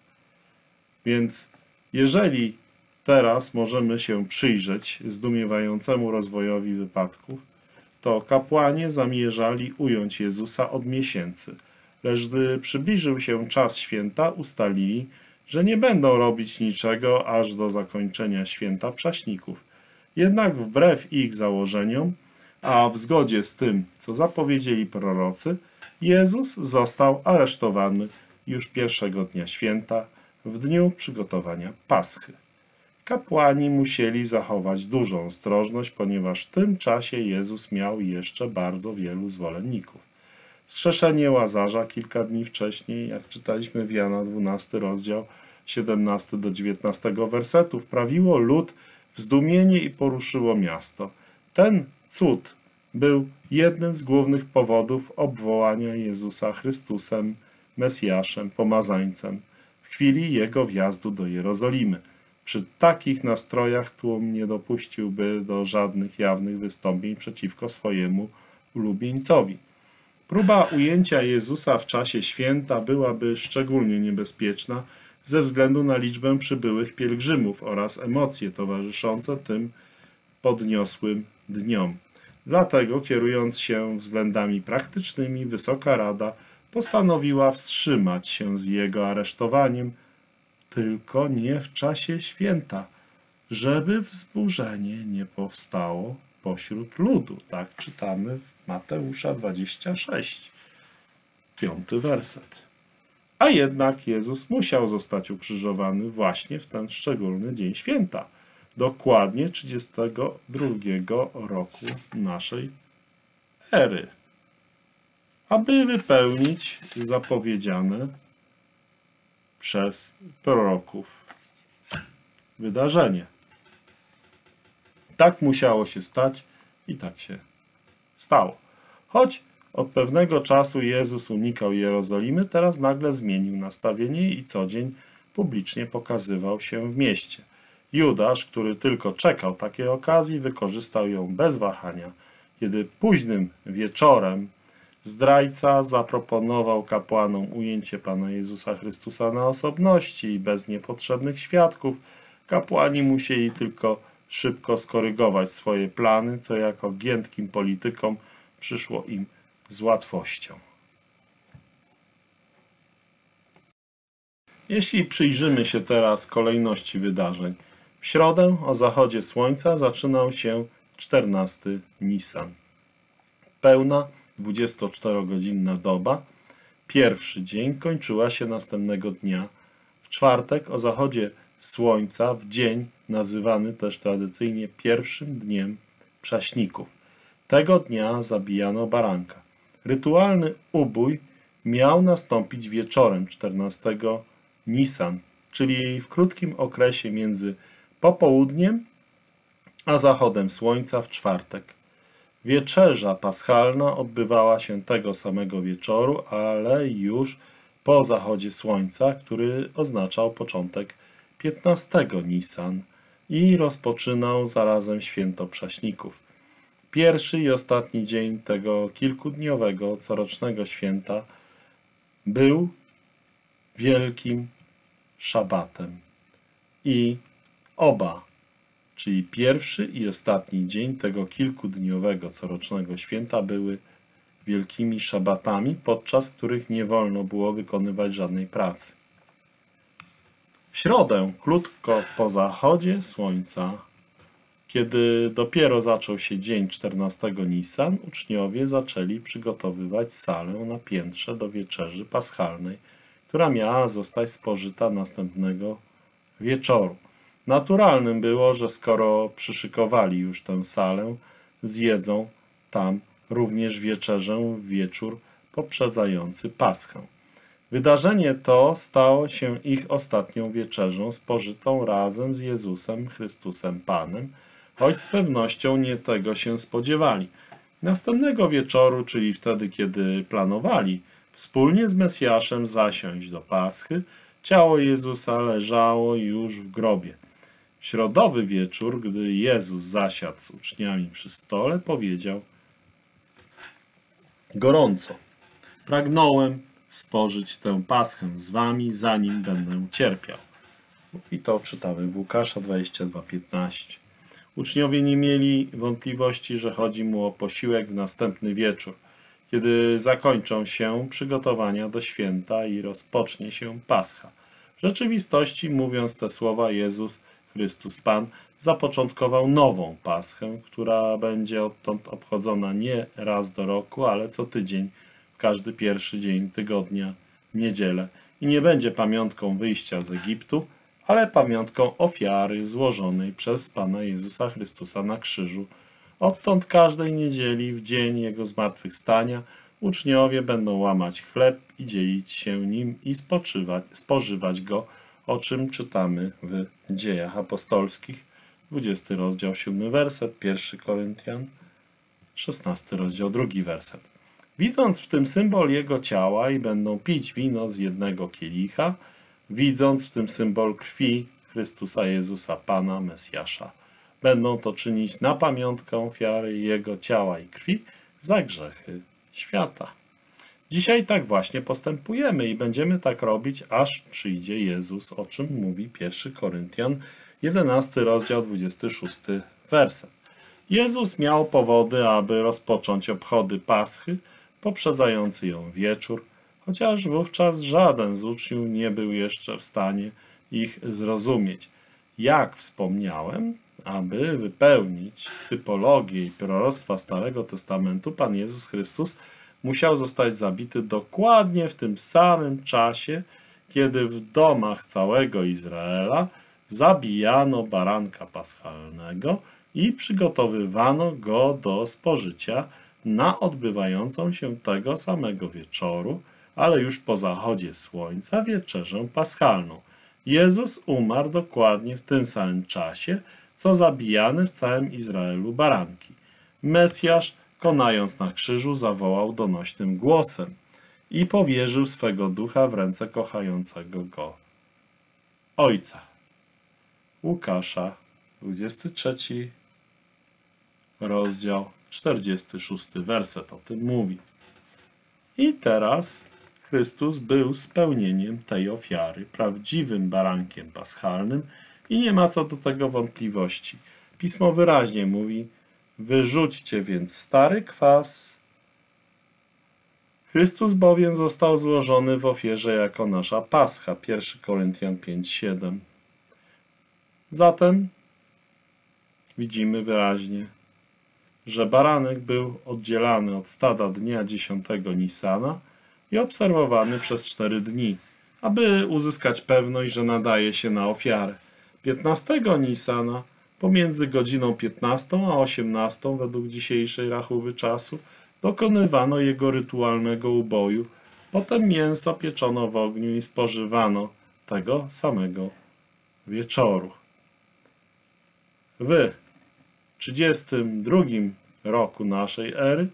Więc jeżeli teraz możemy się przyjrzeć zdumiewającemu rozwojowi wypadków, to kapłani zamierzali ująć Jezusa od miesięcy, lecz gdy przybliżył się czas święta, ustalili, że nie będą robić niczego aż do zakończenia święta Prześników. Jednak wbrew ich założeniom, a w zgodzie z tym, co zapowiedzieli prorocy, Jezus został aresztowany już pierwszego dnia święta, w dniu przygotowania Paschy. Kapłani musieli zachować dużą ostrożność, ponieważ w tym czasie Jezus miał jeszcze bardzo wielu zwolenników. Skrzeszenie Łazarza kilka dni wcześniej, jak czytaliśmy w Jana dwunastym rozdział, siedemnasty do dziewiętnastego wersetu, wprawiło lud w zdumienie i poruszyło miasto. Ten cud był jednym z głównych powodów obwołania Jezusa Chrystusem, Mesjaszem, Pomazańcem w chwili Jego wjazdu do Jerozolimy. Przy takich nastrojach tłum nie dopuściłby do żadnych jawnych wystąpień przeciwko swojemu ulubieńcowi. Próba ujęcia Jezusa w czasie święta byłaby szczególnie niebezpieczna ze względu na liczbę przybyłych pielgrzymów oraz emocje towarzyszące tym podniosłym dniom. Dlatego, kierując się względami praktycznymi, Wysoka Rada postanowiła wstrzymać się z jego aresztowaniem, tylko nie w czasie święta, żeby wzburzenie nie powstało pośród ludu. Tak czytamy w Mateusza dwudziestym szóstym, piąty werset. A jednak Jezus musiał zostać ukrzyżowany właśnie w ten szczególny dzień święta, dokładnie trzydziestego drugiego roku naszej ery, aby wypełnić zapowiedziane przez proroków wydarzenie. Tak musiało się stać i tak się stało. Choć od pewnego czasu Jezus unikał Jerozolimy, teraz nagle zmienił nastawienie i co dzień publicznie pokazywał się w mieście. Judasz, który tylko czekał takiej okazji, wykorzystał ją bez wahania, kiedy późnym wieczorem zdrajca zaproponował kapłanom ujęcie Pana Jezusa Chrystusa na osobności i bez niepotrzebnych świadków. Kapłani musieli tylko szybko skorygować swoje plany, co jako giętkim politykom przyszło im z łatwością. Jeśli przyjrzymy się teraz kolejności wydarzeń, w środę o zachodzie słońca zaczynał się czternasty Nisan. Pełna dwudziestoczterogodzinna doba, pierwszy dzień, kończyła się następnego dnia. W czwartek o zachodzie słońca, w dzień nazywany też tradycyjnie pierwszym dniem Prześników. Tego dnia zabijano baranka. Rytualny ubój miał nastąpić wieczorem czternastego Nisan, czyli w krótkim okresie między popołudniem a zachodem słońca w czwartek. Wieczerza paschalna odbywała się tego samego wieczoru, ale już po zachodzie słońca, który oznaczał początek piętnastego Nisan i rozpoczynał zarazem święto Prześników. Pierwszy i ostatni dzień tego kilkudniowego, corocznego święta był wielkim szabatem i oba, czyli pierwszy i ostatni dzień tego kilkudniowego, corocznego święta były wielkimi szabatami, podczas których nie wolno było wykonywać żadnej pracy. W środę, krótko po zachodzie słońca, kiedy dopiero zaczął się dzień czternastego Nisan, uczniowie zaczęli przygotowywać salę na piętrze do wieczerzy paschalnej, która miała zostać spożyta następnego wieczoru. Naturalnym było, że skoro przyszykowali już tę salę, zjedzą tam również wieczerzę w wieczór poprzedzający Paschę. Wydarzenie to stało się ich ostatnią wieczerzą spożytą razem z Jezusem Chrystusem Panem, choć z pewnością nie tego się spodziewali. Następnego wieczoru, czyli wtedy, kiedy planowali wspólnie z Mesjaszem zasiąść do Paschy, ciało Jezusa leżało już w grobie. W środowy wieczór, gdy Jezus zasiadł z uczniami przy stole, powiedział: gorąco pragnąłem spożyć tę paschę z wami, zanim będę cierpiał. I to czytamy w Łukasza dwudziestym drugim, piętnastym. Uczniowie nie mieli wątpliwości, że chodzi mu o posiłek w następny wieczór, kiedy zakończą się przygotowania do święta i rozpocznie się Pascha. W rzeczywistości, mówiąc te słowa, Jezus Chrystus Pan zapoczątkował nową Paschę, która będzie odtąd obchodzona nie raz do roku, ale co tydzień, w każdy pierwszy dzień tygodnia, niedzielę. I nie będzie pamiątką wyjścia z Egiptu, ale pamiątką ofiary złożonej przez Pana Jezusa Chrystusa na krzyżu. Odtąd każdej niedzieli, w dzień Jego zmartwychwstania, uczniowie będą łamać chleb i dzielić się nim i spoczywać, spożywać go, o czym czytamy w Dziejach Apostolskich, dwudziesty rozdział, siódmy werset, pierwszy Koryntian, szesnasty rozdział, drugi werset. Widząc w tym symbol Jego ciała i będą pić wino z jednego kielicha, widząc w tym symbol krwi Chrystusa Jezusa, Pana Mesjasza. Będą to czynić na pamiątkę ofiary Jego ciała i krwi za grzechy świata. Dzisiaj tak właśnie postępujemy i będziemy tak robić, aż przyjdzie Jezus, o czym mówi pierwszy Koryntian, jedenasty rozdział, dwudziesty szósty werset. Jezus miał powody, aby rozpocząć obchody Paschy, poprzedzający ją wieczór, chociaż wówczas żaden z uczniów nie był jeszcze w stanie ich zrozumieć. Jak wspomniałem, aby wypełnić typologię i proroctwa Starego Testamentu, Pan Jezus Chrystus musiał zostać zabity dokładnie w tym samym czasie, kiedy w domach całego Izraela zabijano baranka paschalnego i przygotowywano go do spożycia na odbywającą się tego samego wieczoru, ale już po zachodzie słońca, wieczerzę paschalną. Jezus umarł dokładnie w tym samym czasie, co zabijane w całym Izraelu baranki. Mesjasz, konając na krzyżu, zawołał donośnym głosem i powierzył swego ducha w ręce kochającego go Ojca. Łukasza, dwudziesty trzeci rozdział, czterdziesty szósty werset o tym mówi. I teraz Chrystus był spełnieniem tej ofiary, prawdziwym barankiem paschalnym i nie ma co do tego wątpliwości. Pismo wyraźnie mówi: wyrzućcie więc stary kwas. Chrystus bowiem został złożony w ofierze jako nasza pascha. pierwszy Koryntian pięć siedem. Zatem widzimy wyraźnie, że baranek był oddzielany od stada dnia dziesiątego Nisana i obserwowany przez cztery dni, aby uzyskać pewność, że nadaje się na ofiarę. piętnastego Nisana pomiędzy godziną piętnastą a osiemnastą według dzisiejszej rachuby czasu dokonywano jego rytualnego uboju. Potem mięso pieczono w ogniu i spożywano tego samego wieczoru. W trzydziestym drugim roku naszej ery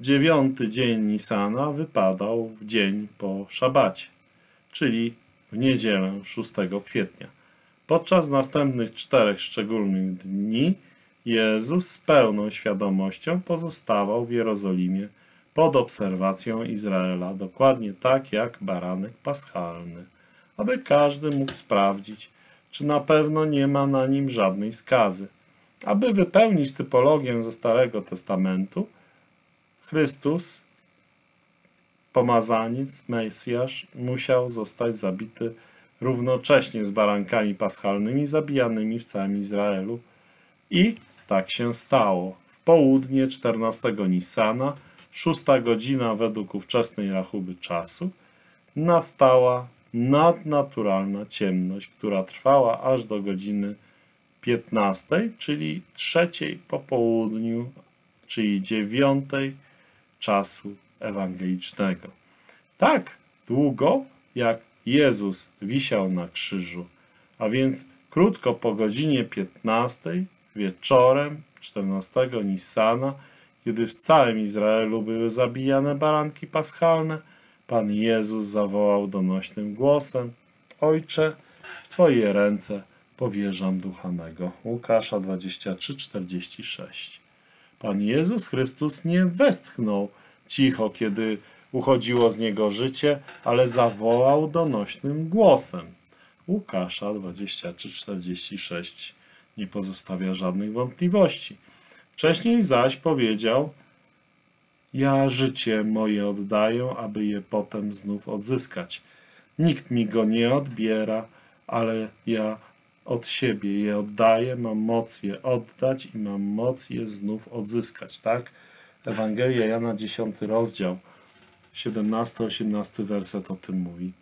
dziewiąty dzień Nisana wypadał w dzień po szabacie, czyli w niedzielę szóstego kwietnia. Podczas następnych czterech szczególnych dni Jezus z pełną świadomością pozostawał w Jerozolimie pod obserwacją Izraela, dokładnie tak jak baranek paschalny, aby każdy mógł sprawdzić, czy na pewno nie ma na nim żadnej skazy. Aby wypełnić typologię ze Starego Testamentu, Chrystus, pomazaniec, Mesjasz, musiał zostać zabity równocześnie z barankami paschalnymi zabijanymi w całym Izraelu. I tak się stało. W południe czternastego Nisana, szósta godzina według ówczesnej rachuby czasu, nastała nadnaturalna ciemność, która trwała aż do godziny piętnastej, czyli trzeciej po południu, czyli dziewiątej czasu ewangelicznego. Tak długo, jak Jezus wisiał na krzyżu, a więc krótko po godzinie piętnastej wieczorem czternastego Nisana, kiedy w całym Izraelu były zabijane baranki paschalne, Pan Jezus zawołał donośnym głosem: Ojcze, w Twoje ręce powierzam ducha mego. Łukasza dwadzieścia trzy czterdzieści sześć. Pan Jezus Chrystus nie westchnął cicho, kiedy uchodziło z Niego życie, ale zawołał donośnym głosem. Łukasza dwadzieścia trzy czterdzieści sześć nie pozostawia żadnych wątpliwości. Wcześniej zaś powiedział: ja życie moje oddaję, aby je potem znów odzyskać. Nikt mi go nie odbiera, ale ja od siebie je oddaję, mam moc je oddać i mam moc je znów odzyskać. Tak? Ewangelia Jana, dziesiąty rozdział, siedemnasty osiemnasty werset o tym mówi.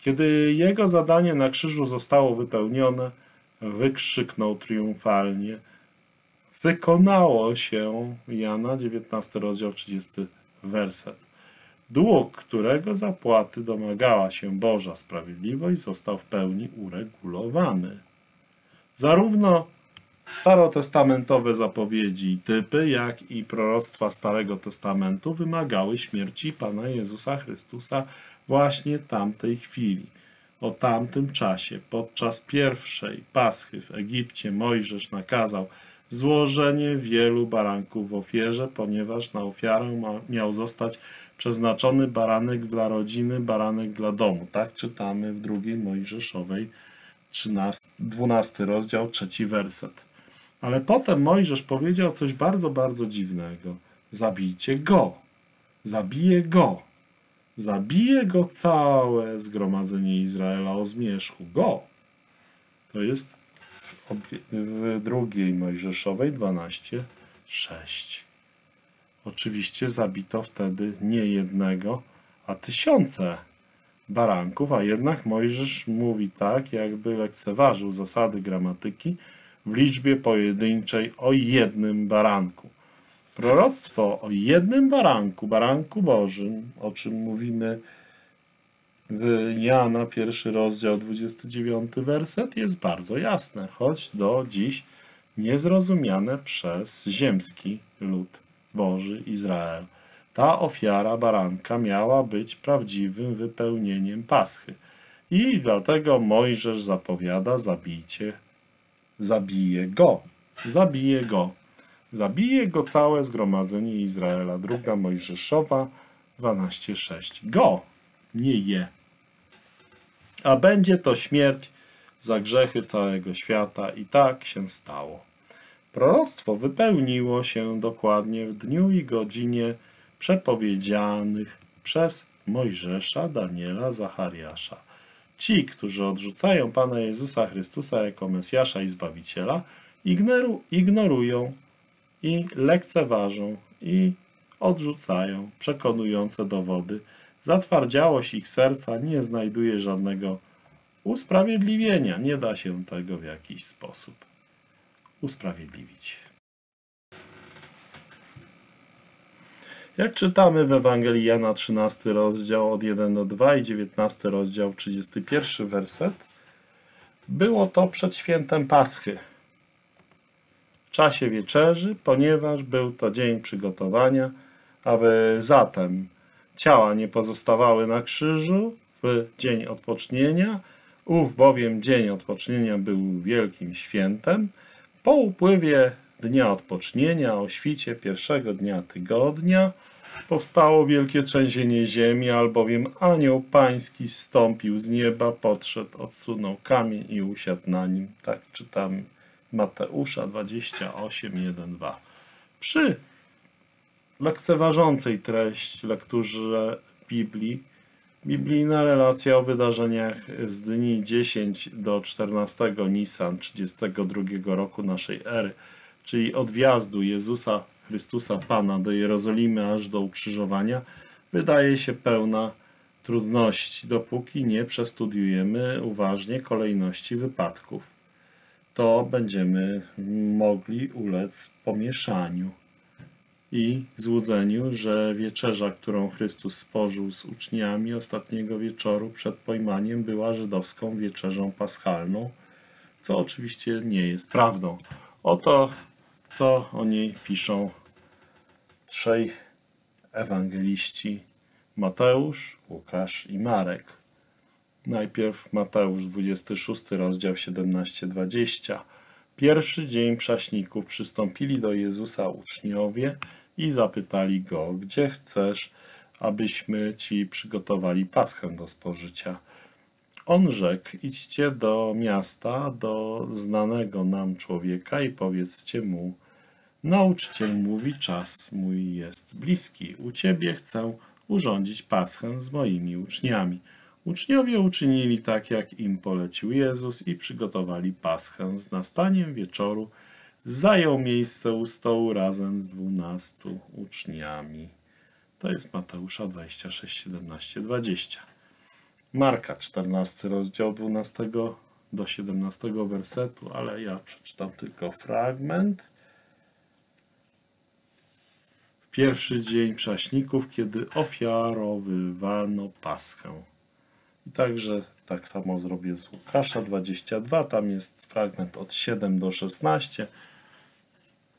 Kiedy jego zadanie na krzyżu zostało wypełnione, wykrzyknął triumfalnie: wykonało się. Jana, dziewiętnasty rozdział, trzydziesty werset. Dług, którego zapłaty domagała się Boża sprawiedliwość, został w pełni uregulowany. Zarówno starotestamentowe zapowiedzi i typy, jak i proroctwa Starego Testamentu wymagały śmierci Pana Jezusa Chrystusa właśnie tamtej chwili. O tamtym czasie, podczas pierwszej Paschy w Egipcie, Mojżesz nakazał złożenie wielu baranków w ofierze, ponieważ na ofiarę miał zostać przeznaczony baranek dla rodziny, baranek dla domu. Tak czytamy w drugiej Mojżeszowej, dwunasty rozdział, trzeci werset. Ale potem Mojżesz powiedział coś bardzo, bardzo dziwnego. Zabijcie go. Zabije go. Zabije go całe zgromadzenie Izraela o zmierzchu. Go. To jest w, w drugiej Mojżeszowej dwanaście, sześć. Oczywiście zabito wtedy nie jednego, a tysiące baranków, a jednak Mojżesz mówi tak, jakby lekceważył zasady gramatyki w liczbie pojedynczej o jednym baranku. Proroctwo o jednym baranku, baranku Bożym, o czym mówimy w Jana, pierwszy rozdział, dwudziesty dziewiąty werset, jest bardzo jasne, choć do dziś niezrozumiane przez ziemski lud Boży Izrael. Ta ofiara baranka miała być prawdziwym wypełnieniem paschy. I dlatego Mojżesz zapowiada, zabijcie, zabije go, zabije go. Zabije go całe zgromadzenie Izraela. Druga Mojżeszowa, dwanaście, sześć. Go, nie je. A będzie to śmierć za grzechy całego świata. I tak się stało. Proroctwo wypełniło się dokładnie w dniu i godzinie przepowiedzianych przez Mojżesza, Daniela, Zachariasza. Ci, którzy odrzucają Pana Jezusa Chrystusa jako Mesjasza i Zbawiciela, ignoru, ignorują i lekceważą i odrzucają przekonujące dowody. Zatwardziałość ich serca nie znajduje żadnego usprawiedliwienia. Nie da się tego w jakiś sposób usprawiedliwić. Jak czytamy w Ewangelii Jana, trzynasty rozdział od pierwszego do drugiego i dziewiętnasty rozdział, trzydziesty pierwszy werset, było to przed świętem Paschy, w czasie wieczerzy, ponieważ był to dzień przygotowania, aby zatem ciała nie pozostawały na krzyżu w dzień odpocznienia, ów bowiem dzień odpocznienia był wielkim świętem. Po upływie dnia odpocznienia, o świcie pierwszego dnia tygodnia, powstało wielkie trzęsienie ziemi, albowiem anioł pański zstąpił z nieba, podszedł, odsunął kamień i usiadł na nim. Tak czytamy Mateusza dwadzieścia osiem, jeden, dwa. Przy lekceważącej treść lekturze Biblii, biblijna relacja o wydarzeniach z dni dziesiątego do czternastego Nisan trzydziestego drugiego roku naszej ery, czyli od wjazdu Jezusa Chrystusa Pana do Jerozolimy aż do ukrzyżowania, wydaje się pełna trudności, dopóki nie przestudiujemy uważnie kolejności wypadków. To będziemy mogli ulec pomieszaniu i złudzeniu, że wieczerza, którą Chrystus spożył z uczniami ostatniego wieczoru przed pojmaniem, była żydowską wieczerzą paschalną, co oczywiście nie jest prawdą. Oto, co o niej piszą trzej ewangeliści, Mateusz, Łukasz i Marek. Najpierw Mateusz, dwudziesty szósty rozdział, siedemnaście, dwadzieścia. Pierwszy dzień Prześników przystąpili do Jezusa uczniowie i zapytali Go, gdzie chcesz, abyśmy Ci przygotowali paschę do spożycia. On rzekł, idźcie do miasta, do znanego nam człowieka i powiedzcie mu, nauczyciel mówi, czas mój jest bliski, u Ciebie chcę urządzić paschę z moimi uczniami. Uczniowie uczynili tak, jak im polecił Jezus i przygotowali paschę. Z nastaniem wieczoru zajął miejsce u stołu razem z dwunastu uczniami. To jest Mateusza dwadzieścia sześć, siedemnaście, dwadzieścia. Marka czternasty rozdział dwunastego do siedemnastego wersetu, ale ja przeczytam tylko fragment. W pierwszy dzień Prześników, kiedy ofiarowywano paschę. I także tak samo zrobię z Łukasza dwadzieścia dwa, tam jest fragment od siódmego do szesnastego.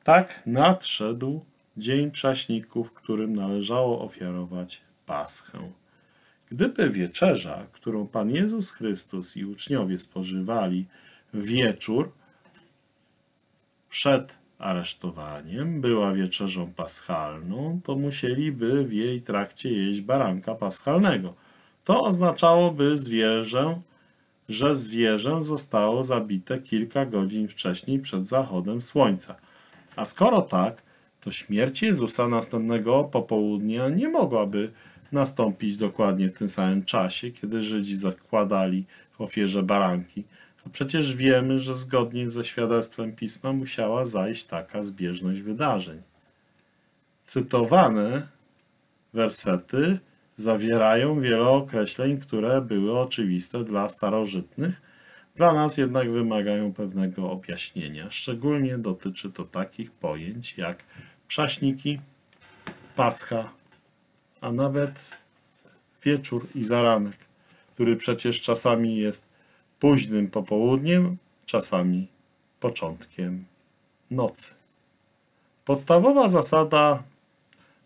Tak nadszedł dzień Prześników, którym należało ofiarować paschę. Gdyby wieczerza, którą Pan Jezus Chrystus i uczniowie spożywali wieczór przed aresztowaniem, była wieczerzą paschalną, to musieliby w jej trakcie jeść baranka paschalnego. To oznaczałoby zwierzę że zwierzę zostało zabite kilka godzin wcześniej przed zachodem słońca. A skoro tak, to śmierć Jezusa następnego popołudnia nie mogłaby nastąpić dokładnie w tym samym czasie, kiedy Żydzi zakładali w ofierze baranki. A przecież wiemy, że zgodnie ze świadectwem Pisma musiała zajść taka zbieżność wydarzeń. Cytowane wersety zawierają wiele określeń, które były oczywiste dla starożytnych, dla nas jednak wymagają pewnego objaśnienia. Szczególnie dotyczy to takich pojęć jak prześniki, pascha, a nawet wieczór i zaranek, który przecież czasami jest późnym popołudniem, czasami początkiem nocy. Podstawowa zasada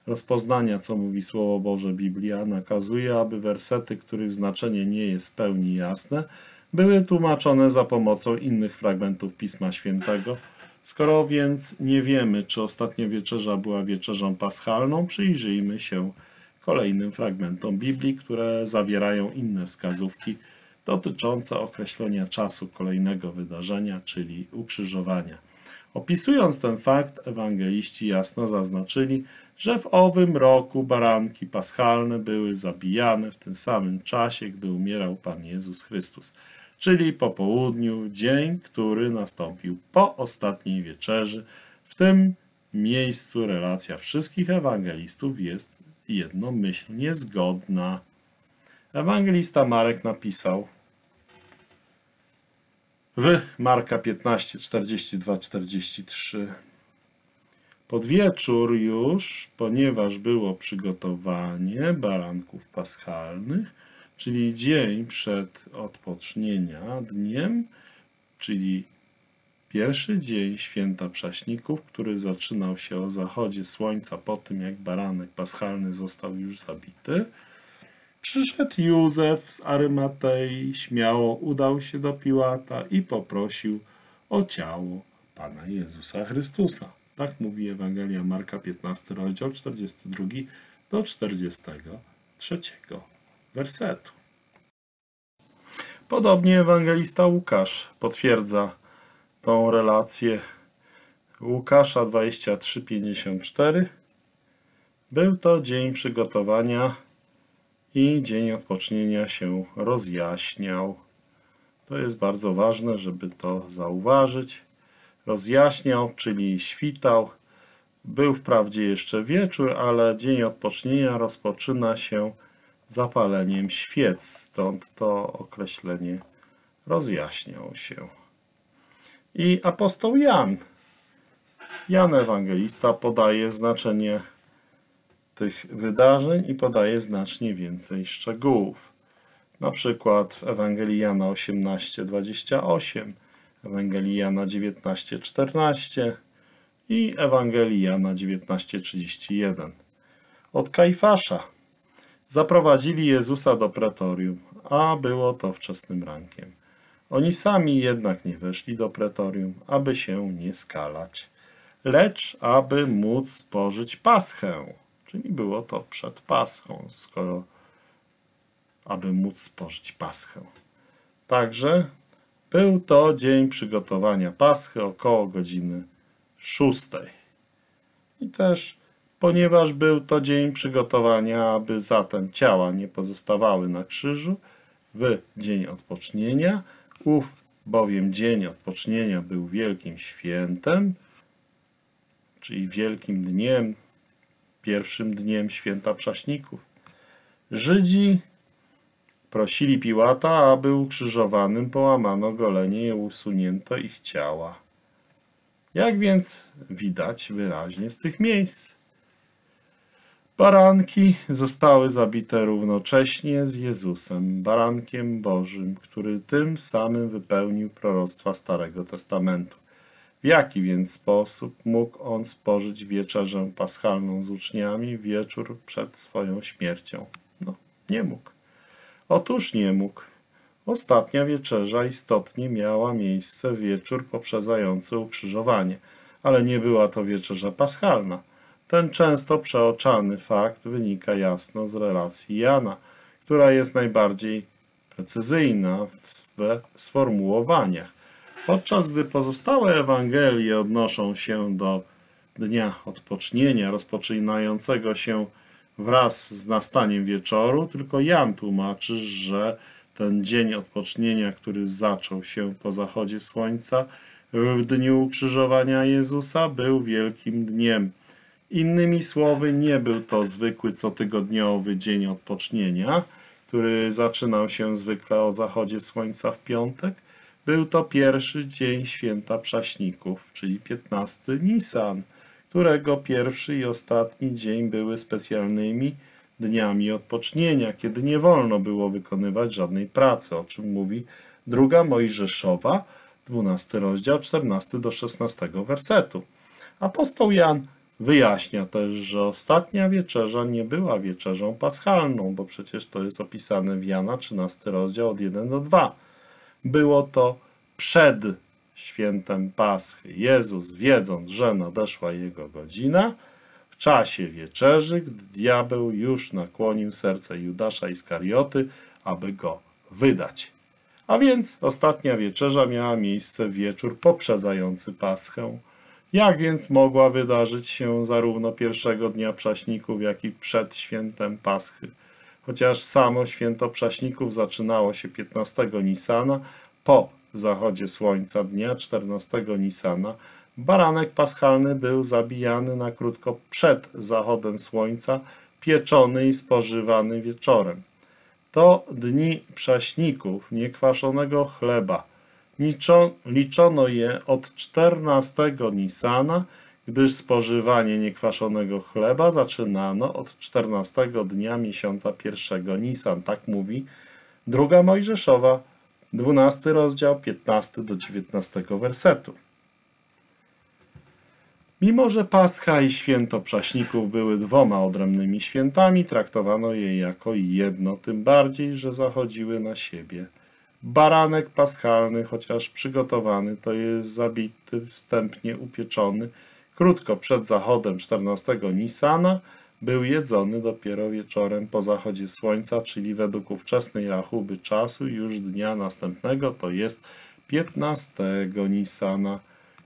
rozpoznania, co mówi Słowo Boże Biblia, nakazuje, aby wersety, których znaczenie nie jest w pełni jasne, były tłumaczone za pomocą innych fragmentów Pisma Świętego. Skoro więc nie wiemy, czy ostatnia wieczerza była wieczerzą paschalną, przyjrzyjmy się kolejnym fragmentom Biblii, które zawierają inne wskazówki dotyczące określenia czasu kolejnego wydarzenia, czyli ukrzyżowania. Opisując ten fakt, ewangeliści jasno zaznaczyli, że w owym roku baranki paschalne były zabijane w tym samym czasie, gdy umierał Pan Jezus Chrystus, czyli po południu, dzień, który nastąpił po ostatniej wieczerzy. W tym miejscu relacja wszystkich ewangelistów jest jednomyślnie zgodna. Ewangelista Marek napisał w Marka piętnaście, czterdzieści dwa do czterdzieści trzy: Pod wieczór już, ponieważ było przygotowanie baranków paschalnych, czyli dzień przed odpocznienia dniem, czyli pierwszy dzień święta Prześników, który zaczynał się o zachodzie słońca po tym, jak baranek paschalny został już zabity, przyszedł Józef z Arymatei, śmiało udał się do Piłata i poprosił o ciało Pana Jezusa Chrystusa. Tak mówi Ewangelia Marka piętnasty, rozdział czterdziesty drugi do czterdziestego trzeciego wersetu. Podobnie ewangelista Łukasz potwierdza tą relację Łukasza dwadzieścia trzy, pięćdziesiąt cztery. Był to dzień przygotowania i dzień odpocznienia się rozjaśniał. To jest bardzo ważne, żeby to zauważyć. Rozjaśniał, czyli świtał. Był wprawdzie jeszcze wieczór, ale dzień odpocznienia rozpoczyna się zapaleniem świec, stąd to określenie rozjaśniał się. I apostoł Jan, Jan Ewangelista, podaje znaczenie tych wydarzeń i podaje znacznie więcej szczegółów. Na przykład w Ewangelii Jana osiemnaście, dwadzieścia osiem, Ewangelii Jana dziewiętnaście, czternaście i Ewangelii Jana dziewiętnaście, trzydzieści jeden. Od Kajfasza zaprowadzili Jezusa do pretorium, a było to wczesnym rankiem. Oni sami jednak nie weszli do pretorium, aby się nie skalać, lecz aby móc spożyć paschę. Czyli było to przed paschą, skoro aby móc spożyć paschę. Także był to dzień przygotowania paschy około godziny szóstej. I też, ponieważ był to dzień przygotowania, aby zatem ciała nie pozostawały na krzyżu w dzień odpocznienia, ów bowiem dzień odpocznienia był wielkim świętem, czyli wielkim dniem, pierwszym dniem święta Prześników. Żydzi prosili Piłata, aby ukrzyżowanym połamano golenie i usunięto ich ciała. Jak więc widać wyraźnie z tych miejsc, baranki zostały zabite równocześnie z Jezusem, barankiem Bożym, który tym samym wypełnił proroctwa Starego Testamentu. W jaki więc sposób mógł on spożyć wieczerzę paschalną z uczniami wieczór przed swoją śmiercią? No, nie mógł. Otóż nie mógł. Ostatnia wieczerza istotnie miała miejsce w wieczór poprzedzający ukrzyżowanie, ale nie była to wieczerza paschalna. Ten często przeoczany fakt wynika jasno z relacji Jana, która jest najbardziej precyzyjna w swe sformułowaniach, podczas gdy pozostałe Ewangelie odnoszą się do dnia odpocznienia rozpoczynającego się wraz z nastaniem wieczoru, tylko Jan tłumaczy, że ten dzień odpocznienia, który zaczął się po zachodzie słońca w dniu ukrzyżowania Jezusa, był wielkim dniem. Innymi słowy, nie był to zwykły cotygodniowy dzień odpocznienia, który zaczynał się zwykle o zachodzie słońca w piątek. Był to pierwszy dzień święta Prześników, czyli piętnasty Nisan, którego pierwszy i ostatni dzień były specjalnymi dniami odpocznienia, kiedy nie wolno było wykonywać żadnej pracy, o czym mówi druga Mojżeszowa, dwunasty rozdział, czternasty do szesnastego wersetu. Apostoł Jan wyjaśnia też, że ostatnia wieczerza nie była wieczerzą paschalną, bo przecież to jest opisane w Jana trzynastym rozdział od pierwszego do drugiego. Było to przed świętem Paschy. Jezus, wiedząc, że nadeszła jego godzina, w czasie wieczerzy, gdy diabeł już nakłonił serce Judasza Iskarioty, aby go wydać. A więc ostatnia wieczerza miała miejsce w wieczór poprzedzający Paschę. Jak więc mogła wydarzyć się zarówno pierwszego dnia Prześników, jak i przed świętem Paschy? Chociaż samo święto Prześników zaczynało się piętnastego Nisana, po zachodzie słońca dnia czternastego Nisana, baranek paschalny był zabijany na krótko przed zachodem słońca, pieczony i spożywany wieczorem. Do dni Prześników niekwaszonego chleba liczono je od czternastego Nisana, gdyż spożywanie niekwaszonego chleba zaczynano od czternastego dnia miesiąca pierwszego Nisan. Tak mówi druga Mojżeszowa, dwunasty rozdział, piętnasty do dziewiętnastego wersetu. Mimo że Pascha i święto Prześników były dwoma odrębnymi świętami, traktowano je jako jedno, tym bardziej, że zachodziły na siebie. Baranek paschalny, chociaż przygotowany, to jest zabity, wstępnie upieczony, krótko przed zachodem czternastego Nisana, był jedzony dopiero wieczorem po zachodzie słońca, czyli według ówczesnej rachuby czasu już dnia następnego, to jest piętnastego Nisana.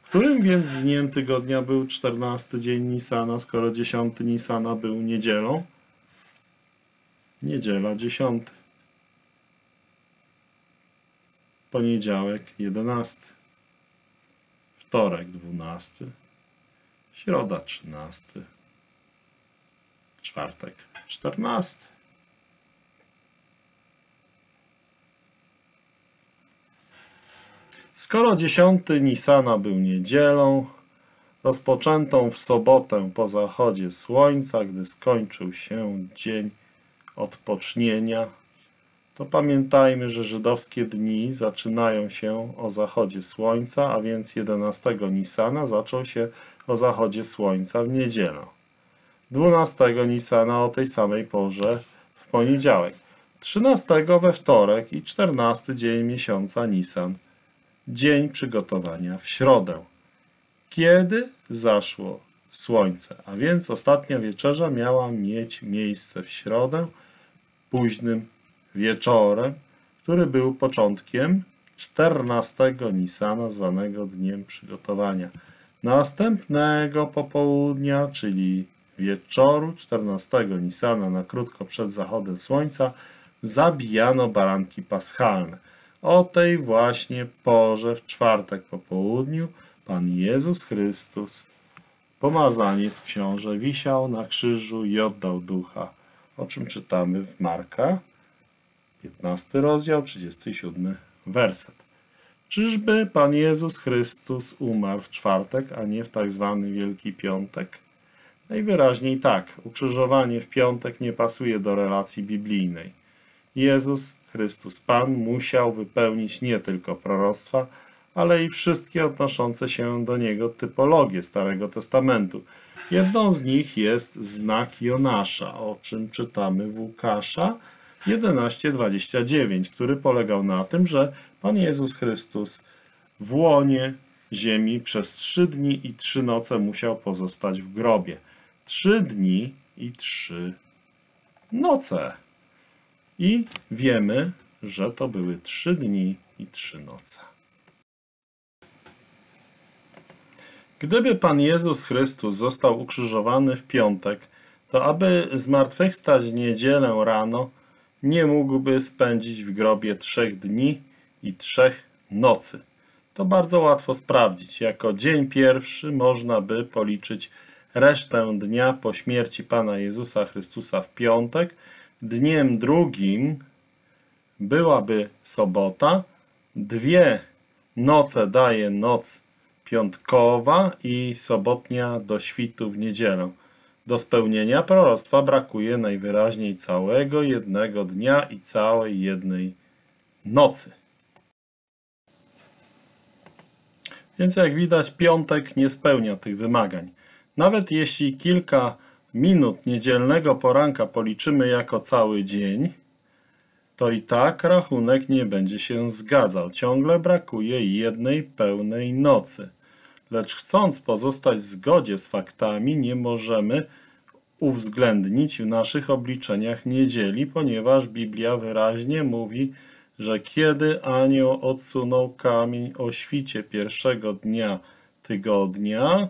Którym więc dniem tygodnia był czternasty dzień Nisana, skoro dziesiąty Nisana był niedzielą? Niedziela dziesiąty. Poniedziałek jedenasty. Wtorek dwunasty. Środa trzynasty. Czwartek czternasty. Skoro dziesiąty Nisana był niedzielą, rozpoczętą w sobotę po zachodzie słońca, gdy skończył się dzień odpocznienia, to pamiętajmy, że żydowskie dni zaczynają się o zachodzie słońca, a więc jedenastego Nisana zaczął się o zachodzie słońca w niedzielę. dwunastego Nisana o tej samej porze w poniedziałek. trzynastego we wtorek i czternasty dzień miesiąca Nisan. Dzień przygotowania w środę, kiedy zaszło słońce, a więc ostatnia wieczerza miała mieć miejsce w środę, późnym wieczorem, który był początkiem czternastego Nisana, zwanego dniem przygotowania. Następnego popołudnia, czyli wieczoru czternastego Nisana, na krótko przed zachodem słońca, zabijano baranki paschalne. O tej właśnie porze, w czwartek po południu, Pan Jezus Chrystus, pomazaniec książę, wisiał na krzyżu i oddał ducha, o czym czytamy w Marka, piętnasty rozdział, trzydziesty siódmy werset. Czyżby Pan Jezus Chrystus umarł w czwartek, a nie w tak zwany Wielki Piątek? Najwyraźniej tak, ukrzyżowanie w piątek nie pasuje do relacji biblijnej. Jezus Chrystus Pan musiał wypełnić nie tylko proroctwa, ale i wszystkie odnoszące się do Niego typologie Starego Testamentu. Jedną z nich jest znak Jonasza, o czym czytamy w Łukasza jedenaście dwadzieścia dziewięć, który polegał na tym, że Pan Jezus Chrystus w łonie ziemi przez trzy dni i trzy noce musiał pozostać w grobie. Trzy dni i trzy noce. I wiemy, że to były trzy dni i trzy noce. Gdyby Pan Jezus Chrystus został ukrzyżowany w piątek, to aby zmartwychwstać w niedzielę rano, nie mógłby spędzić w grobie trzech dni i trzech nocy. To bardzo łatwo sprawdzić. Jako dzień pierwszy można by policzyć resztę dnia po śmierci Pana Jezusa Chrystusa w piątek. Dniem drugim byłaby sobota. Dwie noce daje noc piątkowa i sobotnia do świtu w niedzielę. Do spełnienia proroctwa brakuje najwyraźniej całego jednego dnia i całej jednej nocy. Więc jak widać, piątek nie spełnia tych wymagań. Nawet jeśli kilka minut niedzielnego poranka policzymy jako cały dzień, to i tak rachunek nie będzie się zgadzał. Ciągle brakuje jednej pełnej nocy. Lecz chcąc pozostać w zgodzie z faktami, nie możemy uwzględnić w naszych obliczeniach niedzieli, ponieważ Biblia wyraźnie mówi, że kiedy anioł odsunął kamień o świcie pierwszego dnia tygodnia,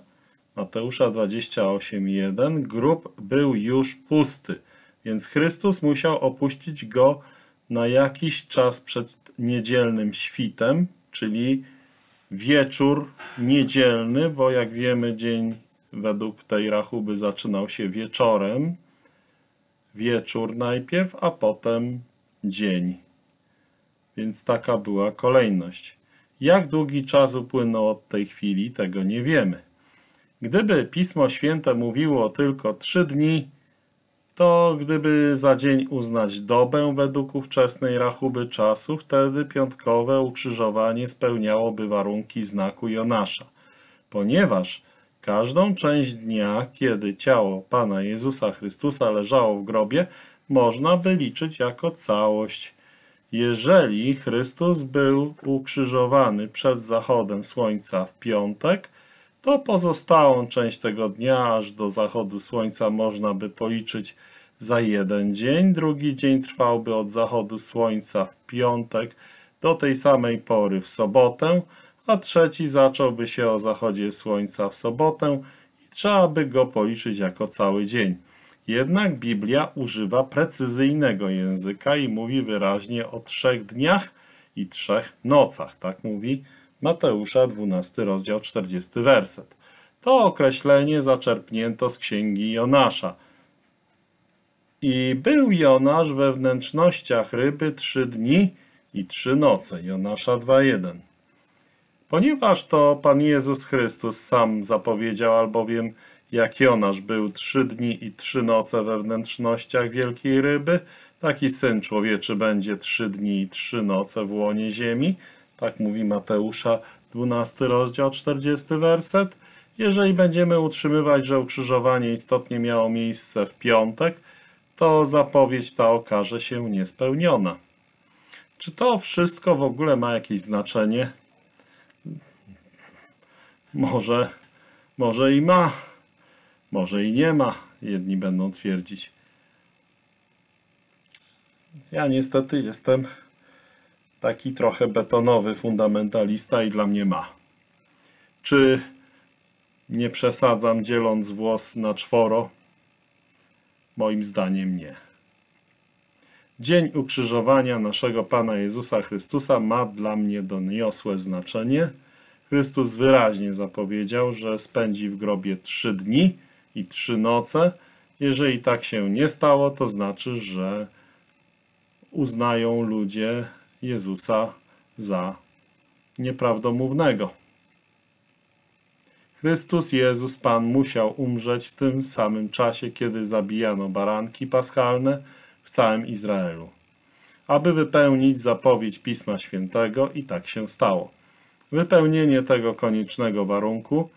Mateusza dwadzieścia osiem, jeden, grób był już pusty, więc Chrystus musiał opuścić go na jakiś czas przed niedzielnym świtem, czyli wieczór niedzielny, bo jak wiemy, dzień według tej rachuby zaczynał się wieczorem. Wieczór najpierw, a potem dzień. Więc taka była kolejność. Jak długi czas upłynął od tej chwili, tego nie wiemy. Gdyby Pismo Święte mówiło tylko trzy dni, to gdyby za dzień uznać dobę według ówczesnej rachuby czasu, wtedy piątkowe ukrzyżowanie spełniałoby warunki znaku Jonasza. Ponieważ każdą część dnia, kiedy ciało Pana Jezusa Chrystusa leżało w grobie, można by liczyć jako całość. Jeżeli Chrystus był ukrzyżowany przed zachodem słońca w piątek, to pozostałą część tego dnia, aż do zachodu słońca, można by policzyć za jeden dzień. Drugi dzień trwałby od zachodu słońca w piątek do tej samej pory w sobotę, a trzeci zacząłby się o zachodzie słońca w sobotę i trzeba by go policzyć jako cały dzień. Jednak Biblia używa precyzyjnego języka i mówi wyraźnie o trzech dniach i trzech nocach. Tak mówi Mateusza dwunasty rozdział czterdziesty werset. To określenie zaczerpnięto z księgi Jonasza. I był Jonasz we wnętrznościach ryby trzy dni i trzy noce. Jonasza dwa, jeden. Ponieważ to Pan Jezus Chrystus sam zapowiedział, albowiem jak Jonasz był trzy dni i trzy noce we wnętrznościach wielkiej ryby, taki Syn Człowieczy będzie trzy dni i trzy noce w łonie ziemi. Tak mówi Mateusza dwunasty rozdział czterdziesty werset. Jeżeli będziemy utrzymywać, że ukrzyżowanie istotnie miało miejsce w piątek, to zapowiedź ta okaże się niespełniona. Czy to wszystko w ogóle ma jakieś znaczenie? Może, może i ma, może i nie ma, jedni będą twierdzić. Ja niestety jestem taki trochę betonowy fundamentalista i dla mnie ma. Czy nie przesadzam, dzieląc włos na czworo? Moim zdaniem nie. Dzień ukrzyżowania naszego Pana Jezusa Chrystusa ma dla mnie doniosłe znaczenie. Chrystus wyraźnie zapowiedział, że spędzi w grobie trzy dni i trzy noce. Jeżeli tak się nie stało, to znaczy, że uznają ludzie Jezusa za nieprawdomównego. Chrystus Jezus Pan musiał umrzeć w tym samym czasie, kiedy zabijano baranki paschalne w całym Izraelu, aby wypełnić zapowiedź Pisma Świętego, i tak się stało. Wypełnienie tego koniecznego warunku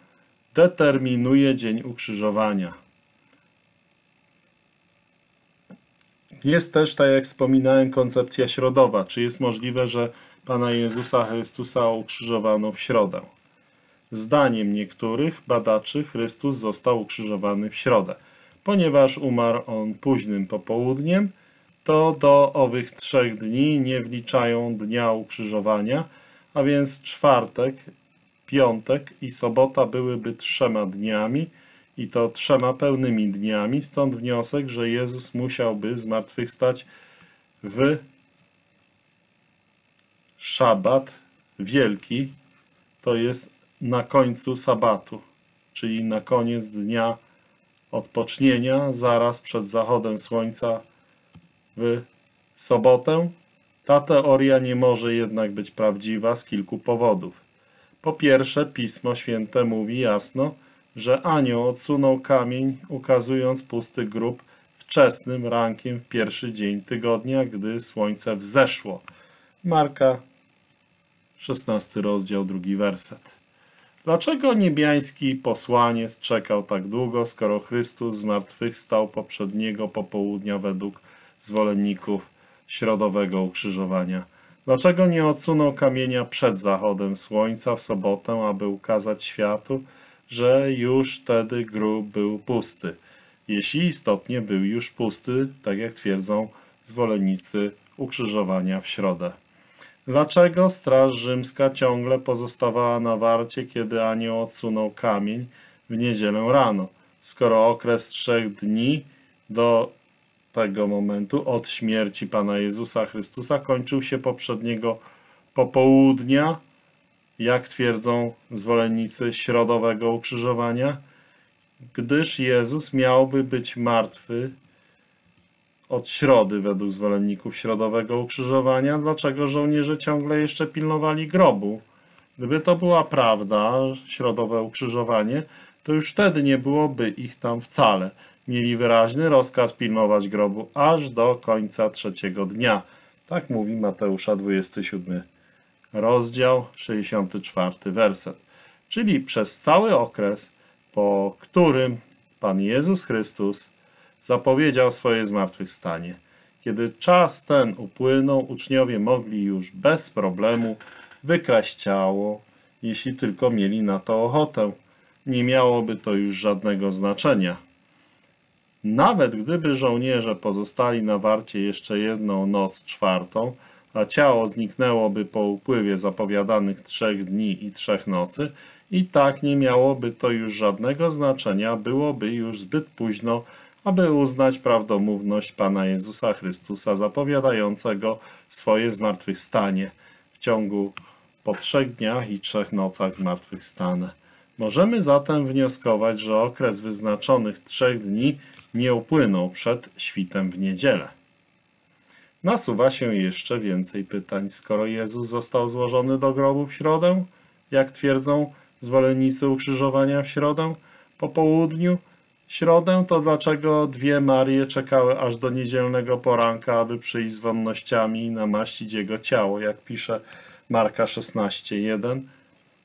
determinuje dzień ukrzyżowania. Jest też, tak jak wspominałem, koncepcja środowa. Czy jest możliwe, że Pana Jezusa Chrystusa ukrzyżowano w środę? Zdaniem niektórych badaczy Chrystus został ukrzyżowany w środę, ponieważ umarł on późnym popołudniem, to do owych trzech dni nie wliczają dnia ukrzyżowania, a więc czwartek, piątek i sobota byłyby trzema dniami i to trzema pełnymi dniami. Stąd wniosek, że Jezus musiałby zmartwychwstać w szabat wielki, to jest na końcu sabatu, czyli na koniec dnia odpocznienia, zaraz przed zachodem słońca w sobotę. Ta teoria nie może jednak być prawdziwa z kilku powodów. Po pierwsze, Pismo Święte mówi jasno, że anioł odsunął kamień, ukazując pusty grób wczesnym rankiem w pierwszy dzień tygodnia, gdy słońce wzeszło. Marka, szesnasty rozdział, drugi werset. Dlaczego niebiański posłaniec czekał tak długo, skoro Chrystus zmartwychwstał poprzedniego popołudnia według zwolenników środowego ukrzyżowania? Dlaczego nie odsunął kamienia przed zachodem słońca w sobotę, aby ukazać światu, że już wtedy grób był pusty, jeśli istotnie był już pusty, tak jak twierdzą zwolennicy ukrzyżowania w środę? Dlaczego Straż Rzymska ciągle pozostawała na warcie, kiedy anioł odsunął kamień w niedzielę rano, skoro okres trzech dni do tego momentu od śmierci Pana Jezusa Chrystusa kończył się poprzedniego popołudnia, jak twierdzą zwolennicy środowego ukrzyżowania, gdyż Jezus miałby być martwy od środy według zwolenników środowego ukrzyżowania? Dlaczego żołnierze ciągle jeszcze pilnowali grobu? Gdyby to była prawda, środowe ukrzyżowanie, to już wtedy nie byłoby ich tam wcale. Mieli wyraźny rozkaz pilnować grobu aż do końca trzeciego dnia. Tak mówi Mateusza dwudziesty siódmy rozdział, sześćdziesiąty czwarty werset. Czyli przez cały okres, po którym Pan Jezus Chrystus zapowiedział swoje zmartwychwstanie. Kiedy czas ten upłynął, uczniowie mogli już bez problemu wykraść ciało, jeśli tylko mieli na to ochotę. Nie miałoby to już żadnego znaczenia. Nawet gdyby żołnierze pozostali na warcie jeszcze jedną noc czwartą, a ciało zniknęłoby po upływie zapowiadanych trzech dni i trzech nocy, i tak nie miałoby to już żadnego znaczenia, byłoby już zbyt późno, aby uznać prawdomówność Pana Jezusa Chrystusa zapowiadającego swoje zmartwychwstanie. W ciągu po trzech dniach i trzech nocach zmartwychwstanę. Możemy zatem wnioskować, że okres wyznaczonych trzech dni nie upłynął przed świtem w niedzielę. Nasuwa się jeszcze więcej pytań. Skoro Jezus został złożony do grobu w środę, jak twierdzą zwolennicy ukrzyżowania w środę, po południu, środę, to dlaczego dwie Marie czekały aż do niedzielnego poranka, aby przyjść z wonnościami i namaścić jego ciało, jak pisze Marka szesnaście jeden?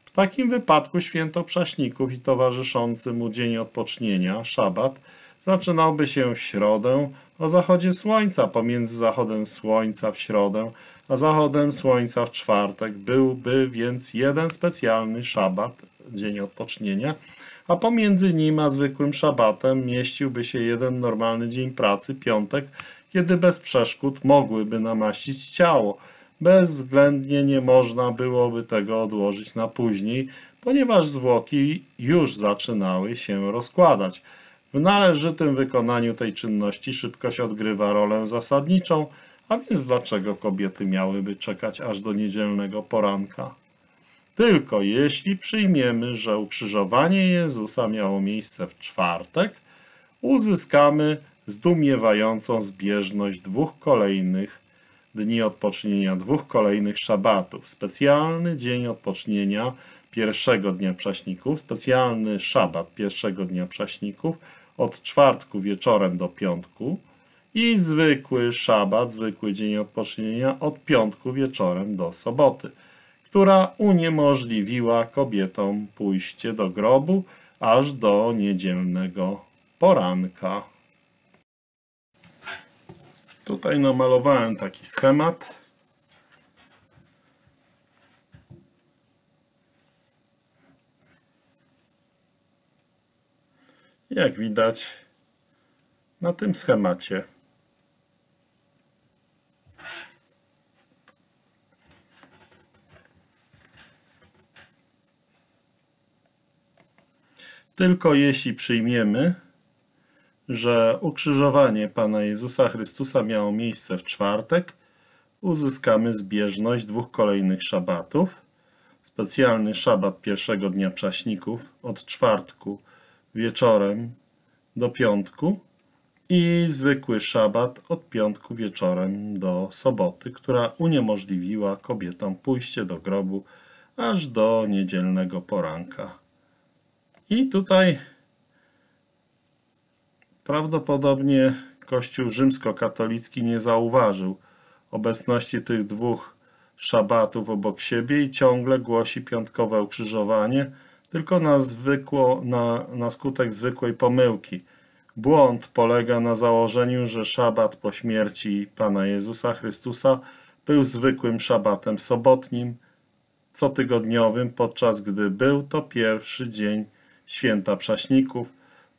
W takim wypadku święto Prześników i towarzyszący mu dzień odpocznienia, szabat, zaczynałby się w środę o zachodzie słońca. Pomiędzy zachodem słońca w środę a zachodem słońca w czwartek byłby więc jeden specjalny szabat, dzień odpocznienia, a pomiędzy nim a zwykłym szabatem mieściłby się jeden normalny dzień pracy, piątek, kiedy bez przeszkód mogłyby namaścić ciało. Bezwzględnie nie można byłoby tego odłożyć na później, ponieważ zwłoki już zaczynały się rozkładać. W należytym wykonaniu tej czynności szybkość odgrywa rolę zasadniczą, a więc dlaczego kobiety miałyby czekać aż do niedzielnego poranka? Tylko jeśli przyjmiemy, że ukrzyżowanie Jezusa miało miejsce w czwartek, uzyskamy zdumiewającą zbieżność dwóch kolejnych dni odpocznienia, dwóch kolejnych szabatów. Specjalny dzień odpocznienia pierwszego dnia Prześników, specjalny szabat pierwszego dnia Prześników od czwartku wieczorem do piątku i zwykły szabat, zwykły dzień odpocznienia od piątku wieczorem do soboty, która uniemożliwiła kobietom pójście do grobu aż do niedzielnego poranka. Tutaj namalowałem taki schemat. Jak widać na tym schemacie tylko jeśli przyjmiemy, że ukrzyżowanie Pana Jezusa Chrystusa miało miejsce w czwartek, uzyskamy zbieżność dwóch kolejnych szabatów. Specjalny szabat pierwszego dnia Czaśników od czwartku wieczorem do piątku i zwykły szabat od piątku wieczorem do soboty, która uniemożliwiła kobietom pójście do grobu aż do niedzielnego poranka. I tutaj prawdopodobnie Kościół rzymskokatolicki nie zauważył obecności tych dwóch szabatów obok siebie i ciągle głosi piątkowe ukrzyżowanie, tylko na, zwykło, na, na skutek zwykłej pomyłki. Błąd polega na założeniu, że szabat po śmierci Pana Jezusa Chrystusa był zwykłym szabatem sobotnim, cotygodniowym, podczas gdy był to pierwszy dzień święta Prześników,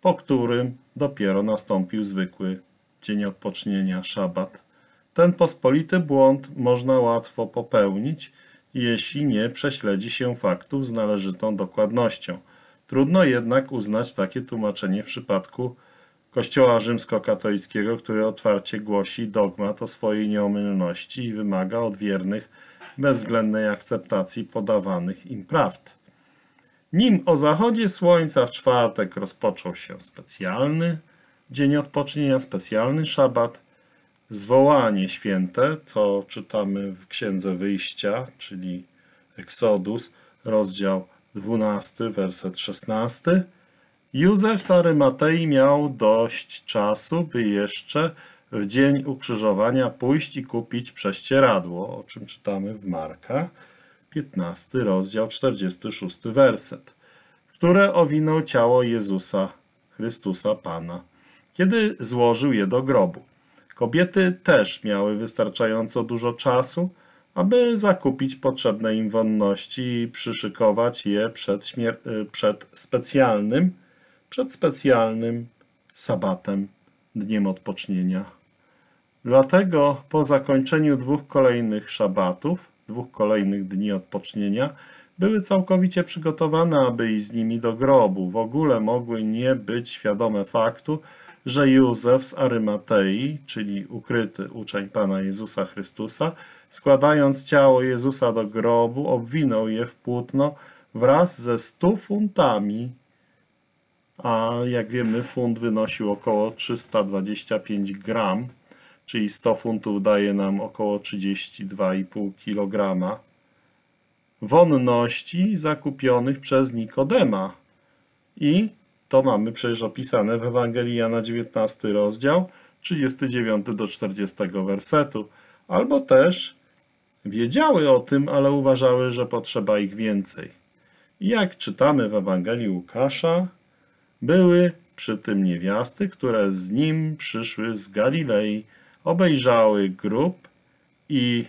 po którym dopiero nastąpił zwykły dzień odpocznienia, szabat. Ten pospolity błąd można łatwo popełnić, jeśli nie prześledzi się faktów z należytą dokładnością. Trudno jednak uznać takie tłumaczenie w przypadku Kościoła rzymskokatolickiego, który otwarcie głosi dogmat o swojej nieomylności i wymaga od wiernych bezwzględnej akceptacji podawanych im prawd. Nim o zachodzie słońca w czwartek rozpoczął się specjalny dzień odpocznienia, specjalny szabat, zwołanie święte, co czytamy w Księdze Wyjścia, czyli Exodus, rozdział dwunasty, werset szesnasty. Józef z Arymatei miał dość czasu, by jeszcze w dzień ukrzyżowania pójść i kupić prześcieradło, o czym czytamy w Marka, piętnasty, rozdział czterdziesty szósty, werset, które owinął ciało Jezusa Chrystusa Pana, kiedy złożył je do grobu. Kobiety też miały wystarczająco dużo czasu, aby zakupić potrzebne im wonności i przyszykować je przed, śmier przed, specjalnym, przed specjalnym sabatem, dniem odpocznienia. Dlatego po zakończeniu dwóch kolejnych szabatów, dwóch kolejnych dni odpocznienia, były całkowicie przygotowane, aby iść z nimi do grobu. W ogóle mogły nie być świadome faktu, że Józef z Arymatei, czyli ukryty uczeń Pana Jezusa Chrystusa, składając ciało Jezusa do grobu, obwinął je w płótno wraz ze stu funtami, a jak wiemy funt wynosił około trzysta dwadzieścia pięć gram, czyli sto funtów daje nam około trzydzieści dwa i pół kilograma, wonności zakupionych przez Nikodema. I to mamy przecież opisane w Ewangelii Jana dziewiętnasty rozdział, trzydziesty dziewiąty do czterdziestego wersetu. Albo też wiedziały o tym, ale uważały, że potrzeba ich więcej. I jak czytamy w Ewangelii Łukasza, były przy tym niewiasty, które z nim przyszły z Galilei, obejrzały grób i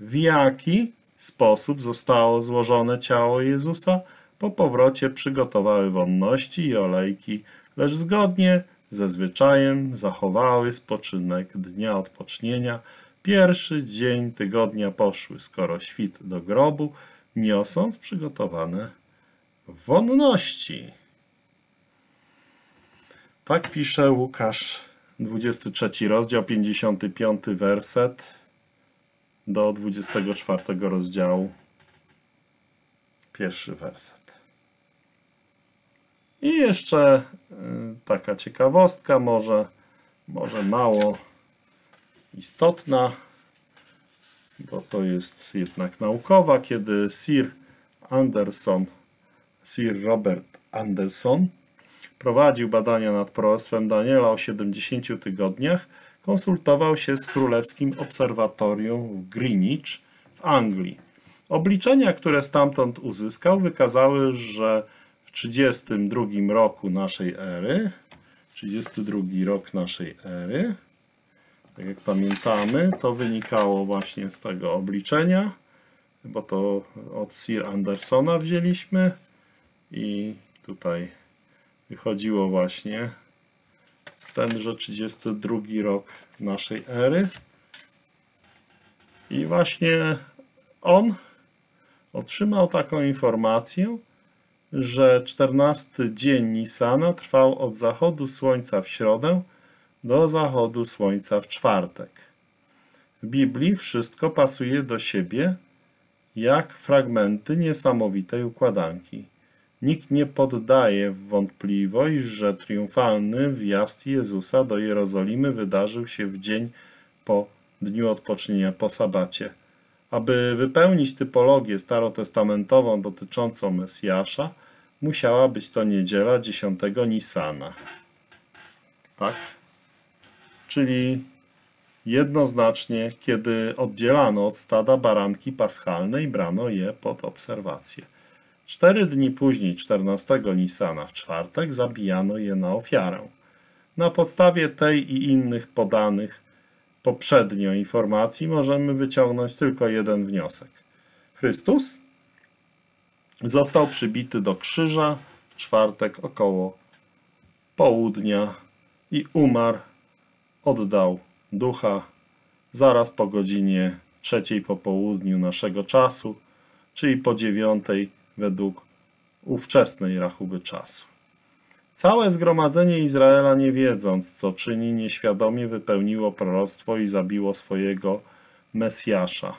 w jaki sposób zostało złożone ciało Jezusa. Po powrocie przygotowały wonności i olejki, lecz zgodnie ze zwyczajem zachowały spoczynek dnia odpocznienia. Pierwszy dzień tygodnia poszły, skoro świt, do grobu, niosąc przygotowane wonności. Tak pisze Łukasz, dwudziesty trzeci rozdział, pięćdziesiąty piąty werset do dwudziestego czwartego rozdziału. Pierwszy werset. I jeszcze taka ciekawostka, może, może mało istotna, bo to jest jednak naukowa, kiedy Sir Anderson, Sir Robert Anderson prowadził badania nad proroctwem Daniela o siedemdziesięciu tygodniach, konsultował się z Królewskim Obserwatorium w Greenwich w Anglii. Obliczenia, które stamtąd uzyskał, wykazały, że w trzydziestym drugim roku naszej ery, trzydziesty drugi rok naszej ery, tak jak pamiętamy, to wynikało właśnie z tego obliczenia, bo to od Sir Andersona wzięliśmy i tutaj wychodziło właśnie tenże trzydziesty drugi rok naszej ery i właśnie on otrzymał taką informację, że czternasty dzień Nisana trwał od zachodu słońca w środę do zachodu słońca w czwartek. W Biblii wszystko pasuje do siebie jak fragmenty niesamowitej układanki. Nikt nie poddaje w wątpliwość, że triumfalny wjazd Jezusa do Jerozolimy wydarzył się w dzień po dniu odpocznienia, po sabacie. Aby wypełnić typologię starotestamentową dotyczącą Mesjasza, musiała być to niedziela dziesiątego Nisana. Tak? Czyli jednoznacznie, kiedy oddzielano od stada baranki paschalne i brano je pod obserwację. Cztery dni później, czternastego Nisana w czwartek, zabijano je na ofiarę. Na podstawie tej i innych podanych poprzednio informacji możemy wyciągnąć tylko jeden wniosek. Chrystus został przybity do krzyża w czwartek około południa i umarł, oddał ducha zaraz po godzinie trzeciej po południu naszego czasu, czyli po dziewiątej według ówczesnej rachuby czasu. Całe zgromadzenie Izraela, nie wiedząc co czyni, nieświadomie wypełniło proroctwo i zabiło swojego Mesjasza,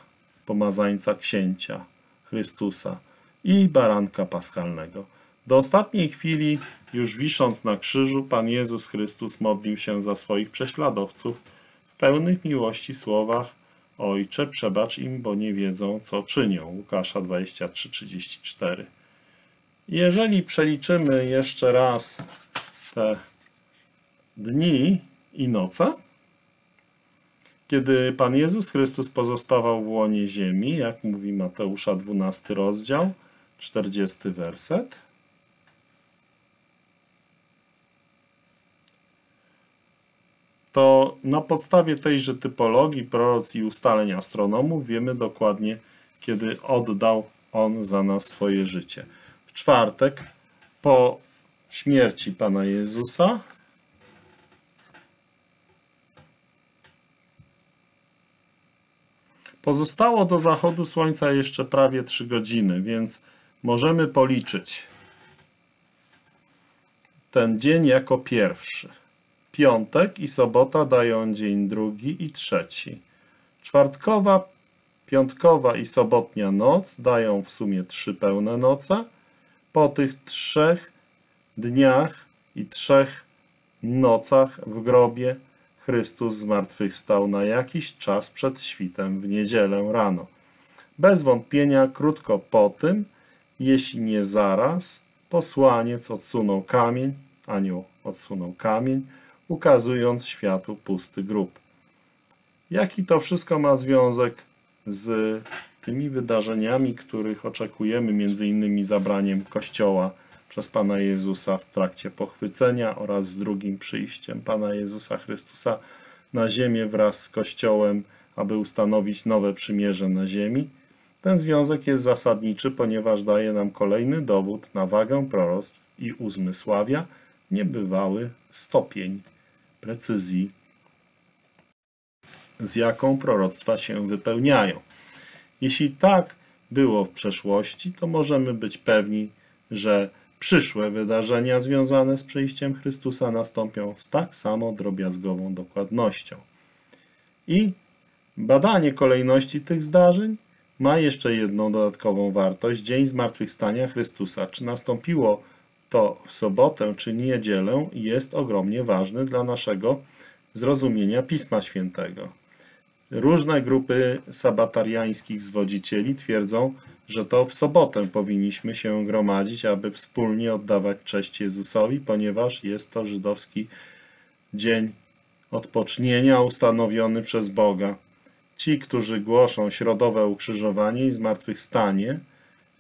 pomazańca księcia, Chrystusa i baranka paschalnego. Do ostatniej chwili, już wisząc na krzyżu, Pan Jezus Chrystus modlił się za swoich prześladowców w pełnych miłości słowach: Ojcze, przebacz im, bo nie wiedzą, co czynią. Łukasza dwadzieścia trzy, trzydzieści cztery. Jeżeli przeliczymy jeszcze raz te dni i noce, kiedy Pan Jezus Chrystus pozostawał w łonie ziemi, jak mówi Mateusza dwunasty rozdział, czterdziesty werset, to na podstawie tejże typologii, prorocji i ustaleń astronomów wiemy dokładnie, kiedy oddał On za nas swoje życie. W czwartek po śmierci Pana Jezusa pozostało do zachodu słońca jeszcze prawie trzy godziny, więc możemy policzyć ten dzień jako pierwszy. Piątek i sobota dają dzień drugi i trzeci. Czwartkowa, piątkowa i sobotnia noc dają w sumie trzy pełne noce. Po tych trzech dniach i trzech nocach w grobie Chrystus zmartwychwstał na jakiś czas przed świtem w niedzielę rano. Bez wątpienia krótko po tym, jeśli nie zaraz, posłaniec odsunął kamień, anioł odsunął kamień, ukazując światu pusty grób. Jaki to wszystko ma związek z tymi wydarzeniami, których oczekujemy, między innymi zabraniem Kościoła przez Pana Jezusa w trakcie pochwycenia oraz z drugim przyjściem Pana Jezusa Chrystusa na ziemię wraz z Kościołem, aby ustanowić nowe przymierze na ziemi? Ten związek jest zasadniczy, ponieważ daje nam kolejny dowód na wagę proroctw i uzmysławia niebywały stopień precyzji, z jaką proroctwa się wypełniają. Jeśli tak było w przeszłości, to możemy być pewni, że przyszłe wydarzenia związane z przyjściem Chrystusa nastąpią z tak samo drobiazgową dokładnością. I badanie kolejności tych zdarzeń ma jeszcze jedną dodatkową wartość. Dzień zmartwychwstania Chrystusa, czy nastąpiło to w sobotę czy niedzielę, jest ogromnie ważny dla naszego zrozumienia Pisma Świętego. Różne grupy sabatariańskich zwodzicieli twierdzą, że to w sobotę powinniśmy się gromadzić, aby wspólnie oddawać cześć Jezusowi, ponieważ jest to żydowski dzień odpocznienia ustanowiony przez Boga. Ci, którzy głoszą środowe ukrzyżowanie i zmartwychwstanie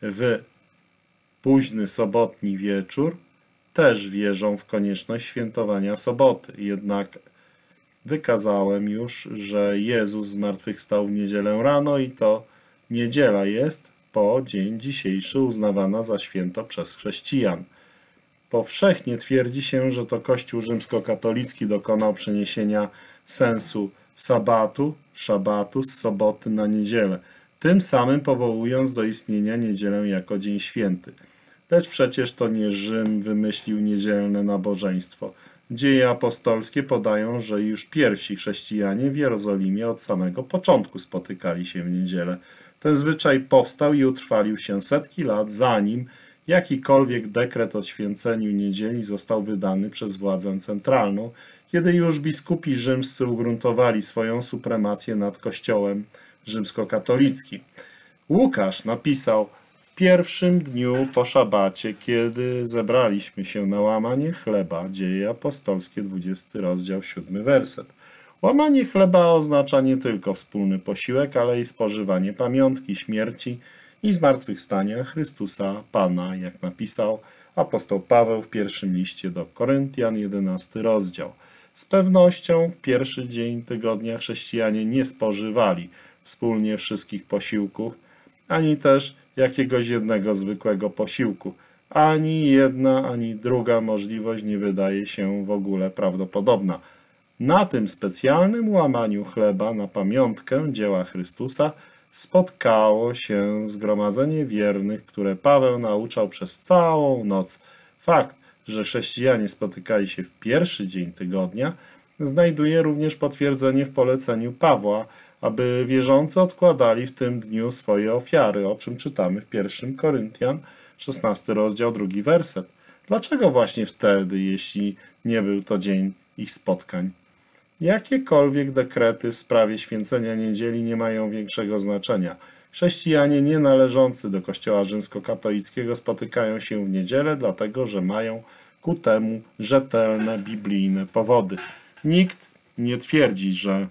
w późny sobotni wieczór, też wierzą w konieczność świętowania soboty. Jednak wykazałem już, że Jezus zmartwychwstał w niedzielę rano i to niedziela jest po dzień dzisiejszy uznawana za święto przez chrześcijan. Powszechnie twierdzi się, że to Kościół rzymskokatolicki dokonał przeniesienia sensu sabatu, szabatu z soboty na niedzielę, tym samym powołując do istnienia niedzielę jako dzień święty. Lecz przecież to nie Rzym wymyślił niedzielne nabożeństwo. Dzieje apostolskie podają, że już pierwsi chrześcijanie w Jerozolimie od samego początku spotykali się w niedzielę. Ten zwyczaj powstał i utrwalił się setki lat, zanim jakikolwiek dekret o święceniu niedzieli został wydany przez władzę centralną, kiedy już biskupi rzymscy ugruntowali swoją supremację nad kościołem rzymskokatolickim. Łukasz napisał: w pierwszym dniu po szabacie, kiedy zebraliśmy się na łamanie chleba, Dzieje apostolskie, dwudziesty rozdział, siódmy werset. Łamanie chleba oznacza nie tylko wspólny posiłek, ale i spożywanie pamiątki śmierci i zmartwychwstania Chrystusa Pana, jak napisał apostoł Paweł w pierwszym liście do Koryntian, jedenasty rozdział. Z pewnością w pierwszy dzień tygodnia chrześcijanie nie spożywali wspólnie wszystkich posiłków, ani też jakiegoś jednego zwykłego posiłku. Ani jedna, ani druga możliwość nie wydaje się w ogóle prawdopodobna. Na tym specjalnym łamaniu chleba na pamiątkę dzieła Chrystusa spotkało się zgromadzenie wiernych, które Paweł nauczał przez całą noc. Fakt, że chrześcijanie spotykali się w pierwszy dzień tygodnia, znajduje również potwierdzenie w poleceniu Pawła, aby wierzący odkładali w tym dniu swoje ofiary, o czym czytamy w pierwszym Koryntian, szesnasty rozdział, drugi werset. Dlaczego właśnie wtedy, jeśli nie był to dzień ich spotkań? Jakiekolwiek dekrety w sprawie święcenia niedzieli nie mają większego znaczenia. Chrześcijanie nie należący do kościoła rzymskokatolickiego spotykają się w niedzielę, dlatego że mają ku temu rzetelne, biblijne powody. Nikt nie twierdzi, że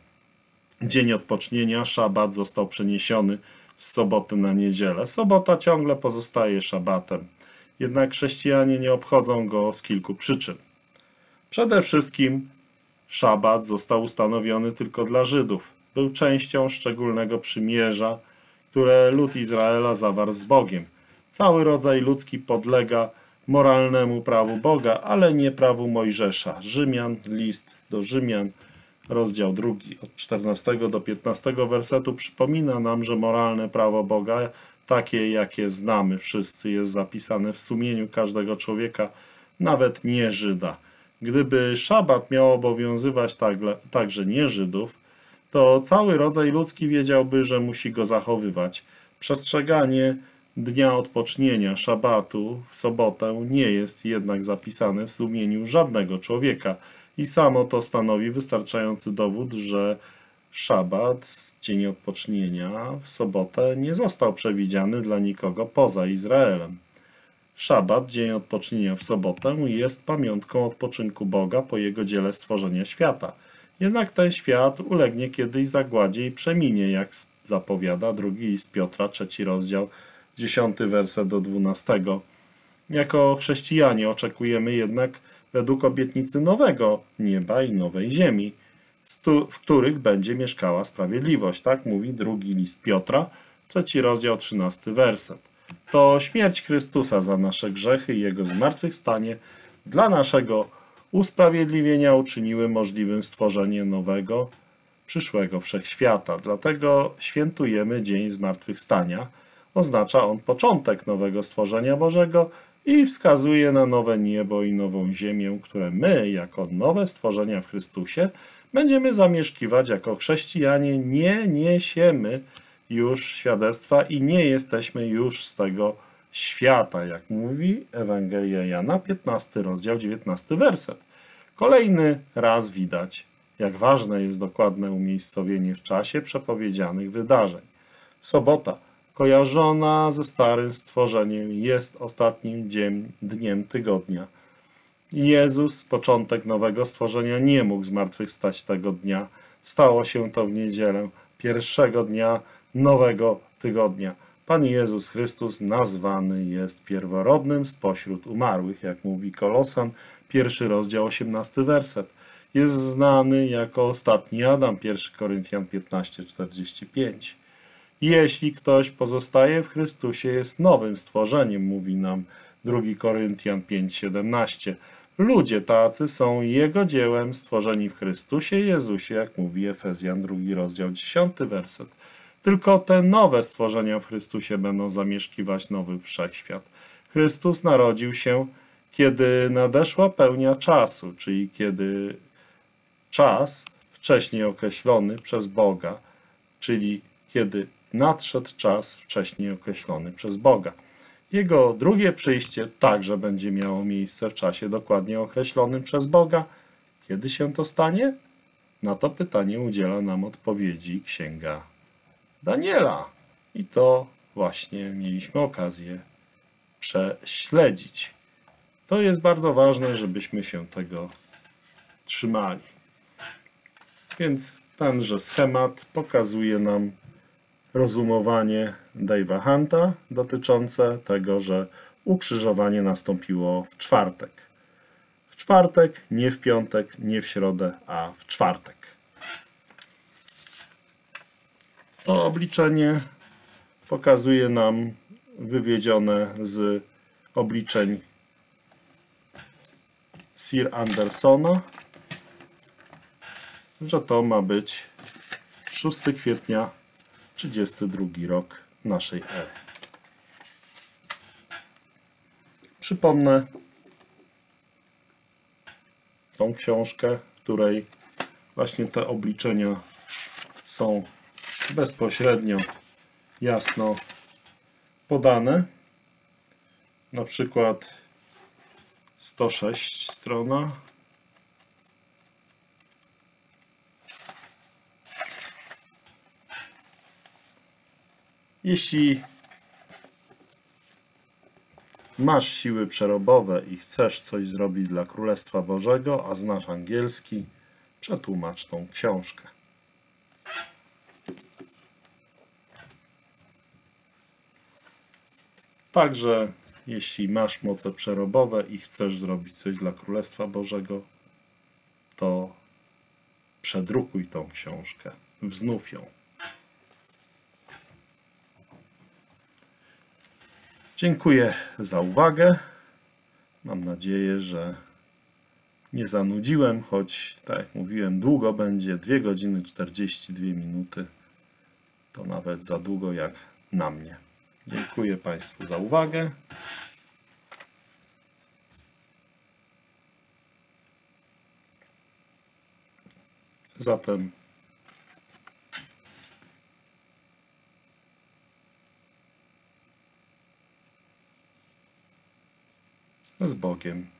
dzień odpocznienia, szabat, został przeniesiony z soboty na niedzielę. Sobota ciągle pozostaje szabatem. Jednak chrześcijanie nie obchodzą go z kilku przyczyn. Przede wszystkim szabat został ustanowiony tylko dla Żydów. Był częścią szczególnego przymierza, które lud Izraela zawarł z Bogiem. Cały rodzaj ludzki podlega moralnemu prawu Boga, ale nie prawu Mojżesza. Rzymian, list do Rzymian, rozdział drugi, od czternastego do piętnastego wersetu przypomina nam, że moralne prawo Boga, takie jakie znamy wszyscy, jest zapisane w sumieniu każdego człowieka, nawet nie Żyda. Gdyby szabat miał obowiązywać także nie Żydów, to cały rodzaj ludzki wiedziałby, że musi go zachowywać. Przestrzeganie dnia odpocznienia, szabatu, w sobotę nie jest jednak zapisane w sumieniu żadnego człowieka i samo to stanowi wystarczający dowód, że szabat, dzień odpocznienia, w sobotę nie został przewidziany dla nikogo poza Izraelem. Szabat, dzień odpocznienia w sobotę, jest pamiątką odpoczynku Boga po Jego dziele stworzenia świata. Jednak ten świat ulegnie kiedyś zagładzie i przeminie, jak zapowiada drugi list Piotra, trzeci rozdział, dziesiąty werset do dwunastego. Jako chrześcijanie oczekujemy jednak według obietnicy nowego nieba i nowej ziemi, w których będzie mieszkała sprawiedliwość. Tak mówi drugi list Piotra, trzeci rozdział, trzynasty werset. To śmierć Chrystusa za nasze grzechy i Jego zmartwychwstanie dla naszego usprawiedliwienia uczyniły możliwym stworzenie nowego, przyszłego wszechświata. Dlatego świętujemy Dzień Zmartwychwstania. Oznacza on początek nowego stworzenia Bożego i wskazuje na nowe niebo i nową ziemię, które my, jako nowe stworzenia w Chrystusie, będziemy zamieszkiwać jako chrześcijanie. Nie niesiemy już świadectwa i nie jesteśmy już z tego świata, jak mówi Ewangelia Jana, piętnasty rozdział, dziewiętnasty werset. Kolejny raz widać, jak ważne jest dokładne umiejscowienie w czasie przepowiedzianych wydarzeń. Sobota, kojarzona ze starym stworzeniem, jest ostatnim dniem, dniem tygodnia. Jezus, początek nowego stworzenia, nie mógł zmartwychwstać tego dnia. Stało się to w niedzielę, pierwszego dnia nowego tygodnia. Pan Jezus Chrystus nazwany jest pierworodnym spośród umarłych, jak mówi Kolosan, pierwszy rozdział, osiemnasty werset. Jest znany jako ostatni Adam, pierwszy Koryntian piętnaście, czterdzieści pięć. Jeśli ktoś pozostaje w Chrystusie, jest nowym stworzeniem, mówi nam drugi Koryntian pięć, siedemnaście. Ludzie tacy są Jego dziełem, stworzeni w Chrystusie Jezusie, jak mówi Efezjan, drugi rozdział, dziesiąty werset. Tylko te nowe stworzenia w Chrystusie będą zamieszkiwać nowy wszechświat. Chrystus narodził się, kiedy nadeszła pełnia czasu, czyli kiedy czas wcześniej określony przez Boga, czyli kiedy nadszedł czas wcześniej określony przez Boga. Jego drugie przyjście także będzie miało miejsce w czasie dokładnie określonym przez Boga. Kiedy się to stanie? Na to pytanie udziela nam odpowiedzi Księga Daniela. I to właśnie mieliśmy okazję prześledzić. To jest bardzo ważne, żebyśmy się tego trzymali. Więc tenże schemat pokazuje nam rozumowanie Dave'a Hunta dotyczące tego, że ukrzyżowanie nastąpiło w czwartek. W czwartek, nie w piątek, nie w środę, a w czwartek. To obliczenie pokazuje nam wywiedzione z obliczeń Sir Andersona, że to ma być szóstego kwietnia trzydziesty drugi rok naszej ery. Przypomnę tą książkę, w której właśnie te obliczenia są bezpośrednio jasno podane. Na przykład sto szósta strona. Jeśli masz siły przerobowe i chcesz coś zrobić dla Królestwa Bożego, a znasz angielski, przetłumacz tą książkę. Także jeśli masz moce przerobowe i chcesz zrobić coś dla Królestwa Bożego, to przedrukuj tą książkę, wznów ją. Dziękuję za uwagę. Mam nadzieję, że nie zanudziłem, choć, tak jak mówiłem, długo będzie, dwie godziny czterdzieści dwie minuty. To nawet za długo jak na mnie. Dziękuję Państwu za uwagę. Zatem z Bogiem.